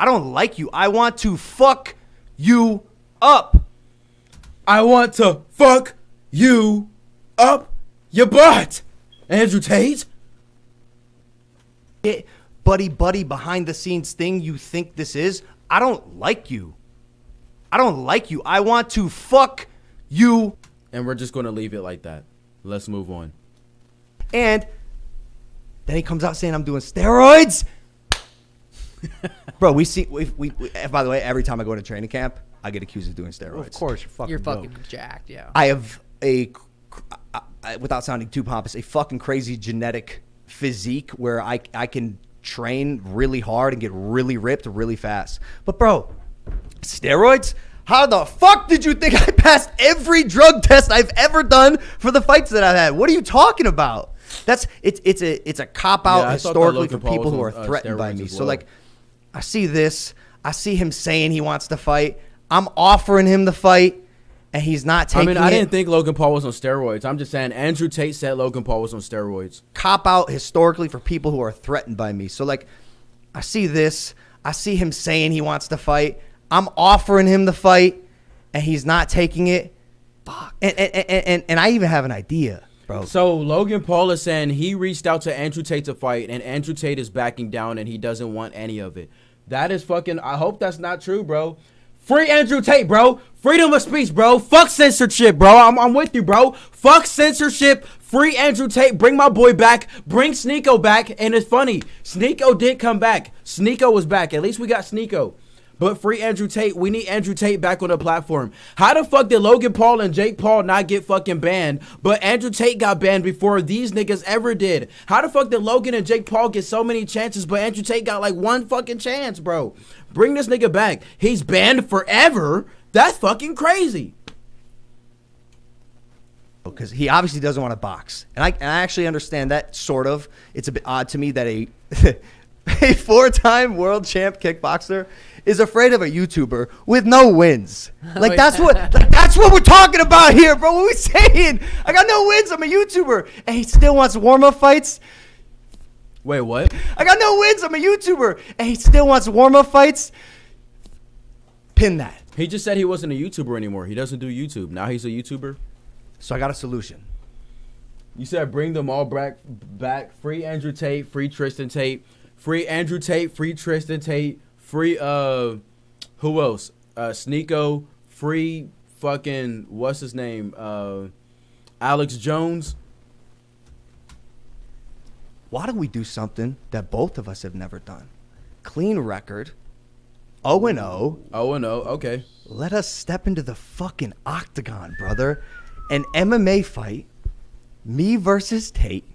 I don't like you. I want to fuck you up. I want to fuck you up your butt, Andrew Tate. It, buddy, buddy, behind the scenes thing you think this is. I don't like you. I don't like you. I want to fuck you. And we're just going to leave it like that. Let's move on. And then he comes out saying, I'm doing steroids. Bro, we see, we, we, we, by the way, every time I go to training camp, I get accused of doing steroids. Well, of course, you're fucking You're fucking broke. jacked, yeah. I have a, without sounding too pompous, a fucking crazy genetic physique where I, I can train really hard and get really ripped really fast. But, bro, steroids? How the fuck did you think I passed every drug test I've ever done for the fights that I've had? What are you talking about? That's it's it's a it's a cop out yeah, historically for people who are uh, threatened by me. Well. So like, I see this, I see him saying he wants to fight. I'm offering him the fight, and he's not taking. I mean, I didn't it. think Logan Paul was on steroids. I'm just saying Andrew Tate said Logan Paul was on steroids. Cop out historically for people who are threatened by me. So like, I see this, I see him saying he wants to fight. I'm offering him the fight, and he's not taking it. Fuck. And, and, and, and, and I even have an idea, bro. So Logan Paul is saying he reached out to Andrew Tate to fight, and Andrew Tate is backing down, and he doesn't want any of it. That is fucking – I hope that's not true, bro. Free Andrew Tate, bro. Freedom of speech, bro. Fuck censorship, bro. I'm, I'm with you, bro. Fuck censorship. Free Andrew Tate. Bring my boy back. Bring Sneeko back, and it's funny. Sneeko did come back. Sneeko was back. At least we got Sneeko. But free Andrew Tate. We need Andrew Tate back on the platform. How the fuck did Logan Paul and Jake Paul not get fucking banned, but Andrew Tate got banned before these niggas ever did? How the fuck did Logan and Jake Paul get so many chances, but Andrew Tate got like one fucking chance, bro? Bring this nigga back. He's banned forever. That's fucking crazy. Because he obviously doesn't want to box. And I, and I actually understand that, sort of. It's a bit odd to me that a, a four-time world champ kickboxer is afraid of a YouTuber with no wins. Like, oh, that's, yeah. what, like that's what we're talking about here, bro. What are we saying? I got no wins. I'm a YouTuber. And he still wants warm-up fights. Wait, what? I got no wins. I'm a YouTuber. And he still wants warm-up fights. Pin that. He just said he wasn't a YouTuber anymore. He doesn't do YouTube. Now he's a YouTuber. So I got a solution. You said bring them all back, back. Free Andrew Tate, free Tristan Tate, free Andrew Tate, free Tristan Tate, free uh, who else? Uh, Sneeko, free fucking what's his name? Uh, Alex Jones. Why don't we do something that both of us have never done? Clean record. oh and oh. oh and oh. Okay. Let us step into the fucking octagon, brother. An M M A fight, me versus Tate.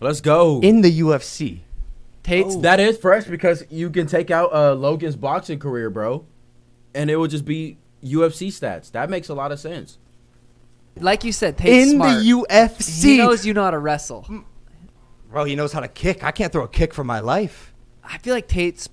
Let's go. In the U F C. Tate's oh. That is fresh because you can take out uh, Logan's boxing career, bro. And it will just be U F C stats. That makes a lot of sense. Like you said, Tate's in smart. In the U F C. He knows you know how to wrestle. Bro, he knows how to kick. I can't throw a kick for my life. I feel like Tate's...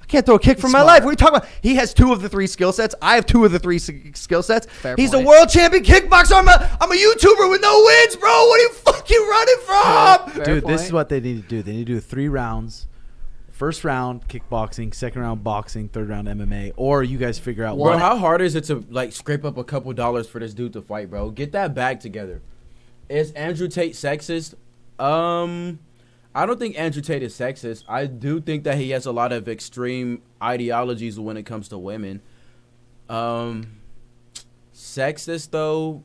I can't throw a kick for my life. What are you talking about? He has two of the three skill sets. I have two of the three skill sets. Fair He's point. a world champion kickboxer. I'm a, I'm a YouTuber with no wins, bro. What are you fucking running from? Fair Dude, point. This is what they need to do. They need to do three rounds. First round, kickboxing. Second round, boxing. Third round, M M A. Or you guys figure out what. Bro, how hard is it to like scrape up a couple dollars for this dude to fight, bro? Get that bag together. Is Andrew Tate sexist? Um... I don't think Andrew Tate is sexist. I do think that he has a lot of extreme ideologies when it comes to women. Um, sexist, though,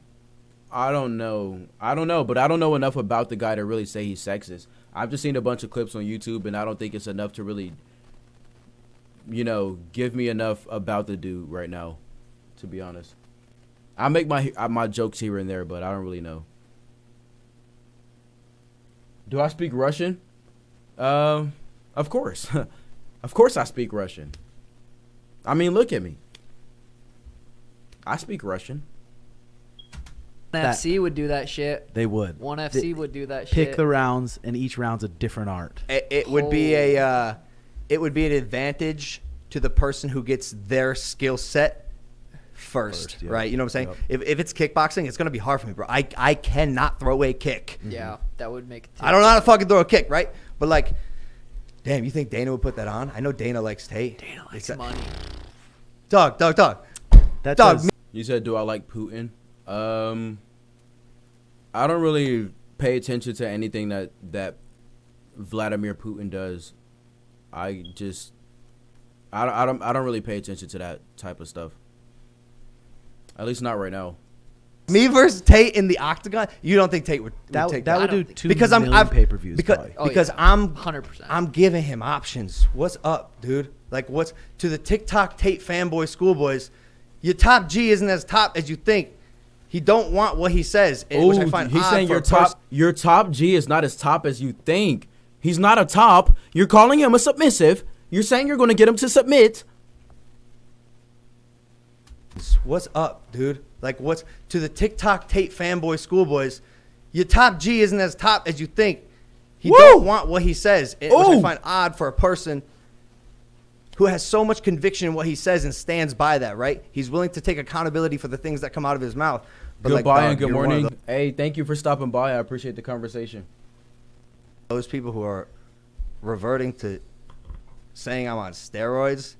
I don't know. I don't know, but I don't know enough about the guy to really say he's sexist. I've just seen a bunch of clips on YouTube, and I don't think it's enough to really, you know, give me enough about the dude right now, to be honest. I make my, my jokes here and there, but I don't really know. Do I speak Russian? Um, uh, of course. Of course I speak Russian. I mean, look at me. I speak Russian. one F C would do that shit. They would. one F C would do that shit. Pick the rounds, and each round's a different art. It, it would be a, uh, it would be an advantage to the person who gets their skill set first, first yeah. right? You know what I'm saying? Yep. If, if it's kickboxing, it's going to be hard for me, bro. I, I cannot throw a kick. Yeah, that would make it I don't know how to fucking throw a kick, right? But, like, damn, you think Dana would put that on? I know Dana likes Tate. Dana likes it's money. Dog, dog, dog. That dog. Does. You said, do I like Putin? Um, I don't really pay attention to anything that, that Vladimir Putin does. I just, I, I, don't, I don't really pay attention to that type of stuff. At least not right now. Me versus Tate in the octagon. You don't think Tate would, would that, take that? That would do two because million I'm, pay-per-views. Because, oh, because yeah. I'm one hundred percent. I'm giving him options. What's up, dude? Like, what's to the TikTok Tate fanboy schoolboys? Your top G isn't as top as you think. He don't want what he says. Ooh, which I find he's odd saying for your top. Your top G is not as top as you think. He's not a top. You're calling him a submissive. You're saying you're going to get him to submit. What's up, dude? Like, what's to the TikTok Tate fanboy schoolboys? Your top G isn't as top as you think. He Woo! Don't want what he says, it, which I find odd for a person who has so much conviction in what he says and stands by that. Right? He's willing to take accountability for the things that come out of his mouth. But Goodbye like, dog, and good morning. Hey, thank you for stopping by. I appreciate the conversation. Those people who are reverting to saying I'm on steroids.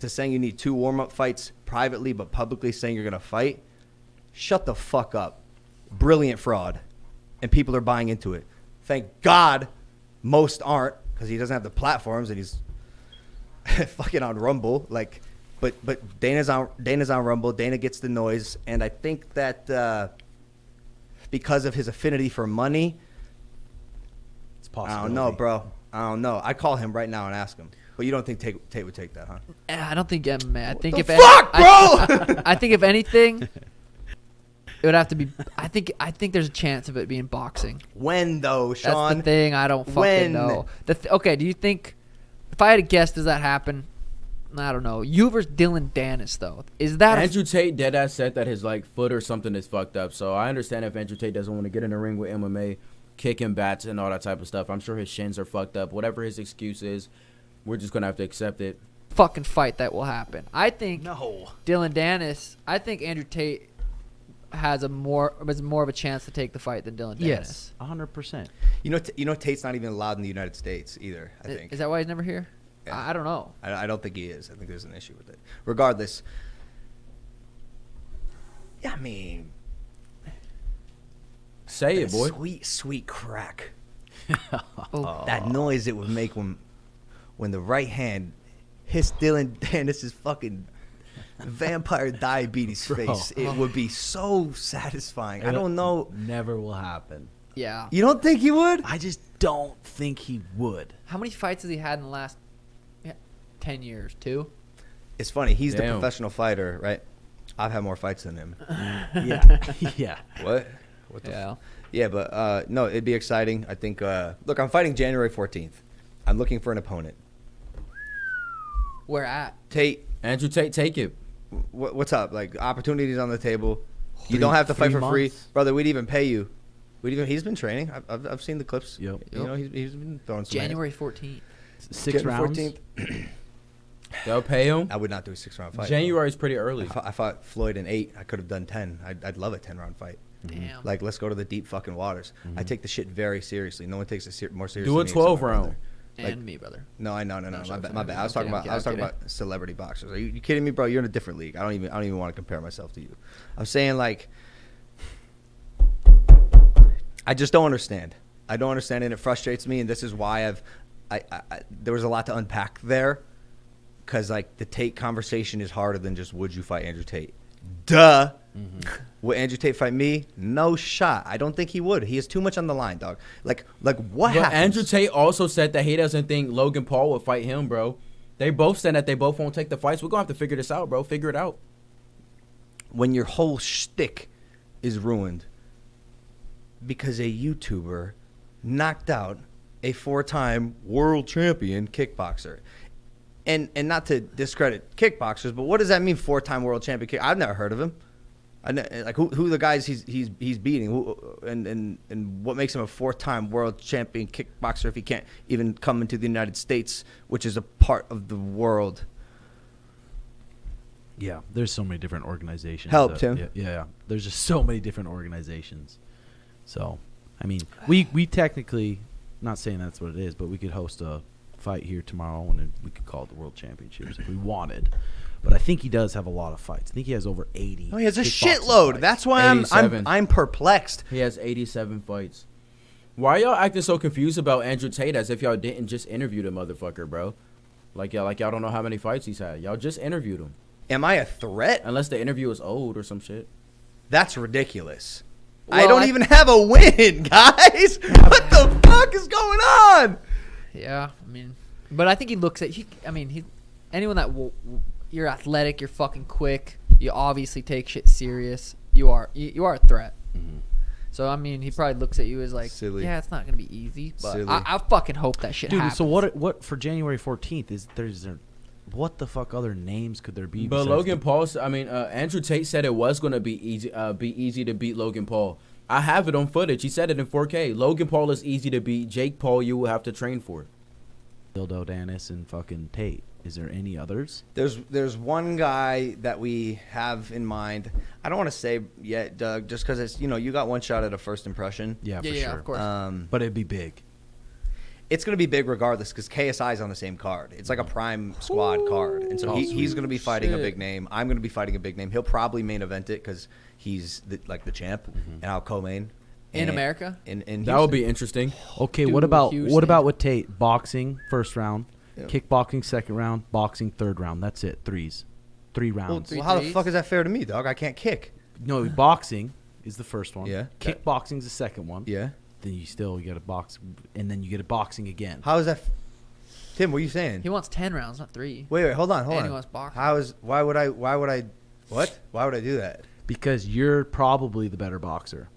To saying you need two warm-up fights privately but publicly saying you're going to fight, shut the fuck up. Brilliant fraud. And people are buying into it. Thank God most aren't because he doesn't have the platforms and he's fucking on Rumble. Like, but but Dana's on, Dana's on Rumble. Dana gets the noise. And I think that uh, because of his affinity for money, it's possible. I don't know, bro. I don't know. I call him right now and ask him. But you don't think Tate, Tate would take that, huh? I don't think M M A. I think what the if fuck, any, bro? I, I think if anything, it would have to be. I think I think there's a chance of it being boxing. When though, Sean? That's the thing. I don't fucking when? know. The th okay, do you think? If I had to guess, does that happen? I don't know. You versus Dylan Danis though. Is that Andrew Tate deadass said that his like foot or something is fucked up? So I understand if Andrew Tate doesn't want to get in the ring with M M A, kicking bats and all that type of stuff. I'm sure his shins are fucked up. Whatever his excuse is, we're just gonna have to accept it. Fucking fight that will happen. I think no. Dylan Danis. I think Andrew Tate has a more has more of a chance to take the fight than Dylan Danis. Yes, one hundred percent. You know, you know, Tate's not even allowed in the United States either. I is, think is that why he's never here? Yeah. I don't know. I, I don't think he is. I think there's an issue with it. Regardless, yeah, I mean, say it, boy. Sweet, sweet crack. Oh. That noise it would make when, when the right hand hits Dylan Danis's fucking vampire diabetes Bro. face. It would be so satisfying. It I don't know. Never will happen. Yeah. You don't think he would? I just don't think he would. How many fights has he had in the last? Ten years, too. It's funny. He's Damn. the professional fighter, right? I've had more fights than him. Yeah. Yeah. What? What the? Yeah. F yeah, but uh, no, it'd be exciting. I think. Uh, look, I'm fighting January fourteenth. I'm looking for an opponent. Where at? Tate. Andrew Tate, take it. W what's up? Like opportunities on the table. Three, you don't have to fight for months? free, brother. We'd even pay you. We'd even. He's been training. I've I've, I've seen the clips. Yep. You know, he's he's been throwing some January fourteenth. Six rounds. fourteenth. They'll pay him. I would not do a six round fight. January is pretty early. I fought, I fought Floyd in eight. I could have done ten. I'd, I'd love a ten round fight. Damn. Like let's go to the deep fucking waters. Mm-hmm. I take the shit very seriously. No one takes it ser more seriously. Do a twelve than me, round. Like, and me, brother. No, I know, no, no. no my bad. My bad. I was talking about. I was talking about celebrity boxers. Are you, you kidding me, bro? You're in a different league. I don't even. I don't even want to compare myself to you. I'm saying like, I just don't understand. I don't understand, and it frustrates me. And this is why I've. I, I, I there was a lot to unpack there. Because, like, the Tate conversation is harder than just would you fight Andrew Tate. Duh. Mm-hmm. Would Andrew Tate fight me? No shot. I don't think he would. He has too much on the line, dog. Like, like what but happens? Andrew Tate also said that he doesn't think Logan Paul would fight him, bro. They both said that they both won't take the fights. We're going to have to figure this out, bro. Figure it out. When your whole shtick is ruined because a YouTuber knocked out a four-time world champion kickboxer. And and not to discredit kickboxers, but what does that mean? Four-time world champion kick? I've never heard of him. I know, like who who are the guys he's he's he's beating? Who, and and and what makes him a four-time world champion kickboxer if he can't even come into the United States, which is a part of the world? Yeah, there's so many different organizations. Help Tim. Yeah, yeah, there's just so many different organizations. So I mean, we we technically, not saying that's what it is, but we could host a fight here tomorrow and we could call it the world championships if we wanted. But I think he does have a lot of fights. I think he has over eighty. Oh, he has a shitload fights. That's why I'm, I'm I'm perplexed. He has eighty-seven fights. Why y'all acting so confused about Andrew Tate as if y'all didn't just interview the motherfucker, bro? Like y'all like y'all don't know how many fights he's had. Y'all just interviewed him. Am I a threat? Unless the interview is old or some shit. That's ridiculous. Well, I don't I even have a win, guys. What the fuck is going on? Yeah, I mean, but I think he looks at, he, I mean, he, anyone that, w w you're athletic, you're fucking quick, you obviously take shit serious, you are, you, you are a threat. Mm-hmm. So, I mean, he probably looks at you as like, Silly. yeah, it's not going to be easy, but I, I fucking hope that shit Dude, happens. Dude, so what, what for January fourteenth, is there's there, what the fuck other names could there be? But Logan Paul, I mean, uh, Andrew Tate said it was going to be easy, uh, be easy to beat Logan Paul. I have it on footage. He said it in four K. Logan Paul is easy to beat. Jake Paul, you will have to train for it. Dildo Danis and fucking Tate. Is there any others? There's there's one guy that we have in mind. I don't want to say yet, Doug, just because it's, you know, you got one shot at a first impression. Yeah, yeah for yeah, sure. Of course. Um, but it'd be big. It's going to be big regardless because K S I is on the same card. It's like a prime squad Ooh, card. And so he, he's going to be fighting shit. a big name. I'm going to be fighting a big name. He'll probably main event it because he's the, like the champ, mm-hmm. and I'll co-main. In America? In, in that would be interesting. Okay, Dude, what about Houston. what about with Tate? Boxing, first round. Yep. Kickboxing, second round. Boxing, third round. That's it. Threes. Three rounds. Well, three well how threes? the fuck is that fair to me, dog? I can't kick. No, boxing is the first one. Yeah. Kickboxing is the second one. Yeah. Then you still get a box, and then you get a boxing again. How is that? Tim, what are you saying? He wants ten rounds, not three. Wait, wait, hold on, hold and on. He wants boxing. How is? Why would I? Why would I? What? Why would I do that? Because you're probably the better boxer.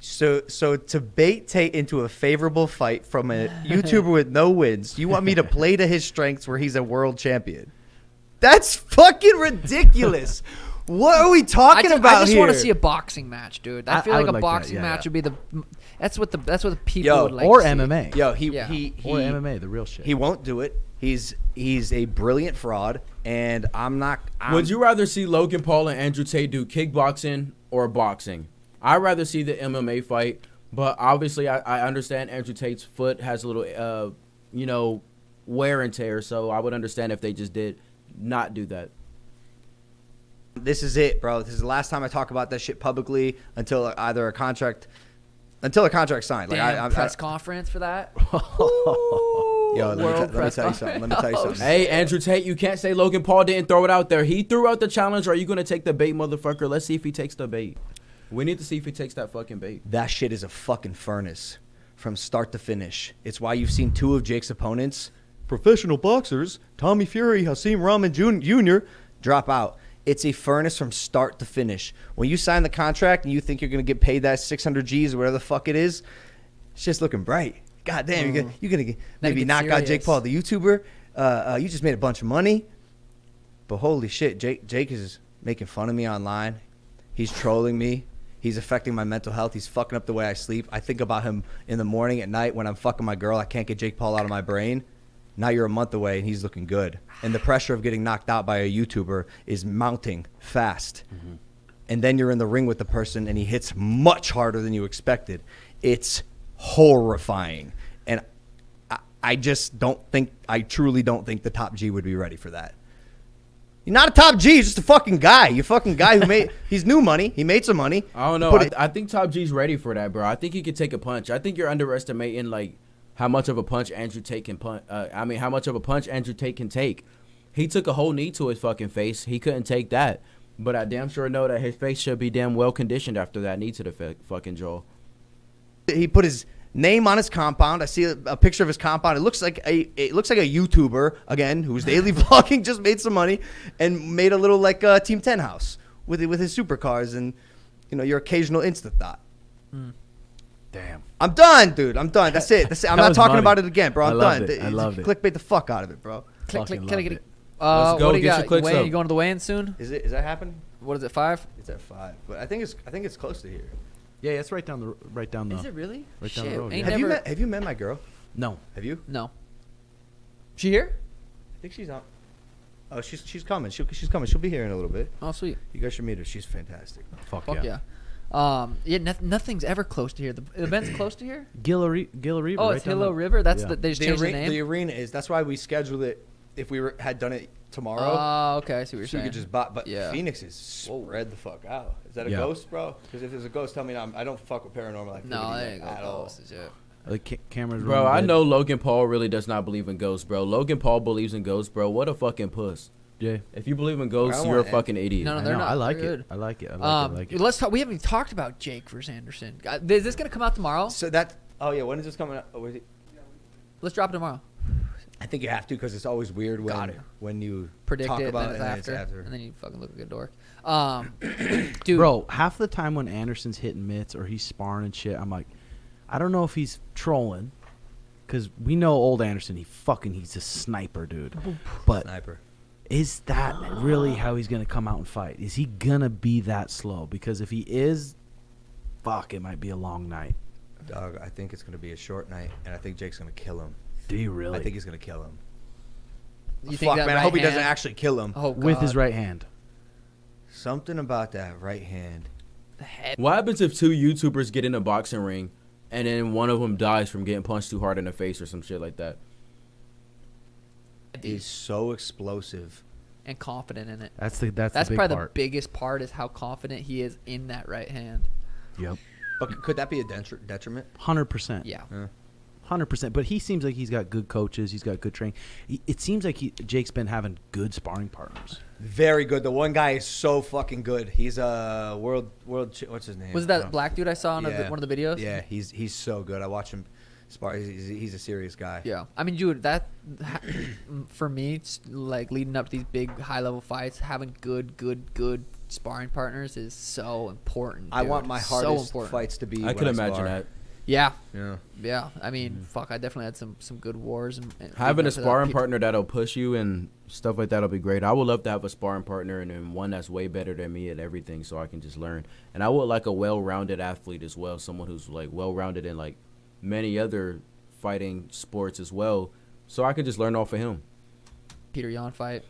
So, so to bait Tate into a favorable fight from a YouTuber with no wins, you want me to play to his strengths where he's a world champion? That's fucking ridiculous. What are we talking I about here? I just here? want to see a boxing match, dude. I feel I, I like a like boxing that, yeah, match yeah. would be the. That's what the. That's what the people Yo, would like. Or to M M A. See. Yo, he, yeah. he he or M M A, the real shit. He won't do it. He's he's a brilliant fraud, and I'm not. I'm, would you rather see Logan Paul and Andrew Tate do kickboxing or boxing? I'd rather see the M M A fight, but obviously I, I understand Andrew Tate's foot has a little, uh, you know, wear and tear. So I would understand if they just did not do that. This is it, bro. This is the last time I talk about that shit publicly until either a contract, until a contract signed. Damn, like I, I press I, conference for that. Yo, let me, let me tell you something. Let me tell you something. Hey, Andrew Tate, you can't say Logan Paul didn't throw it out there. He threw out the challenge. Are you gonna take the bait, motherfucker? Let's see if he takes the bait. We need to see if he takes that fucking bait. That shit is a fucking furnace from start to finish. It's why you've seen two of Jake's opponents, professional boxers, Tommy Fury, Hakeem Rahman Junior, drop out. It's a furnace from start to finish. When you sign the contract and you think you're going to get paid that six hundred G's or whatever the fuck it is, it's just looking bright. God damn, mm. you're going to maybe knock serious. out Jake Paul, the YouTuber. Uh, uh, you just made a bunch of money. But holy shit, Jake, Jake is making fun of me online. He's trolling me. He's affecting my mental health. He's fucking up the way I sleep. I think about him in the morning, at night, when I'm fucking my girl. I can't get Jake Paul out of my brain. Now you're a month away and he's looking good. And the pressure of getting knocked out by a YouTuber is mounting fast. Mm-hmm. And then you're in the ring with the person and he hits much harder than you expected. It's horrifying. And I, I just don't think, I truly don't think the top G would be ready for that. You're not a top G, he's just a fucking guy. You're a fucking guy who made, he's new money. He made some money. I don't know. I, I think top G's ready for that, bro. I think he could take a punch. I think you're underestimating, like, how much of a punch Andrew Tate can punch? Uh, I mean, how much of a punch Andrew Tate can take? He took a whole knee to his fucking face. He couldn't take that, but I damn sure know that his face should be damn well conditioned after that knee to the fucking jaw. He put his name on his compound. I see a, a picture of his compound. It looks like a it looks like a YouTuber again who's daily vlogging, just made some money and made a little like uh, Team ten house with with his supercars and you know your occasional Insta thought. Mm. Damn. I'm done, dude. I'm done. That's it. That's it. I'm that not talking money. about it again, bro. I'm I done. It. I love it. Clickbait the fuck out of it, bro. Click, click. Can I get it? Uh, Let's go. What do you get got? Your Wayne, you going to the weigh-in soon? Is it? Is that happening? What is it? Five? It's at five. But I think it's. I think it's close to here. Yeah, it's right down the. Right down the. Is it really? Right Shit. down the road. Yeah. Have you met? Have you met my girl? No. Have you? No. She here? I think she's on. Oh, she's she's coming. She she's coming. She'll be here in a little bit. Oh, sweet. You guys should meet her. She's fantastic. Fuck, fuck yeah. yeah. Um, yeah, no, nothing's ever close to here. The, the event's close to here. Gila, Gila River. Oh, it's right Hilo River. That's yeah. the, they just the changed arena, the name. The arena is. That's why we scheduled it. If we were, had done it tomorrow. Oh, uh, okay. I see what you're so saying. You could just buy, but yeah. Phoenix is spread the fuck out. Is that a yeah. ghost, bro? Because if there's a ghost, tell me I'm, I don't fuck with paranormal activity no, that ain't at all. Like ca cameras, bro. I know Logan Paul really does not believe in ghosts, bro. Logan Paul believes in ghosts, bro. What a fucking puss. Yeah. If you believe in ghosts, you're a fucking idiot. No, no, they're I not. I like good. it. I like it. I like, um, it. I like it. Let's talk. We haven't even talked about Jake versus Anderson. Is this gonna come out tomorrow? So that. Oh yeah. When is this coming out? Oh, is it? Let's drop it tomorrow. I think you have to because it's always weird when when you predict talk it, about and then it, it's and after, after, and then you fucking look like a dork. Um, dude, bro, half the time when Anderson's hitting mitts or he's sparring and shit, I'm like, I don't know if he's trolling, because we know old Anderson. He fucking he's a sniper, dude. But sniper. Is that really how he's going to come out and fight? Is he going to be that slow? Because if he is, fuck, it might be a long night. Dog, I think it's going to be a short night, and I think Jake's going to kill him. Do you really? I think he's going to kill him. You fuck, think that man, right I hope hand? he doesn't actually kill him. Oh, with his right hand. Something about that right hand. The head. What happens if two YouTubers get in a boxing ring, and then one of them dies from getting punched too hard in the face or some shit like that? Is so explosive and confident in it. That's the that's, that's the big probably part. the biggest part is how confident he is in that right hand. Yep. But could that be a detriment? Hundred percent. Yeah. Hundred percent. But he seems like he's got good coaches. He's got good training. It seems like he, Jake's been having good sparring partners. Very good. The one guy is so fucking good. He's a world world. What's his name? Was it that black dude I saw in yeah. one of the videos? Yeah. He's he's so good. I watch him. Spar- he's, he's a serious guy. Yeah. I mean, dude, that for me, like leading up to these big high level fights, having good, good, good sparring partners is so important. Dude. I want my hardest so fights to be. I could I imagine spar. that. Yeah. Yeah. Yeah. I mean, mm-hmm. fuck, I definitely had some, some good wars. And, and having a sparring that partner that'll push you and stuff like that will be great. I would love to have a sparring partner and, and one that's way better than me at everything so I can just learn. And I would like a well-rounded athlete as well, someone who's like well-rounded in like many other fighting sports as well, so I can just learn off of him. Petr Yan fight.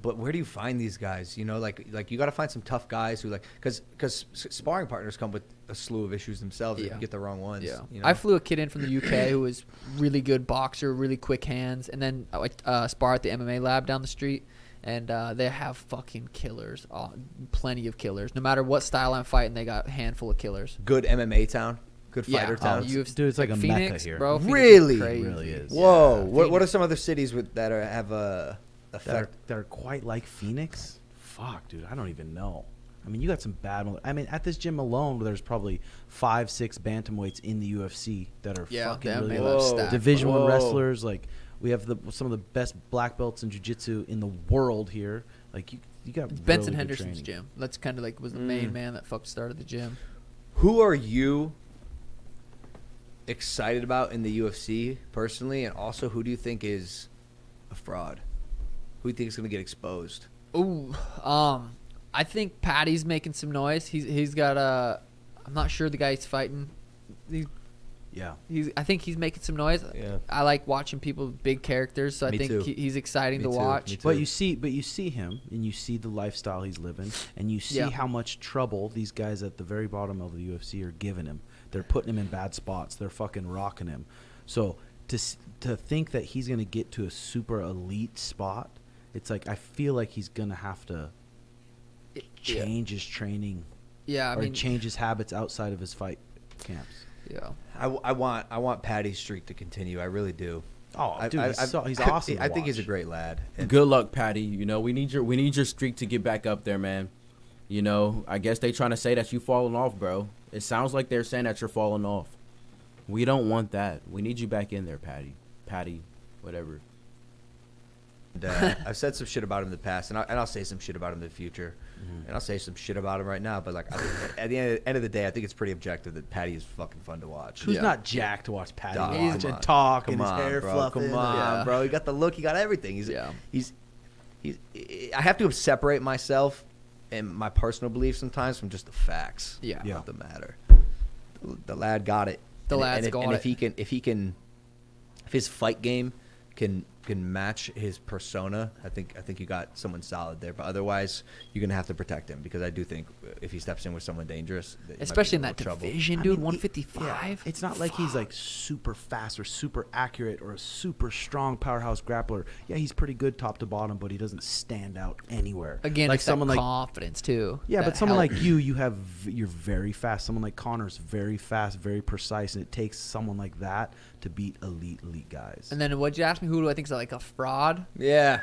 But where do you find these guys? You know, like like you got to find some tough guys who like, because because sparring partners come with a slew of issues themselves. Yeah. If you get the wrong ones. Yeah. You know? I flew a kid in from the U K who was really good boxer, really quick hands, and then I uh, spar at the M M A lab down the street, and uh, they have fucking killers, oh, plenty of killers. No matter what style I'm fighting, they got a handful of killers. Good M M A town. Good fighter yeah. town. Oh, dude, it's like, like a Phoenix, mecca here. Bro, really? It really is. Whoa. Yeah. What, what are some other cities with that are, have a effect? That are, that are quite like Phoenix? Fuck, dude. I don't even know. I mean, you got some bad – I mean, at this gym alone, there's probably five, six bantamweights in the U F C that are yeah, fucking really like Division One wrestlers. Like, we have the, some of the best black belts in jiu-jitsu in the world here. Like, you, you got it's really Benson Henderson's training. Gym. That's kind of like was the mm. main man that fuck started the gym. Who are you – excited about in the U F C personally, and also who do you think is a fraud? Who do you think is going to get exposed? Ooh, um, I think Patty's making some noise. He's he's got a. I'm not sure the guy he's fighting. He's, yeah. He's. I think he's making some noise. Yeah. I like watching people with big characters, so Me I think too. He, he's exciting Me to too. watch. But you see, but you see him, and you see the lifestyle he's living, and you see yeah. how much trouble these guys at the very bottom of the U F C are giving him. They're putting him in bad spots. They're fucking rocking him. So to to think that he's going to get to a super elite spot, it's like I feel like he's going to have to change yeah. his training yeah, I or mean, change his habits outside of his fight camps. Yeah, I, I want I want Patty's streak to continue. I really do. Oh, I, dude, I, he's, so, he's I, awesome. I, I think he's a great lad. And good luck, Patty. You know, we need your we need your streak to get back up there, man. You know, I guess they trying to say that you falling off, bro. It sounds like they're saying that you're falling off. We don't want that. We need you back in there, Patty. Patty, whatever. And, uh, I've said some shit about him in the past, and, I, and I'll say some shit about him in the future. Mm-hmm. And I'll say some shit about him right now. But, like, I think at the end of, end of the day, I think it's pretty objective that Patty is fucking fun to watch. Who's yeah. not jacked to watch Patty Duh, watch and talk come and on, his hair bro, fluffing? Come on, yeah. bro. He got the look. He got everything. He's, yeah. he's, he's, he's, I have to separate myself and my personal beliefs sometimes from just the facts. Yeah. yeah. Not the matter. The, the lad got it. The and, lad's and if, got and it. And if he can, if he can, if his fight game can, can match his persona, I think, I think you got someone solid there, but otherwise you're going to have to protect him, because I do think if he steps in with someone dangerous, especially in that division, trouble. dude, I mean, one fifty-five. Yeah, it's not Fuck. like he's like super fast or super accurate or a super strong powerhouse grappler. Yeah. He's pretty good top to bottom, but he doesn't stand out anywhere. Again, like someone like confidence too. Yeah. But someone helped. like you, you have, you're very fast. Someone like Connor's very fast, very precise. And it takes someone like that to beat elite, elite guys. And then what'd you ask me? Who do I think is like a fraud? Yeah.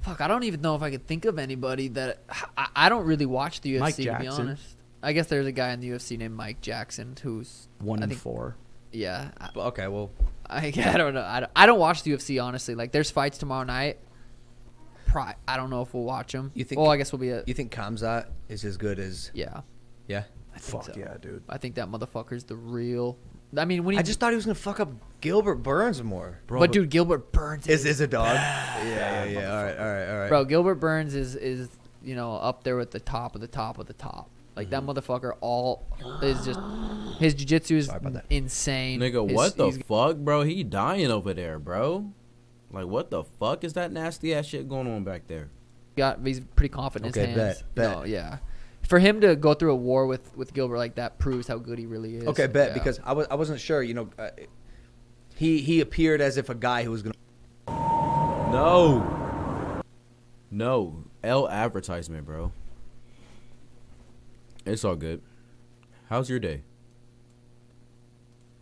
Fuck, I don't even know if I could think of anybody that I, I don't really watch the U F C, to be honest. I guess there's a guy in the U F C named Mike Jackson who's one and four. Yeah. Okay, well. I, I don't know. I don't, I don't watch the U F C, honestly. Like, there's fights tomorrow night. Probably, I don't know if we'll watch them. You think? Well, I guess we'll be. A, you think Kamzat is as good as? Yeah. Yeah. I think Fuck so. yeah, dude. I think that motherfucker's the real. I mean, when he I just thought he was gonna fuck up Gilbert Burns more, bro. But dude, Gilbert Burns is is a dog. yeah, yeah, yeah. yeah. All right, all right, all right. Bro, Gilbert Burns is is you know up there with the top of the top of the top. Like mm-hmm. that motherfucker, all is just his jiu-jitsu is insane. Nigga, his, what the fuck, bro? He dying over there, bro. Like, what the fuck is that nasty ass shit going on back there? Got he's pretty confident. Okay, in his hands. bet, bet. No, yeah. For him to go through a war with, with Gilbert like that proves how good he really is. Okay, bet, yeah. because I, was, I wasn't sure. You know, uh, he he appeared as if a guy who was going to... No. No. L advertisement, bro. It's all good. How's your day?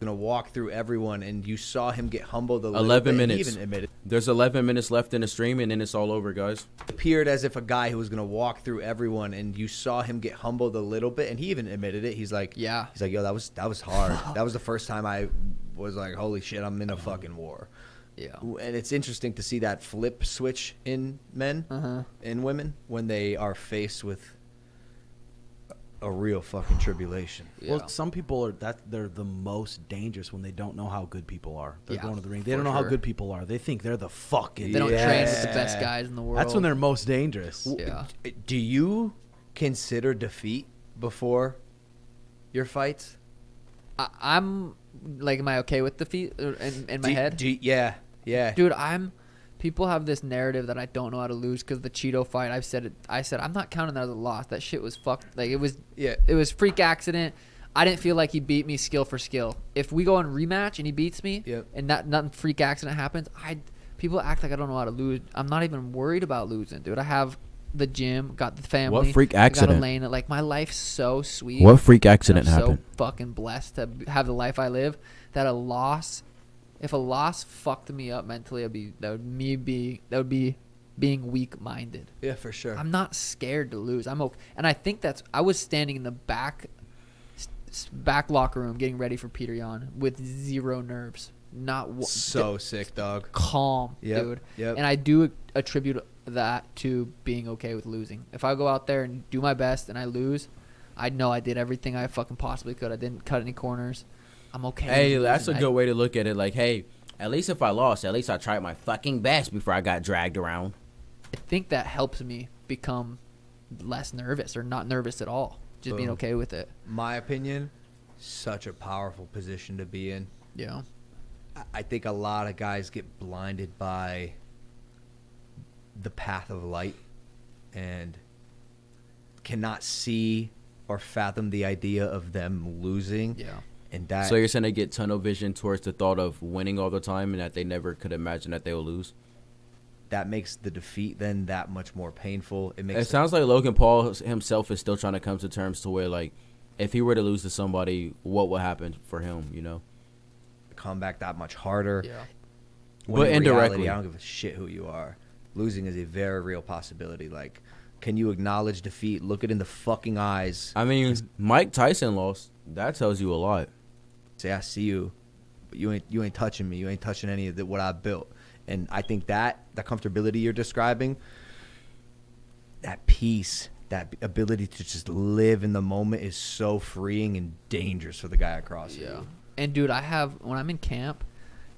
gonna walk through everyone, and you saw him get humbled a little eleven bit, minutes. Even admitted. There's eleven minutes left in the stream, and then it's all over, guys. It appeared as if a guy who was gonna walk through everyone, and you saw him get humbled a little bit, and he even admitted it. He's like, yeah, he's like, yo, that was that was hard. That was the first time I was like, holy shit, I'm in a fucking war. Yeah, and it's interesting to see that flip switch in men uh-huh. and women when they are faced with a real fucking tribulation. Yeah. Well, some people are that they're the most dangerous when they don't know how good people are. They're yeah, going to the ring. They don't know sure. how good people are. They think they're the fucking. They don't yeah. train with the best guys in the world. That's when they're most dangerous. Yeah. Do you consider defeat before your fights? I, I'm. Like, am I okay with defeat in, in my do, head? Do, yeah, yeah. Dude, I'm. People have this narrative that I don't know how to lose because the Cheeto fight. I've said it. I said I'm not counting that as a loss. That shit was fucked. Like it was. Yeah. It was freak accident. I didn't feel like he beat me skill for skill. If we go on rematch and he beats me, yep. and that nothing freak accident happens, I people act like I don't know how to lose. I'm not even worried about losing, dude. I have the gym, got the family. What freak accident? Got Elena. Like, my life's so sweet. What freak accident I'm happened? So fucking blessed to have the life I live. That a loss, if a loss fucked me up mentally, I'd be that would me be that would be being weak-minded. Yeah, for sure. I'm not scared to lose. I'm okay, and I think that's. I was standing in the back, back locker room getting ready for Petr Yan with zero nerves. Not so sick, dog. Calm, yep, dude. Yep. And I do attribute that to being okay with losing. If I go out there and do my best and I lose, I know I did everything I fucking possibly could. I didn't cut any corners. I'm okay. Hey, that's a good way to look at it. Like, hey, at least if I lost, at least I tried my fucking best before I got dragged around. I think that helps me become less nervous or not nervous at all. Just Boom. being okay with it. My opinion, such a powerful position to be in. Yeah. I think a lot of guys get blinded by the path of light and cannot see or fathom the idea of them losing. Yeah. And that, so you're saying they get tunnel vision towards the thought of winning all the time and that they never could imagine that they will lose? That makes the defeat then that much more painful. It makes It sounds like Logan Paul himself is still trying to come to terms to where, like, if he were to lose to somebody, what would happen for him, you know? Come back that much harder. Yeah. When but in indirectly, reality, I don't give a shit who you are. Losing is a very real possibility. Like, can you acknowledge defeat? Look it in the fucking eyes. I mean, Mike Tyson lost. That tells you a lot. Say, I see you, but you ain't you ain't touching me. You ain't touching any of the, what I built. And I think that the comfortability you're describing, that peace, that ability to just live in the moment is so freeing and dangerous for the guy across. Yeah. You. And, dude, I have – when I'm in camp,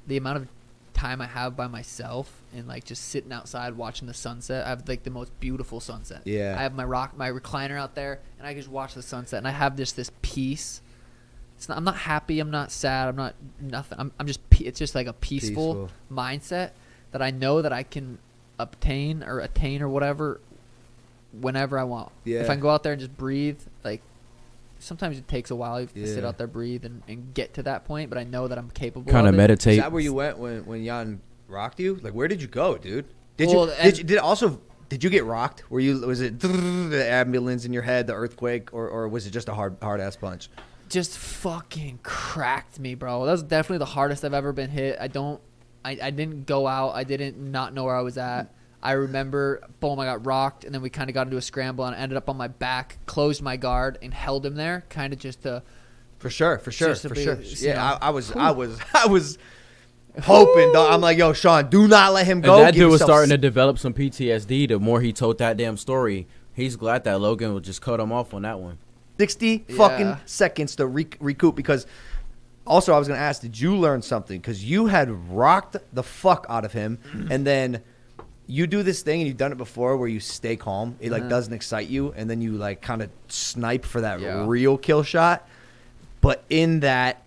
the amount of time I have by myself and, like, just sitting outside watching the sunset, I have, like, the most beautiful sunset. Yeah. I have my rock, my recliner out there, and I just watch the sunset, and I have just this peace. It's not, I'm not happy. I'm not sad. I'm not – nothing. I'm, I'm just – it's just, like, a peaceful, peaceful mindset that I know that I can obtain or attain or whatever whenever I want. Yeah. If I can go out there and just breathe, like – sometimes it takes a while you have to yeah. sit out there, breathe, and, and get to that point, but I know that I'm capable kind of Kind of meditate. Is that where you went when, when Yan rocked you? Like, where did you go, dude? Did well, you, did, you, did also, did you get rocked? Were you, was it the ambulance in your head, the earthquake, or, or was it just a hard, hard ass punch? Just fucking cracked me, bro. That was definitely the hardest I've ever been hit. I don't, I, I didn't go out. I didn't not know where I was at. I remember, boom, I got rocked, and then we kind of got into a scramble, and I ended up on my back, closed my guard, and held him there, kind of just to. For sure, for sure, for be, sure. Yeah, know, I, I was, whew. I was, I was hoping. Though. I'm like, yo, Sean, do not let him go. And that Give dude was starting to develop some P T S D. The more he told that damn story, he's glad that Logan would just cut him off on that one. Sixty yeah. fucking seconds to rec recoup because. Also, I was gonna ask, did you learn something? Because you had rocked the fuck out of him, and then. You do this thing, and you've done it before, where you stay calm. It, like, mm-hmm. doesn't excite you, and then you, like, kind of snipe for that yeah. real kill shot. But in that,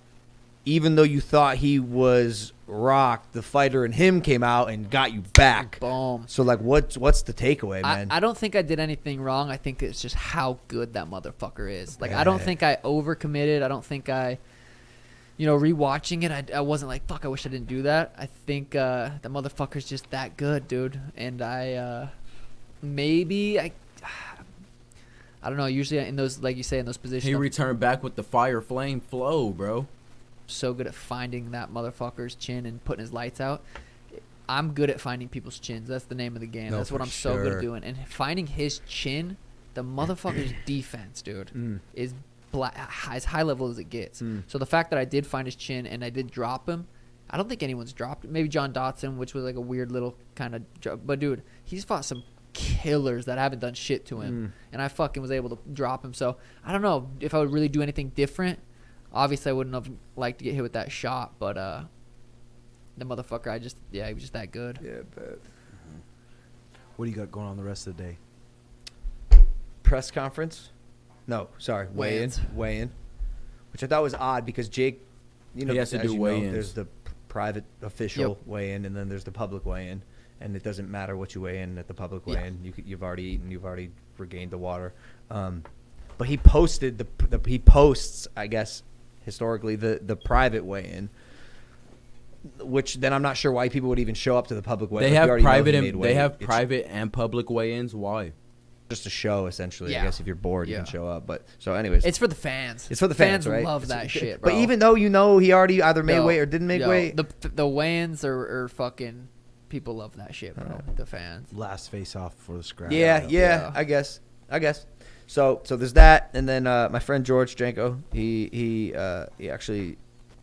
even though you thought he was rocked, the fighter in him came out and got you back. Boom. So, like, what's, what's the takeaway, man? I, I don't think I did anything wrong. I think it's just how good that motherfucker is. Like, yeah. I don't think I overcommitted. I don't think I... You know, rewatching it, I, I wasn't like, fuck, I wish I didn't do that. I think uh, the motherfucker's just that good, dude. And I uh, maybe I, I don't know. Usually in those, like you say, in those positions, he returned back with the fire flame flow, bro. so good at finding that motherfucker's chin and putting his lights out. I'm good at finding people's chins. That's the name of the game. No, that's what I'm sure. so good at doing. And finding his chin, the motherfucker's defense, dude, mm. is black, as high level as it gets. Mm. So the fact that I did find his chin and I did drop him, I don't think anyone's dropped him. Maybe John Dotson, which was like a weird little kind of joke. But, dude, he's fought some killers that haven't done shit to him. Mm. And I fucking was able to drop him. So I don't know if I would really do anything different. Obviously, I wouldn't have liked to get hit with that shot, but uh, the motherfucker, I just, yeah, he was just that good. Yeah, I bet. Mm-hmm. What do you got going on the rest of the day? Press conference? No, sorry, weigh-in. Weigh-in, which I thought was odd because Jake, you know, he has to do weigh-in. There's the private official yep. weigh-in, and then there's the public weigh-in, and it doesn't matter what you weigh in at the public yeah. weigh-in. You, you've already eaten, you've already regained the water. Um, but he posted the, the he posts, I guess. Historically, the, the private weigh-in, which then I'm not sure why people would even show up to the public weigh-in. They like have private and they have it's private and public weigh-ins. Why? Just a show, essentially. Yeah. I guess if you're bored, yeah. you can show up. But so, anyways, it's for the fans. It's for the fans, fans right? Love it's, that it's, shit. Bro. But even though you know he already either made yo, weight or didn't make yo, weight, the the weigh-ins are, are fucking people love that shit, bro. Right. The fans. Last face off for the scrap. Yeah, yeah, yeah. I guess. I guess. So, so there's that, and then uh, my friend George Janko, he he uh, he actually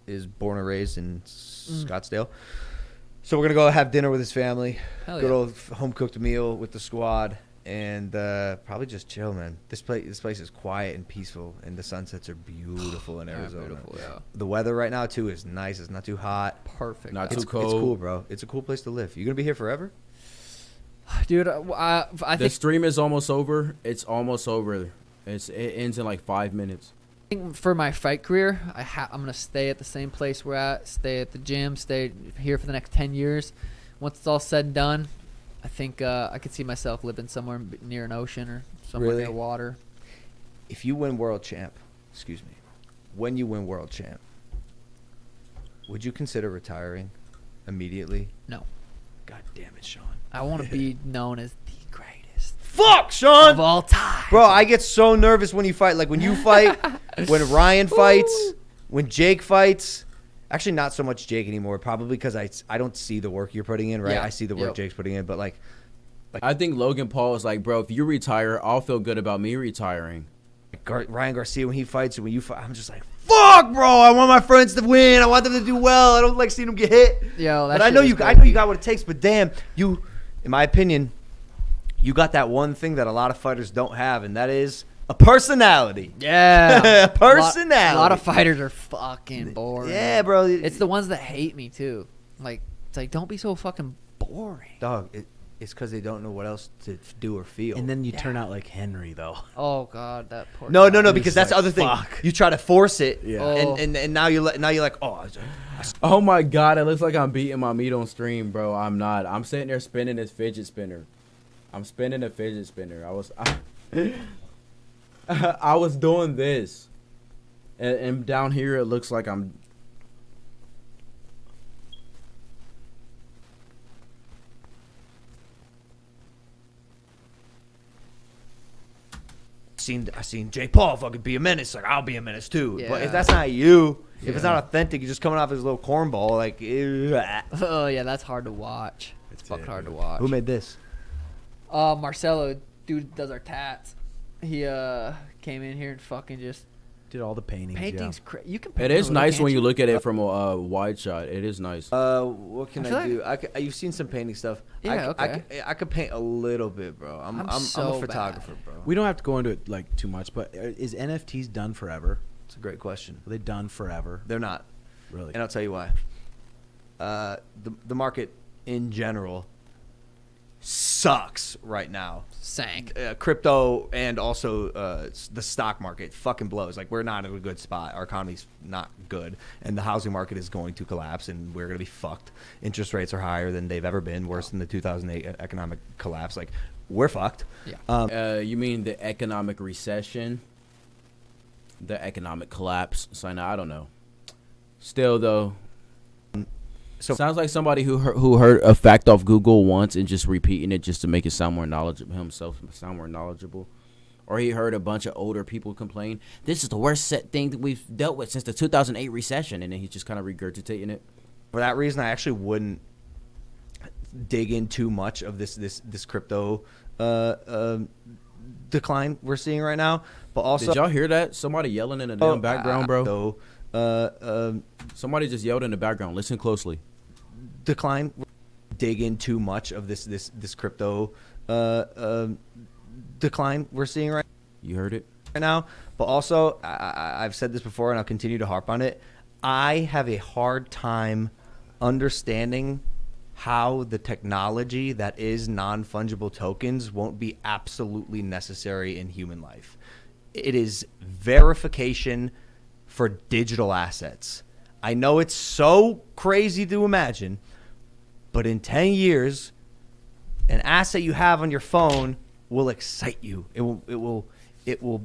is born and raised in mm. Scottsdale. So we're gonna go have dinner with his family, Hell good yeah. old home cooked meal with the squad, and uh, probably just chill, man. This place this place is quiet and peaceful, and the sunsets are beautiful in Arizona. Yeah, beautiful, yeah. The weather right now too is nice. It's not too hot. Perfect. Not it's, too cold. It's cool, bro. It's a cool place to live. You gonna be here forever? Dude, I, I think the stream is almost over. It's almost over. It's it ends in like five minutes. I think for my fight career, I ha I'm gonna stay at the same place we're at. Stay at the gym. Stay here for the next ten years. Once it's all said and done, I think uh, I could see myself living somewhere near an ocean or somewhere really? near water. If you win world champ, excuse me, when you win world champ, would you consider retiring immediately? No. God damn it, Sean. I want to be known as the greatest. Fuck, Sean! Of all time. Bro, I get so nervous when you fight. Like, when you fight, when Ryan fights, Ooh. when Jake fights. Actually, not so much Jake anymore, probably because I, I don't see the work you're putting in, right? Yeah. I see the work yep. Jake's putting in, but, like, like... I think Logan Paul is like, bro, if you retire, I'll feel good about me retiring. Gar Ryan Garcia, when he fights and when you fight, I'm just like... Fuck, bro! I want my friends to win. I want them to do well. I don't like seeing them get hit. Yo, that but I know you. I know you got what it takes. But damn, you, in my opinion, you got that one thing that a lot of fighters don't have, and that is a personality. Yeah, a personality. A lot, a lot of fighters are fucking boring. Yeah, bro. It's the ones that hate me too. Like, it's like, don't be so fucking boring, dog. It, it's because they don't know what else to do or feel. And then you yeah. turn out like Henry, though. Oh, God, that poor No, no, no, because that's like, the other thing. Fuck. You try to force it, yeah. oh. and, and, and now you're, now you're like, oh. Oh, my God, it looks like I'm beating my meat on stream, bro. I'm not. I'm sitting there spinning this fidget spinner. I'm spinning a fidget spinner. I was I, I was doing this. And, and down here, it looks like I'm. Seen, I seen Jake Paul fucking be a menace. Like, I'll be a menace too. Yeah. But if that's not you, if yeah. it's not authentic, you're just coming off his little cornball. Like, ew. Oh yeah, that's hard to watch. It's that's fucking it. hard to watch. Who made this? Uh, Marcelo, dude, does our tats. He uh came in here and fucking just did all the paintings. Paintings, yeah. you can. Paint it is nice when you look at it from a uh, wide shot. It is nice. Uh, what can I, I do? Like... I could, you've seen some painting stuff. Yeah, I, okay. I, I could paint a little bit, bro. I'm I'm, I'm, so I'm a photographer, bad. bro. We don't have to go into it like too much, but is N F Ts done forever? It's a great question. Are they done forever? They're not. Really? And I'll tell you why. Uh, the the market in general sucks right now. Sank. Uh, crypto and also uh, the stock market fucking blows. Like, we're not in a good spot. Our economy's not good, and the housing market is going to collapse, and we're gonna be fucked. Interest rates are higher than they've ever been, worse than the two thousand eight economic collapse. Like, we're fucked. Yeah. Um, uh, you mean the economic recession, the economic collapse? So I don't know. Still though. So, sounds like somebody who heard, who heard a fact off Google once and just repeating it just to make it sound more knowledgeable, himself sound more knowledgeable or he heard a bunch of older people complain, this is the worst set thing that we've dealt with since the two thousand eight recession, and then he's just kind of regurgitating it. For that reason, I actually wouldn't dig in too much of this this this crypto uh, uh, decline we're seeing right now. But also, did y'all hear that? Somebody yelling in the damn oh, background, bro. So, uh, um, somebody just yelled in the background. Listen closely. Decline. Dig in too much of this this this crypto uh, um, decline we're seeing right. You heard it right now. But also, I, I've said this before, and I'll continue to harp on it. I have a hard time understanding how the technology that is non-fungible tokens won't be absolutely necessary in human life. It is verification for digital assets. I know it's so crazy to imagine, but in ten years, an asset you have on your phone will excite you. It will, it will, it will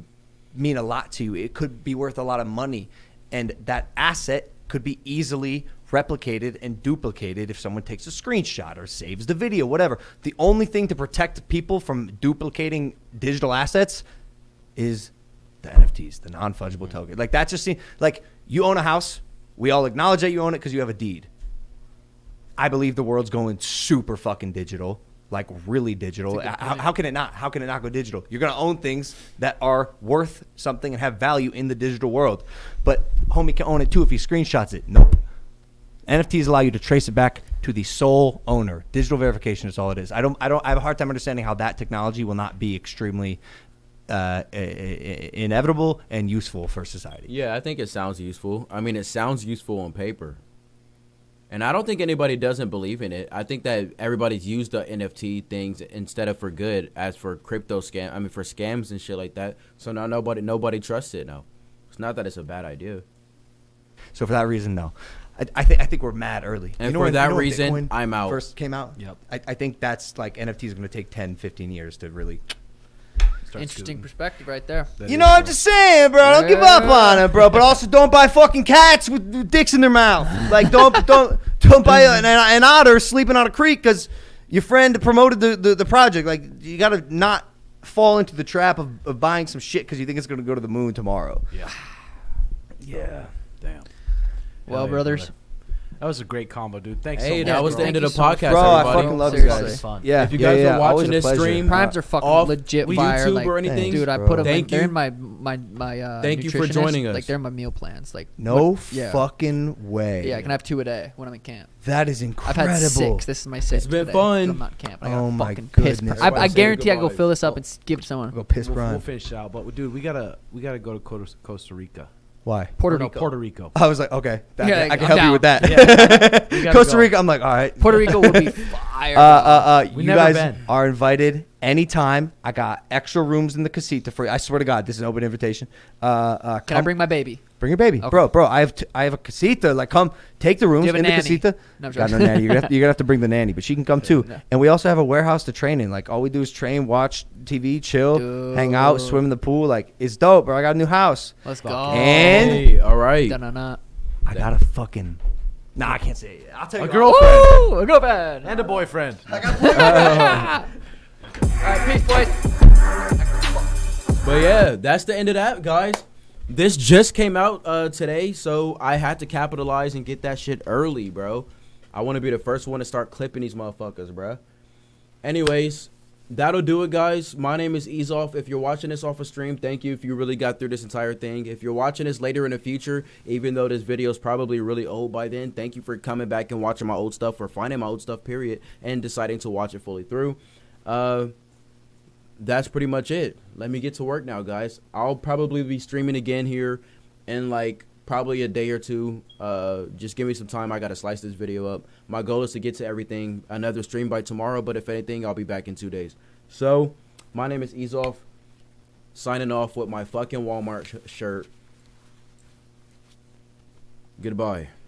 mean a lot to you. It could be worth a lot of money, and that asset could be easily replicated and duplicated if someone takes a screenshot or saves the video, whatever. The only thing to protect people from duplicating digital assets is the N F Ts, the non-fungible token. Like, that just seems like you own a house. We all acknowledge that you own it because you have a deed. I believe the world's going super fucking digital, like really digital. How, how can it not? How can it not go digital? You're going to own things that are worth something and have value in the digital world. But homie can own it too if he screenshots it. Nope. N F Ts allow you to trace it back to the sole owner. Digital verification is all it is. I don't. I don't. I have a hard time understanding how that technology will not be extremely uh, inevitable and useful for society. Yeah, I think it sounds useful. I mean, it sounds useful on paper, and I don't think anybody doesn't believe in it. I think that everybody's used the N F T things instead of for good, as for crypto scam. I mean, for scams and shit like that. So now nobody nobody trusts it now. It's not that it's a bad idea. So for that reason, no. I think I think we're mad early. And you know for when, that you know reason, Bitcoin I'm out. First came out. Yep. I, I think that's like N F Ts is going to take ten, fifteen years to really. Interesting shooting. Perspective right there. That you know, I'm cool. Just saying, bro. Don't yeah. give up on it, bro. But also, don't buy fucking cats with, with dicks in their mouth. Like, don't don't don't buy an, an otter sleeping on a creek because your friend promoted the, the the project. Like, you got to not fall into the trap of, of buying some shit because you think it's going to go to the moon tomorrow. Yeah. Yeah. Damn. Well, yeah, brothers, brother. That was a great combo, dude. Thanks hey, so much. Hey, that was bro. the end of the so podcast, bro, everybody. I fucking love you guys. Fun. Yeah, if you guys yeah, yeah. are watching Always this stream, primes are fucking off legit fire. YouTube like, or anything, dude. I put them. Thank in, you. They're in my my my. Uh, Thank you for joining us. Like, they're in my meal plans. Like, no what, yeah. fucking way. Yeah, I can have two a day when I'm in camp. That is incredible. I've had six. This is my sixth. It's been today, fun. I'm not camp. I oh my goodness. I guarantee I go fill this up and give it to someone. Go piss, Brian. We'll finish out, but dude, we gotta we gotta go to Costa Rica. Why? Puerto Rico. No, Puerto Rico. I was like, okay, that, yeah, I can I'm help down. you with that. Yeah. Costa Rico, go. I'm like, all right. Puerto Rico will be fire. Uh, uh, uh, you guys been. are invited anytime. I got extra rooms in the casita for you. I swear to God, this is an open invitation. Uh, uh, can I bring my baby? Bring your baby, okay. bro, bro. I have t I have a casita. Like, come take the rooms in nanny? the casita. No, I'm God, no nanny. You're gonna, have to, you're gonna have to bring the nanny, but she can come too. No. And we also have a warehouse to train in. Like, all we do is train, watch T V, chill, Dude. hang out, swim in the pool. Like, it's dope, bro. I got a new house. Let's go. And hey, all right, -na -na. I got a fucking. Nah, I can't say it. I'll tell you. A girlfriend, Ooh, a girlfriend, and a boyfriend. I got uh, all right, peace, boys. But yeah, that's the end of that, guys. This just came out uh, today, so I had to capitalize and get that shit early, bro. I want to be the first one to start clipping these motherfuckers, bro. Anyways, that'll do it, guys. My name is Easoff. If you're watching this off a stream, thank you if you really got through this entire thing. If you're watching this later in the future, even though this video is probably really old by then, thank you for coming back and watching my old stuff or finding my old stuff, period, and deciding to watch it fully through. Uh... That's pretty much it. Let me get to work now, guys. I'll probably be streaming again here in like probably a day or two. Uh, just give me some time. I got to slice this video up. My goal is to get to everything. Another stream by tomorrow, but if anything, I'll be back in two days. So, my name is Easoff, signing off with my fucking Walmart sh shirt. Goodbye.